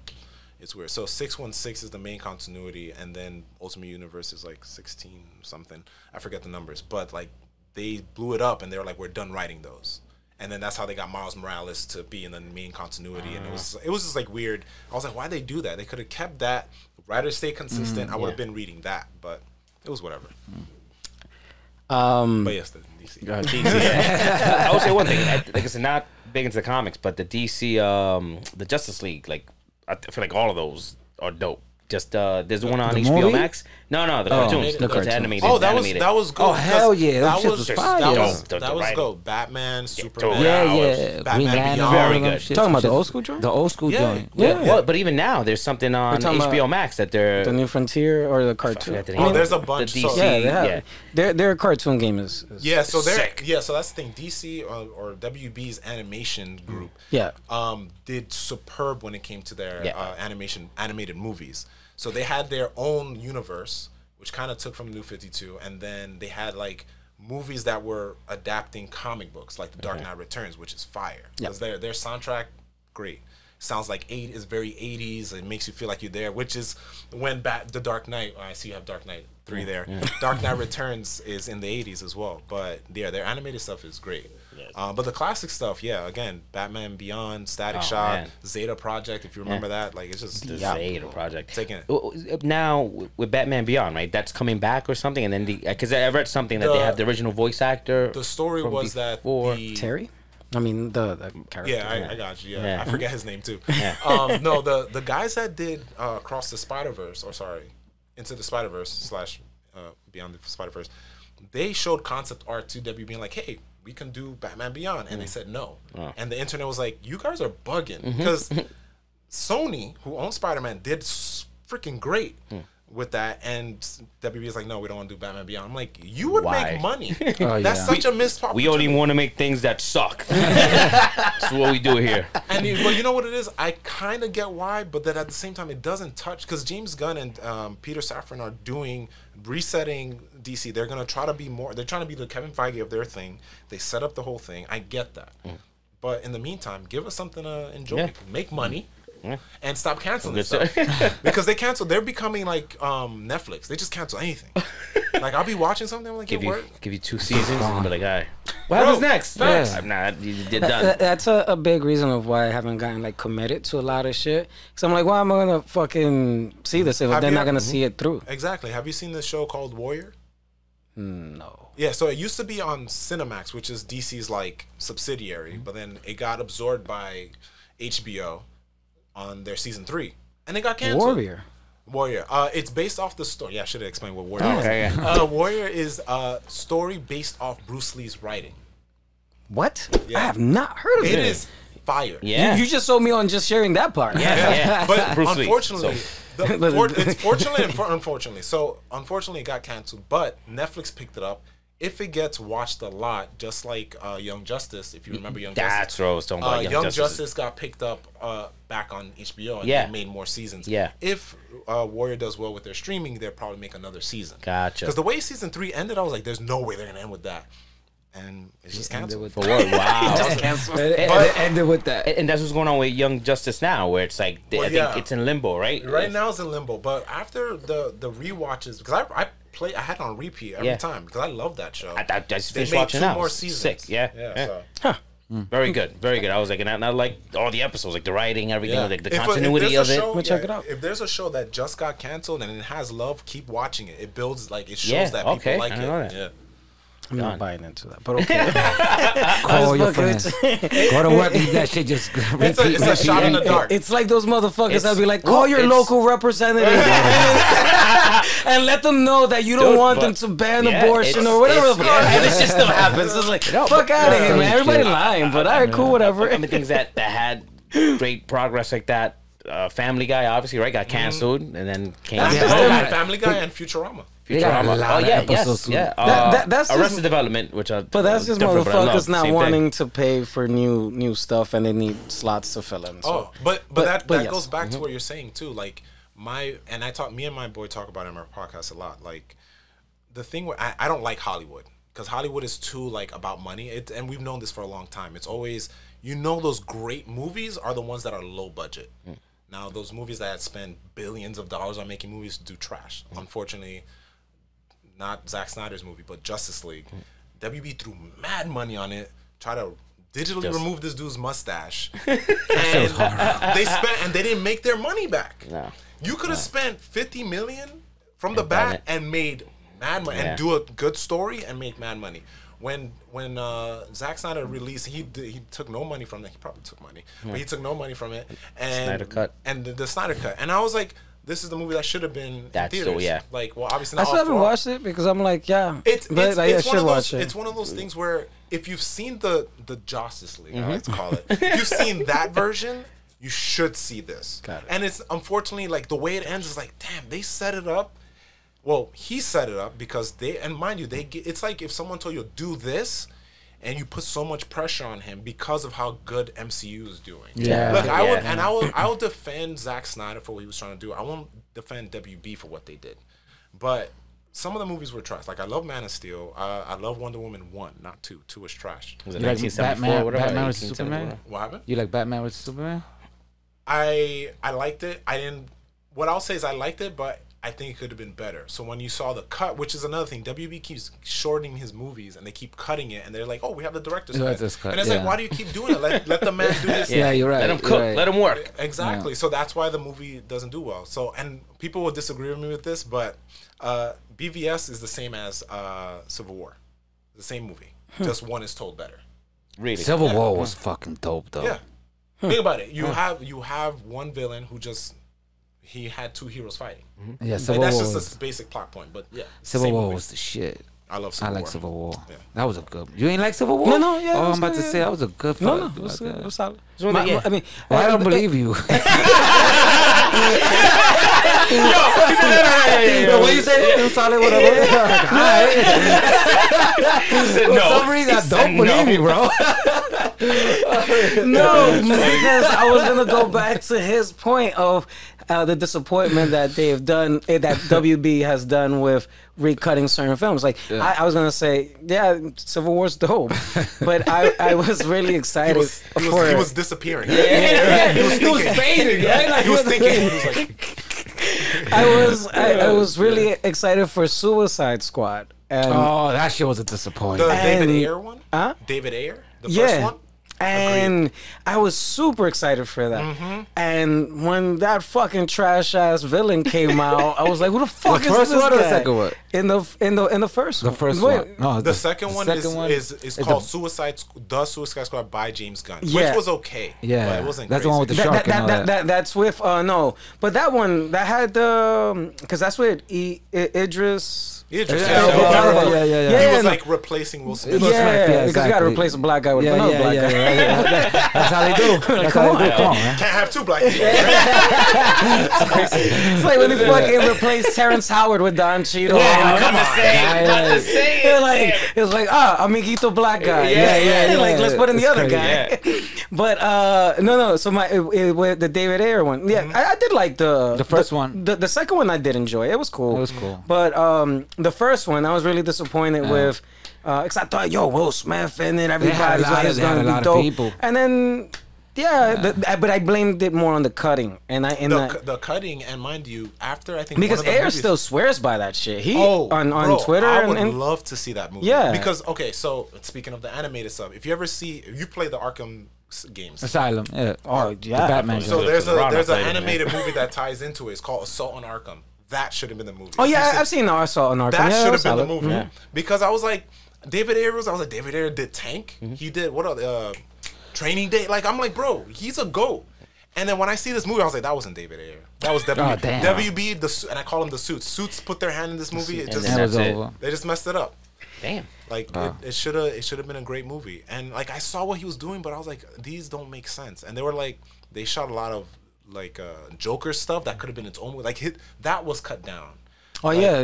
It's weird. So six one six is the main continuity, and then Ultimate Universe is like sixteen something. I forget the numbers, but like they blew it up and they were like, we're done writing those. And then that's how they got Miles Morales to be in the main continuity. Uh, and it was it was just like weird. I was like, why'd they do that? They could have kept that. Writers stay consistent. Mm, I would have yeah. been reading that, but it was whatever. Um, but yes, the D C. Uh, D C yeah. I would say one thing. I, like I said, not big into the comics, but the D C, um, the Justice League, like, I feel like all of those are dope. Just uh, there's one on the H B O movie? Max. No, no, the oh, cartoons. The cartoons. Animated. Oh, that animated. was that was good. Oh hell yeah, that, that was just fire. That was, that was, was good. Batman, yeah, Superman. Yeah, yeah. Batman Beyond. Very good. Shit. Talking about the old school joint. The old school joint. Yeah. Yeah. Yeah. Well, but even now there's something on H B O Max that they're the New Frontier or the cartoon. The oh, there's a bunch. The D C, so, yeah, yeah. Their their cartoon game is, is yeah. So they're yeah. So that's the thing. D C or, or W B's animation group. Yeah. Um, did superb when it came to their uh, animation animated movies. So they had their own universe, which kind of took from New fifty-two, and then they had like movies that were adapting comic books, like The Dark Knight Returns, which is fire. Because yep. their their soundtrack, great. Sounds like eight is very eighties. It makes you feel like you're there, which is when Bat the Dark Knight. Oh, I see you have Dark Knight three there. Yeah. Dark Knight Returns is in the eighties as well. But yeah, their animated stuff is great. Uh, but the classic stuff, yeah, again, Batman Beyond, Static oh, Shock, man. Zeta Project, if you remember yeah. that. Like, it's just... The Zeta cool. Project. Taking it. Now, with Batman Beyond, right, that's coming back or something, and then the... Because I read something that the, they have the original voice actor... The story was before. that the... Terry? I mean, the, the character. Yeah, I, yeah. I got you, yeah. yeah. I forget his name, too. Yeah. Um, no, the, the guys that did uh, Across the Spider-Verse, or sorry, Into the Spider-Verse slash uh, Beyond the Spider-Verse, they showed concept art to W B being like, hey... we can do Batman Beyond, and mm. they said no. Oh. And the internet was like, you guys are bugging. Because mm-hmm. Sony, who owns Spider-Man, did freaking great mm. with that, and W B is like, no, we don't want to do Batman Beyond. I'm like, you would Why? make money. Oh, That's yeah. such we, a missed opportunity. We only want to make things that suck. That's what we do here. And it, well, you know what it is? I kind of get why, but then at the same time, it doesn't touch, because James Gunn and um, Peter Safran are doing, resetting D C. They're gonna try to be more. They're trying to be the Kevin Feige of their thing. They set up the whole thing. I get that, mm. but in the meantime, give us something to enjoy, yeah. make money, yeah. and stop canceling stuff because they cancel. They're becoming like um, Netflix. They just cancel anything. Like I'll be watching something. I'm like, give it you worked. give you two seasons. And be like, all right, what happens next? Yeah. I'm not. You did done. That, that's a, a big reason of why I haven't gotten like committed to a lot of shit. Cause I'm like, well, I'm gonna fucking see this if have they're you, not gonna see it through. Exactly. Have you seen this show called Warrior? No. Yeah, so it used to be on Cinemax, which is D C's like subsidiary, mm-hmm. but then it got absorbed by H B O on their season three, and it got canceled. Warrior. Warrior. Uh, it's based off the story. Yeah, I should have explained what Warrior oh, is. Okay, yeah. uh, Warrior is a story based off Bruce Lee's writing. What? Yeah. I have not heard of it. It is fire. Yeah. You, you just sold me on just sharing that part. Yeah, yeah. yeah. But Bruce unfortunately. Lee, so. The, for, it's fortunately and for, unfortunately. So, unfortunately, it got canceled, but Netflix picked it up. If it gets watched a lot, just like uh, Young Justice, if you remember Young That's Justice. That's what I was talking about. Uh, Young, Young Justice. Justice got picked up uh, back on H B O and yeah. they made more seasons. Yeah. If uh, Warrior does well with their streaming, they'll probably make another season. Gotcha. Because the way season three ended, I was like, there's no way they're going to end with that. And it's just canceled. With for what? Wow. Just canceled. It, it, but, it ended with that. And that's what's going on with Young Justice now, where it's like, well, I think yeah. it's in limbo, right? Right it's, now it's in limbo. But after the, the rewatches, because I, I play, I had it on repeat every yeah. time, because I love that show. I, I, I just they finished made watching two now. more seasons. Sick, yeah. yeah, yeah. So. Huh. Mm. Very good, very good. I was like, and I, and I like all the episodes, like the writing, everything, yeah. like the if, continuity if of show, it. We'll yeah, check it out. If there's a show that just got canceled and it has love, keep watching it. It builds, like, it shows yeah, that people okay. like it. Yeah. I'm Done. not buying into that, but okay. Call your friends. Go to work, leave that shit. Just repeat, it's a, it's a shot in the dark. It's like those motherfuckers that be like, call your local representative and let them know that you don't Dude, want them to ban yeah, abortion or whatever. It's, yeah. And it just still happens. It's like, no, fuck out of no, here, man. Everybody shit. lying, but all right, cool, whatever. I mean, things that, that had great progress like that. Uh, Family Guy, obviously, right? Got canceled mm. and then came. That's yeah. oh, yeah. Family Guy and Futurama. Futurama. Oh yeah, yes, yeah. Uh, that, that, that's Arrested just, Development, which I. But that's just motherfuckers not Same wanting thing. to pay for new new stuff, and they need slots to fill in. So. Oh, but but, but that, but that yes. goes back mm-hmm. to what you're saying too. Like my and I talk, me and my boy talk about it in our podcast a lot. Like the thing where I, I don't like Hollywood because Hollywood is too like about money. It and we've known this for a long time. It's always you know those great movies are the ones that are low budget. Mm. Now, those movies that spend billions of dollars on making movies do trash. Mm-hmm. Unfortunately, not Zack Snyder's movie, but Justice League. Mm-hmm. W B threw mad money on it, try to digitally Just. remove this dude's mustache. and they spent and they didn't make their money back. No. You could have no. spent fifty million from and the bat and made mad money yeah. and do a good story and make mad money. When when uh, Zack Snyder released, he did, he took no money from that. He probably took money, yeah. but he took no money from it. And Snyder cut. And the, the Snyder cut. And I was like, this is the movie that should have been That's in theaters. So, yeah. Like, well, obviously, not I still haven't watched it because I'm like, yeah, it's it's, like, it's, one of those, it. it's one of those things where if you've seen the the Justice League, mm-hmm. let's call it, if you've seen that version, you should see this. Got it. And it's unfortunately like the way it ends is like, damn, they set it up. Well, he set it up because they, and mind you, they get, it's like if someone told you, do this, and you put so much pressure on him because of how good M C U is doing. Yeah. Look, I yeah. would, and I will, I will defend Zack Snyder for what he was trying to do. I won't defend W B for what they did. But some of the movies were trash. Like, I love Man of Steel. Uh, I love Wonder Woman one, not two. two was trash. Was it you like Batman, whatever, Batman with Superman? What happened? You like Batman with Superman? I, I liked it. I didn't, what I'll say is I liked it, but I think it could have been better. So when you saw the cut, which is another thing, W B keeps shortening his movies and they keep cutting it, and they're like, "Oh, we have the director's cut." cut." And it's yeah. like, why do you keep doing it? Let, let the man do this. Yeah, you're right. Let him cook. Right. Let him work. Exactly. Yeah. So that's why the movie doesn't do well. So, and people will disagree with me with this, but uh, B V S is the same as uh, Civil War, the same movie. Just one is told better. Really, Civil yeah. War was fucking dope, though. Yeah. Think about it. You have you have one villain who just. He had two heroes fighting. Mm-hmm. Yeah, Civil like, War. That's just a basic plot point, but yeah. Civil War movie. was the shit. I love Civil War. I like War. Civil War. Yeah. That was a good. You ain't like Civil War? No, no, yeah. Oh, I'm about good, to yeah. say that was a good. No, no, it was good. It was solid. My, my, yeah. I mean, well, I don't believe you. Yo, yeah, when you said it was solid, whatever. Like, all right. For no. some reason, I don't believe no. you, bro. No, because I was gonna go back to his point of. Uh, the disappointment that they've done, that W B has done with recutting certain films. Like, yeah. I, I was going to say, yeah, Civil War's dope. But I, I was really excited. He was, he was, for he was disappearing. Yeah, yeah, yeah. He was thinking. He was fading, right? Like, he was thinking. He was like... I, was, I, I was really excited for Suicide Squad. And oh, that shit was a disappointment. The David and, Ayer one? Huh? David Ayer? The yeah. first one? And Agreed. I was super excited for that. Mm-hmm. And when that fucking trash ass villain came out, I was like, "Who the fuck the is first this one guy?" Or the second one? In the in the in the first the one. First Wait, one. No, the, the second, one, second is, one is is, is called the, Suicide the Suicide Squad by James Gunn, yeah. which was okay. Yeah, but it wasn't. That's crazy. The one with the that, shark. That, and all that, that. That, that's with uh, no, but that one that had the um, because that's with I, I, Idris. Idris yeah, Elba. Yeah, yeah, yeah, yeah. He was like replacing Will Smith. Yeah, yeah, yeah, because exactly. you got to replace a black guy with yeah, another yeah, black yeah, guy. Yeah, yeah, yeah. That's how they do. Like, come, how they do. Come on, man. Can't have two black people. It's like when they fucking replaced Terrence Howard with Don Cheadle. Yeah, oh, come on. Same, not the same. They're like, it was like, ah, amiguito black guy. Yeah, yeah, yeah. Like, let's put in the other guy. But uh, no, no. So my with the David Ayer one. Yeah, I did like the the first one. The the second one I did enjoy. It was cool. It was cool. But um. The first one, I was really disappointed yeah. with, because uh, I thought, yo, Will Smith and then everybody's like, it's going to be dope. People. And then, yeah, yeah. The, but I blamed it more on the cutting. And I and the, the, the cutting, and mind you, after I think because Ayer movies, still swears by that shit. He oh, on on bro, Twitter. I would and, and, love to see that movie. Yeah, because okay, so speaking of the animated sub, if you ever see, if you play the Arkham games, Asylum, yeah, oh yeah, the Batman. So there's a there's an animated movie that ties into it. It's called Assault on Arkham. That should have been the movie. Oh yeah, I've seen. No, I saw an Arkham. That yeah, should have been the movie yeah. because I was like, David Ayer was. I was like, David Ayer did Tank. Mm-hmm. He did what other uh, Training Day. Like I'm like, bro, he's a goat. And then when I see this movie, I was like, that wasn't David Ayer. That was W B. Oh, damn. W B the and I call him the Suits. Suits put their hand in this movie. It just that's it. Over. They just messed it up. Damn. Like wow. it should have. It should have been a great movie. And like I saw what he was doing, but I was like, these don't make sense. And they were like, they shot a lot of. Like uh, Joker stuff that could have been its own. Like hit that was cut down. Oh like, yeah,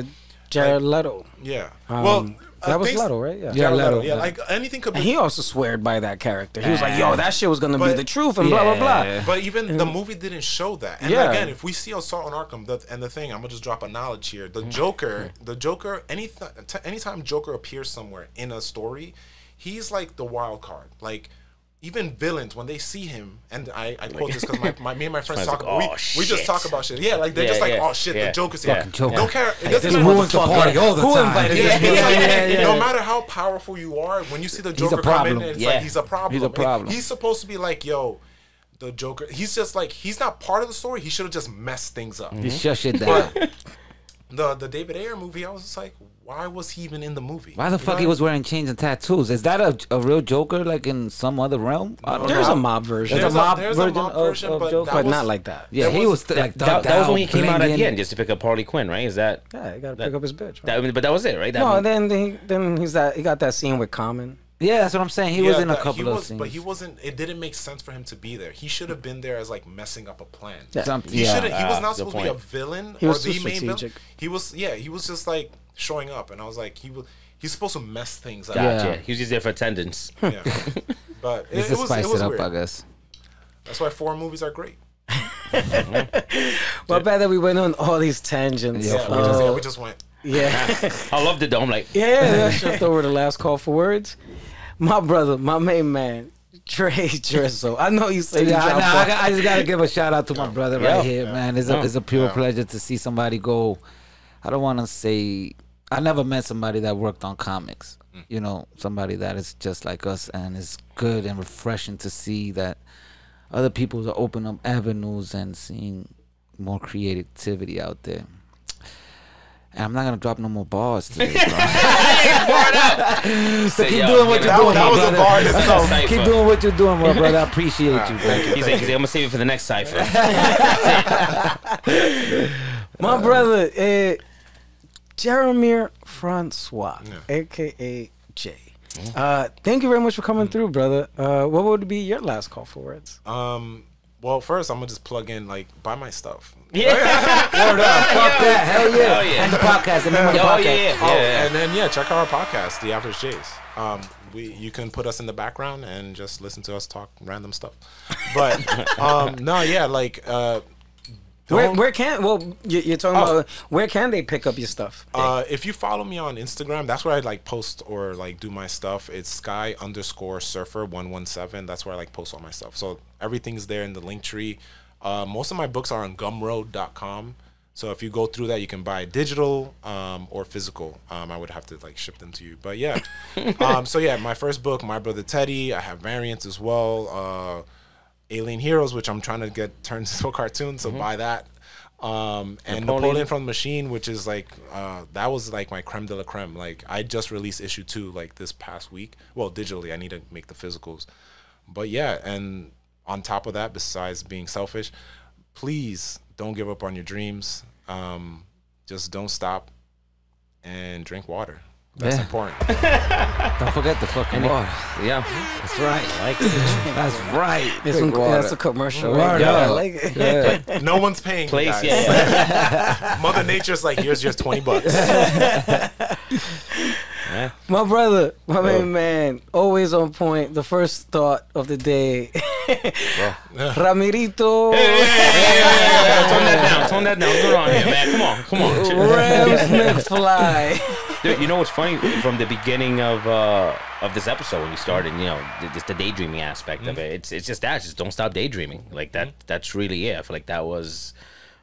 Jared like, Leto. Yeah. Um, well, uh, that was Leto, right? Yeah. Jared, Jared Leto. Leto yeah. yeah. Like anything could. Be and he also sweared by that character. He yeah. was like, "Yo, that shit was gonna but, be the truth," and yeah. blah blah blah. But even mm-hmm. the movie didn't show that. And yeah. again, if we see Assault on Arkham, the, and the thing, I'm gonna just drop a knowledge here. The Joker, the Joker, any anytime Joker appears somewhere in a story, he's like the wild card. Like. even villains, when they see him, and I, I quote this because my, my, me and my friends talk about, like, oh, we, we just talk about shit. Yeah, like they're yeah, just like, yeah, oh shit, yeah. the Joker's here. Joker. Don't care. It doesn't matter what the party all the time. No matter how powerful you are, when you see the Joker come in, it's yeah. like he's a problem. He's a problem. He's supposed to be like, yo, the Joker. He's just like, he's not part of the story. He should have just messed things up. He shut shit down. The the David Ayer movie, I was just like, why was he even in the movie? Why the you fuck know? He was wearing chains and tattoos? Is that a, a real Joker, like in some other realm? I don't there's know. a mob version. There's, there's, a, mob there's version a mob version of, of but Joker, but was, not like that. Yeah, was, he was th like that, that was when he came out at the end just to pick up Harley Quinn, right? Is that yeah? He got to pick up his bitch. Right? That, but that was it, right? That no, then he, then he's that he got that scene with Common. Yeah, that's what I'm saying. He yeah, was in a couple was, of scenes. But he wasn't, it didn't make sense for him to be there. He should have been there as like messing up a plan. Yeah. He, yeah, he was not uh, supposed to be a villain he or was the main villain. He was, yeah, he was just like showing up. And I was like, he was, he's supposed to mess things up. Gotcha. Yeah. He was just there for attendance. Yeah. But it, it was, spice it, was it up, weird. I guess. That's why foreign movies are great. Well, bad that we went on all these tangents. Yeah, oh. we, just, yeah we just went. Yeah, I loved it though. I'm like, yeah, shift over to last call for words. My brother, my main man, Trey Drizzo. I know you say yeah, I, know, I, got, I just gotta give a shout out to my brother yeah, right here, yeah, man. It's yeah, a it's a pure yeah. pleasure to see somebody go. I don't want to say I never met somebody that worked on comics. Mm. You know, somebody that is just like us, and it's good and refreshing to see that other people are opening up avenues and seeing more creativity out there. And I'm not going to drop no more bars today, bro. So keep doing what you're doing, my brother. Keep doing what you're doing, my brother. I appreciate right, you, thank you. He's like, I'm going to save it for the next cipher. My um, brother, uh, Jaromir Francois, yeah. a k a. Jay. Mm-hmm. uh, thank you very much for coming mm-hmm. through, brother. Uh, what would be your last call for words? Um... Well, first, I'm going to just plug in, like, buy my stuff. Yeah. Word up. Fuck that. Hell yeah. Hell yeah. And the podcast. Remember the podcast. Oh, yeah, yeah. Oh, yeah. And then, yeah, check out our podcast, The Average Jays. Um, we, you can put us in the background and just listen to us talk random stuff. But, um, no, yeah, like... Uh, where, where can... Well, you're talking oh. about... Where can they pick up your stuff? Uh, if you follow me on Instagram, that's where I, like, post or, like, do my stuff. It's sky underscore surfer one one seven. That's where I, like, post all my stuff. So... Everything's there in the link tree. Uh, most of my books are on gumroad dot com. So if you go through that, you can buy digital um, or physical. Um, I would have to like ship them to you. But yeah. um, so yeah, my first book, My Brother Teddy. I have variants as well. Uh, Alien Heroes, which I'm trying to get turned into a cartoon. So mm-hmm. buy that. Um, and Napoleon. Napoleon from the Machine, which is like, uh, that was like my creme de la creme. Like I just released issue two like this past week. Well, digitally, I need to make the physicals. But yeah, and... On top of that, besides being selfish, please don't give up on your dreams. Um, just don't stop and drink water. That's yeah. important. Don't forget the fucking Any, water. Yeah, that's right. I like it. That's right. That's, some, that's a commercial. Right? Yo, I like it. Yeah. Like, no one's paying. Place, guys. Yeah. Mother Nature's like, here's just twenty bucks. Yeah. My brother, my main man, always on point. The first thought of the day. Ramirito. Hey, hey, hey, hey, hey. Turn that down. Turn that down. Go on here, man. Come on, come on. Rams McFly. Dude, you know what's funny? From the beginning of uh, of this episode, when you started, you know, just the daydreaming aspect mm-hmm. of it. It's it's just that. Just don't stop daydreaming. Like that. That's really it. I feel like that was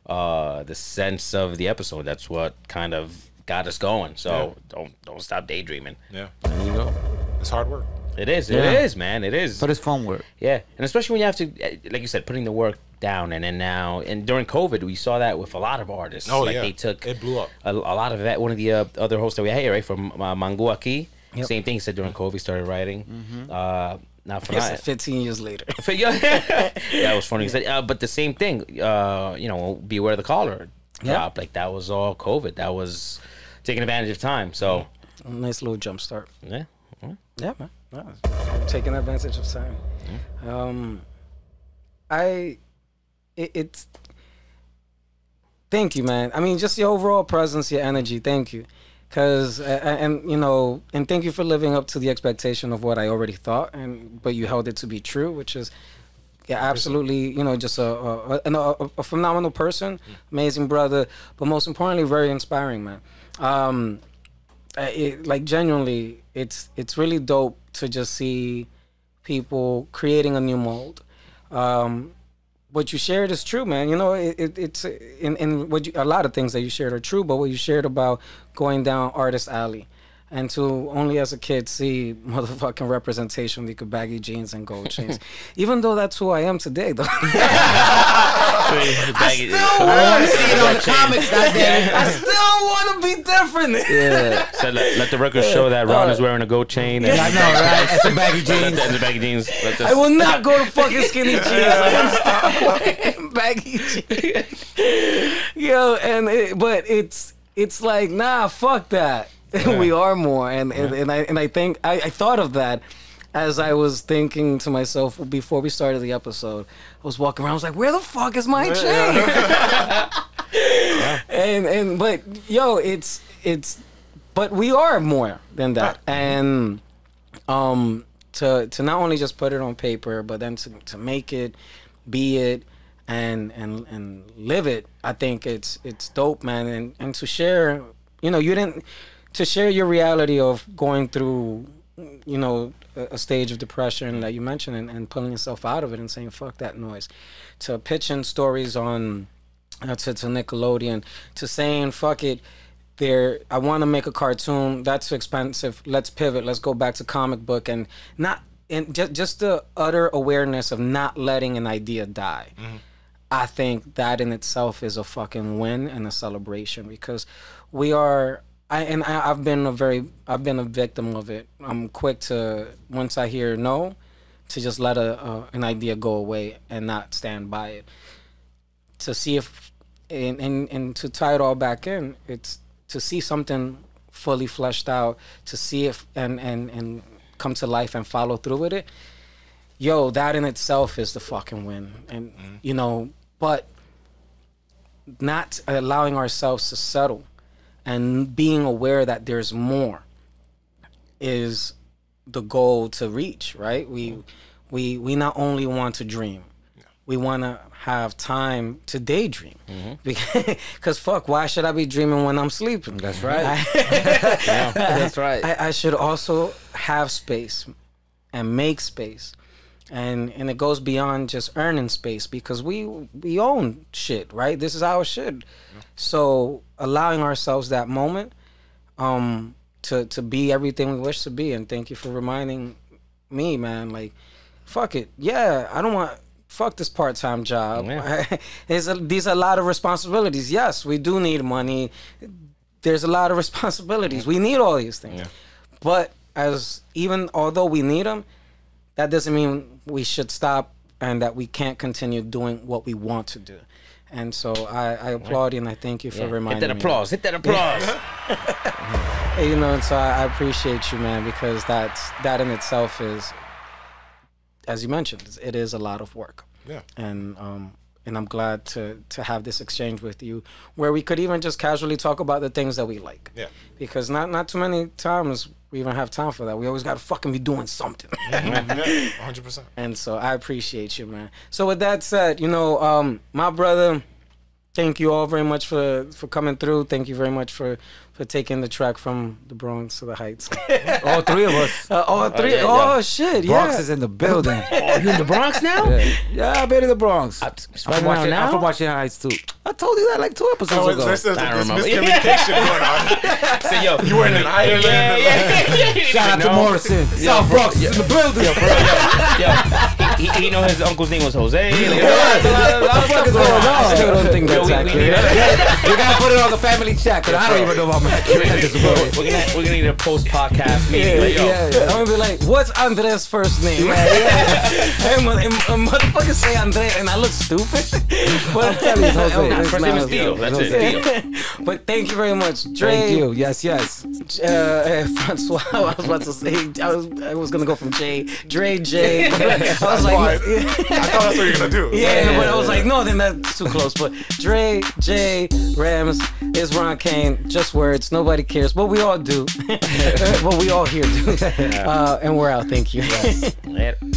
uh, the sense of the episode. That's what kind of. Got us going, so yeah. don't don't stop daydreaming. Yeah, there you go. It's hard work. It is. It yeah. is, man. It is. But it's fun work. Yeah, and especially when you have to, like you said, putting the work down. And then now, and during COVID, we saw that with a lot of artists. Oh like yeah, they took it blew up. A, a lot of that. One of the uh, other hosts that we had here, right, from uh, Manguaki, yep. same thing. He said during COVID, started writing. Mm-hmm. uh, Not for yes, not. fifteen years later. yeah, that was funny. Yeah. Uh, but the same thing. Uh, you know, beware the collar yeah. drop. Like that was all COVID. That was. Taking advantage of time, so a nice little jump start. Yeah, yeah, yeah man. Yeah. Taking advantage of time. Yeah. Um, I, it, it's. Thank you, man. I mean, just your overall presence, your energy. Thank you, because uh, and you know, and thank you for living up to the expectation of what I already thought, and but you held it to be true, which is. Yeah, absolutely. You know, just a a, a, a phenomenal person, amazing brother, but most importantly, very inspiring, man. Um, it, like genuinely, it's it's really dope to just see people creating a new mold. Um, what you shared is true, man. You know, it, it, it's in, in what you, a lot of things that you shared are true, but what you shared about going down Artist Alley and to only as a kid see motherfucking representation, like baggy jeans and gold chains. Even though that's who I am today, though. I still want to see it on the comics, goddamn. I still want to be different. Yeah. So let, let the record show that Ron uh, is wearing a gold chain. And yeah, I know, right? And some baggy jeans. And some baggy jeans. I will not go to fucking skinny jeans. I'm baggy jeans. Yo, and it, but it's it's like, nah, fuck that. Yeah. We are more, and, and, yeah. and I and I think I, I thought of that as I was thinking to myself before we started the episode. I was walking around, I was like, where the fuck is my chain? Yeah. yeah. And and but yo, it's it's but we are more than that. Right. And um to to not only just put it on paper, but then to, to make it, be it, and and and live it, I think it's it's dope, man. And and to share, you know, you didn't to share your reality of going through, you know, a, a stage of depression that you mentioned, and, and pulling yourself out of it and saying, fuck that noise. To pitching stories on, uh, to, to Nickelodeon, to saying, fuck it, there, I want to make a cartoon, that's expensive, let's pivot, let's go back to comic book, and not, and just, just the utter awareness of not letting an idea die. Mm-hmm. I think that in itself is a fucking win and a celebration, because we are... I, and I, I've been a very, I've been a victim of it. I'm quick to, once I hear no, to just let a, a an idea go away and not stand by it. To see if, and, and, and to tie it all back in, it's to see something fully fleshed out, to see if, and, and, and come to life and follow through with it. Yo, that in itself is the fucking win. And, mm-hmm. you know, but not allowing ourselves to settle. And being aware that there's more is the goal to reach, right? We, we, we not only want to dream, yeah. we want to have time to daydream. Mm-hmm. Because fuck, why should I be dreaming when I'm sleeping? That's right. I, yeah, that's right. I, I should also have space and make space. And and it goes beyond just earning space, because we we own shit, right? This is our shit. Yeah. So allowing ourselves that moment um, to to be everything we wish to be. And thank you for reminding me, man. Like, fuck it. Yeah, I don't want fuck this part time job. Yeah. There's a, these are a lot of responsibilities. Yes, we do need money. There's a lot of responsibilities. We need all these things. Yeah. But as even although we need them, that doesn't mean we should stop and that we can't continue doing what we want to do. And so I, I applaud you, and I thank you for yeah. reminding me. Hit that applause. Me. Hit that applause. You know, and so I, I appreciate you, man, because that's, that in itself is, as you mentioned, it is a lot of work. Yeah. And, um, and I'm glad to, to have this exchange with you, where we could even just casually talk about the things that we like. Yeah. Because not, not too many times we even have time for that. We always got to fucking be doing something. one hundred percent. And so I appreciate you, man. So with that said, you know, um, my brother, thank you all very much for, for coming through. Thank you very much for, for taking the track from the Bronx to the Heights. All three of us. Uh, all three. Oh, yeah, yeah. oh shit, Bronx yeah. Bronx is in the building. Oh, you in the Bronx now? Yeah, yeah I've been in the Bronx. I'm from Washington Heights, too. I told you that like two episodes oh, ago. There's, there's, there's miscommunication going on. So, yo, you were in an island. Yeah, yeah, yeah, yeah. Shout out to Morrison. South Bronx is in the building. Yo, bro, yo. He, he, he know his uncle's name was Jose. What the fuck is going on? I still don't think that's accurate. You got to put it on the family chat, because I don't even know about my kids. We're going to need a post-podcast meeting. I'm going to be like, what's Andre's first name? Motherfuckers say Andre, and I look stupid. I'm telling you, Jose. First name is Theo. That's it. But thank you very much, Dre. Thank you. Yes, yes. Uh, Francois. I was about to say. I was. I was gonna go from J. Dre J. I was like. I, yeah. I thought that's what you're gonna do. Yeah, yeah, yeah but yeah, I was yeah. like, no, then that's too close. But Dre J. Rams is Ron Kane. Just words. Nobody cares, but we all do. But we all here do. Uh, and we're out. Thank you. Yes. Later.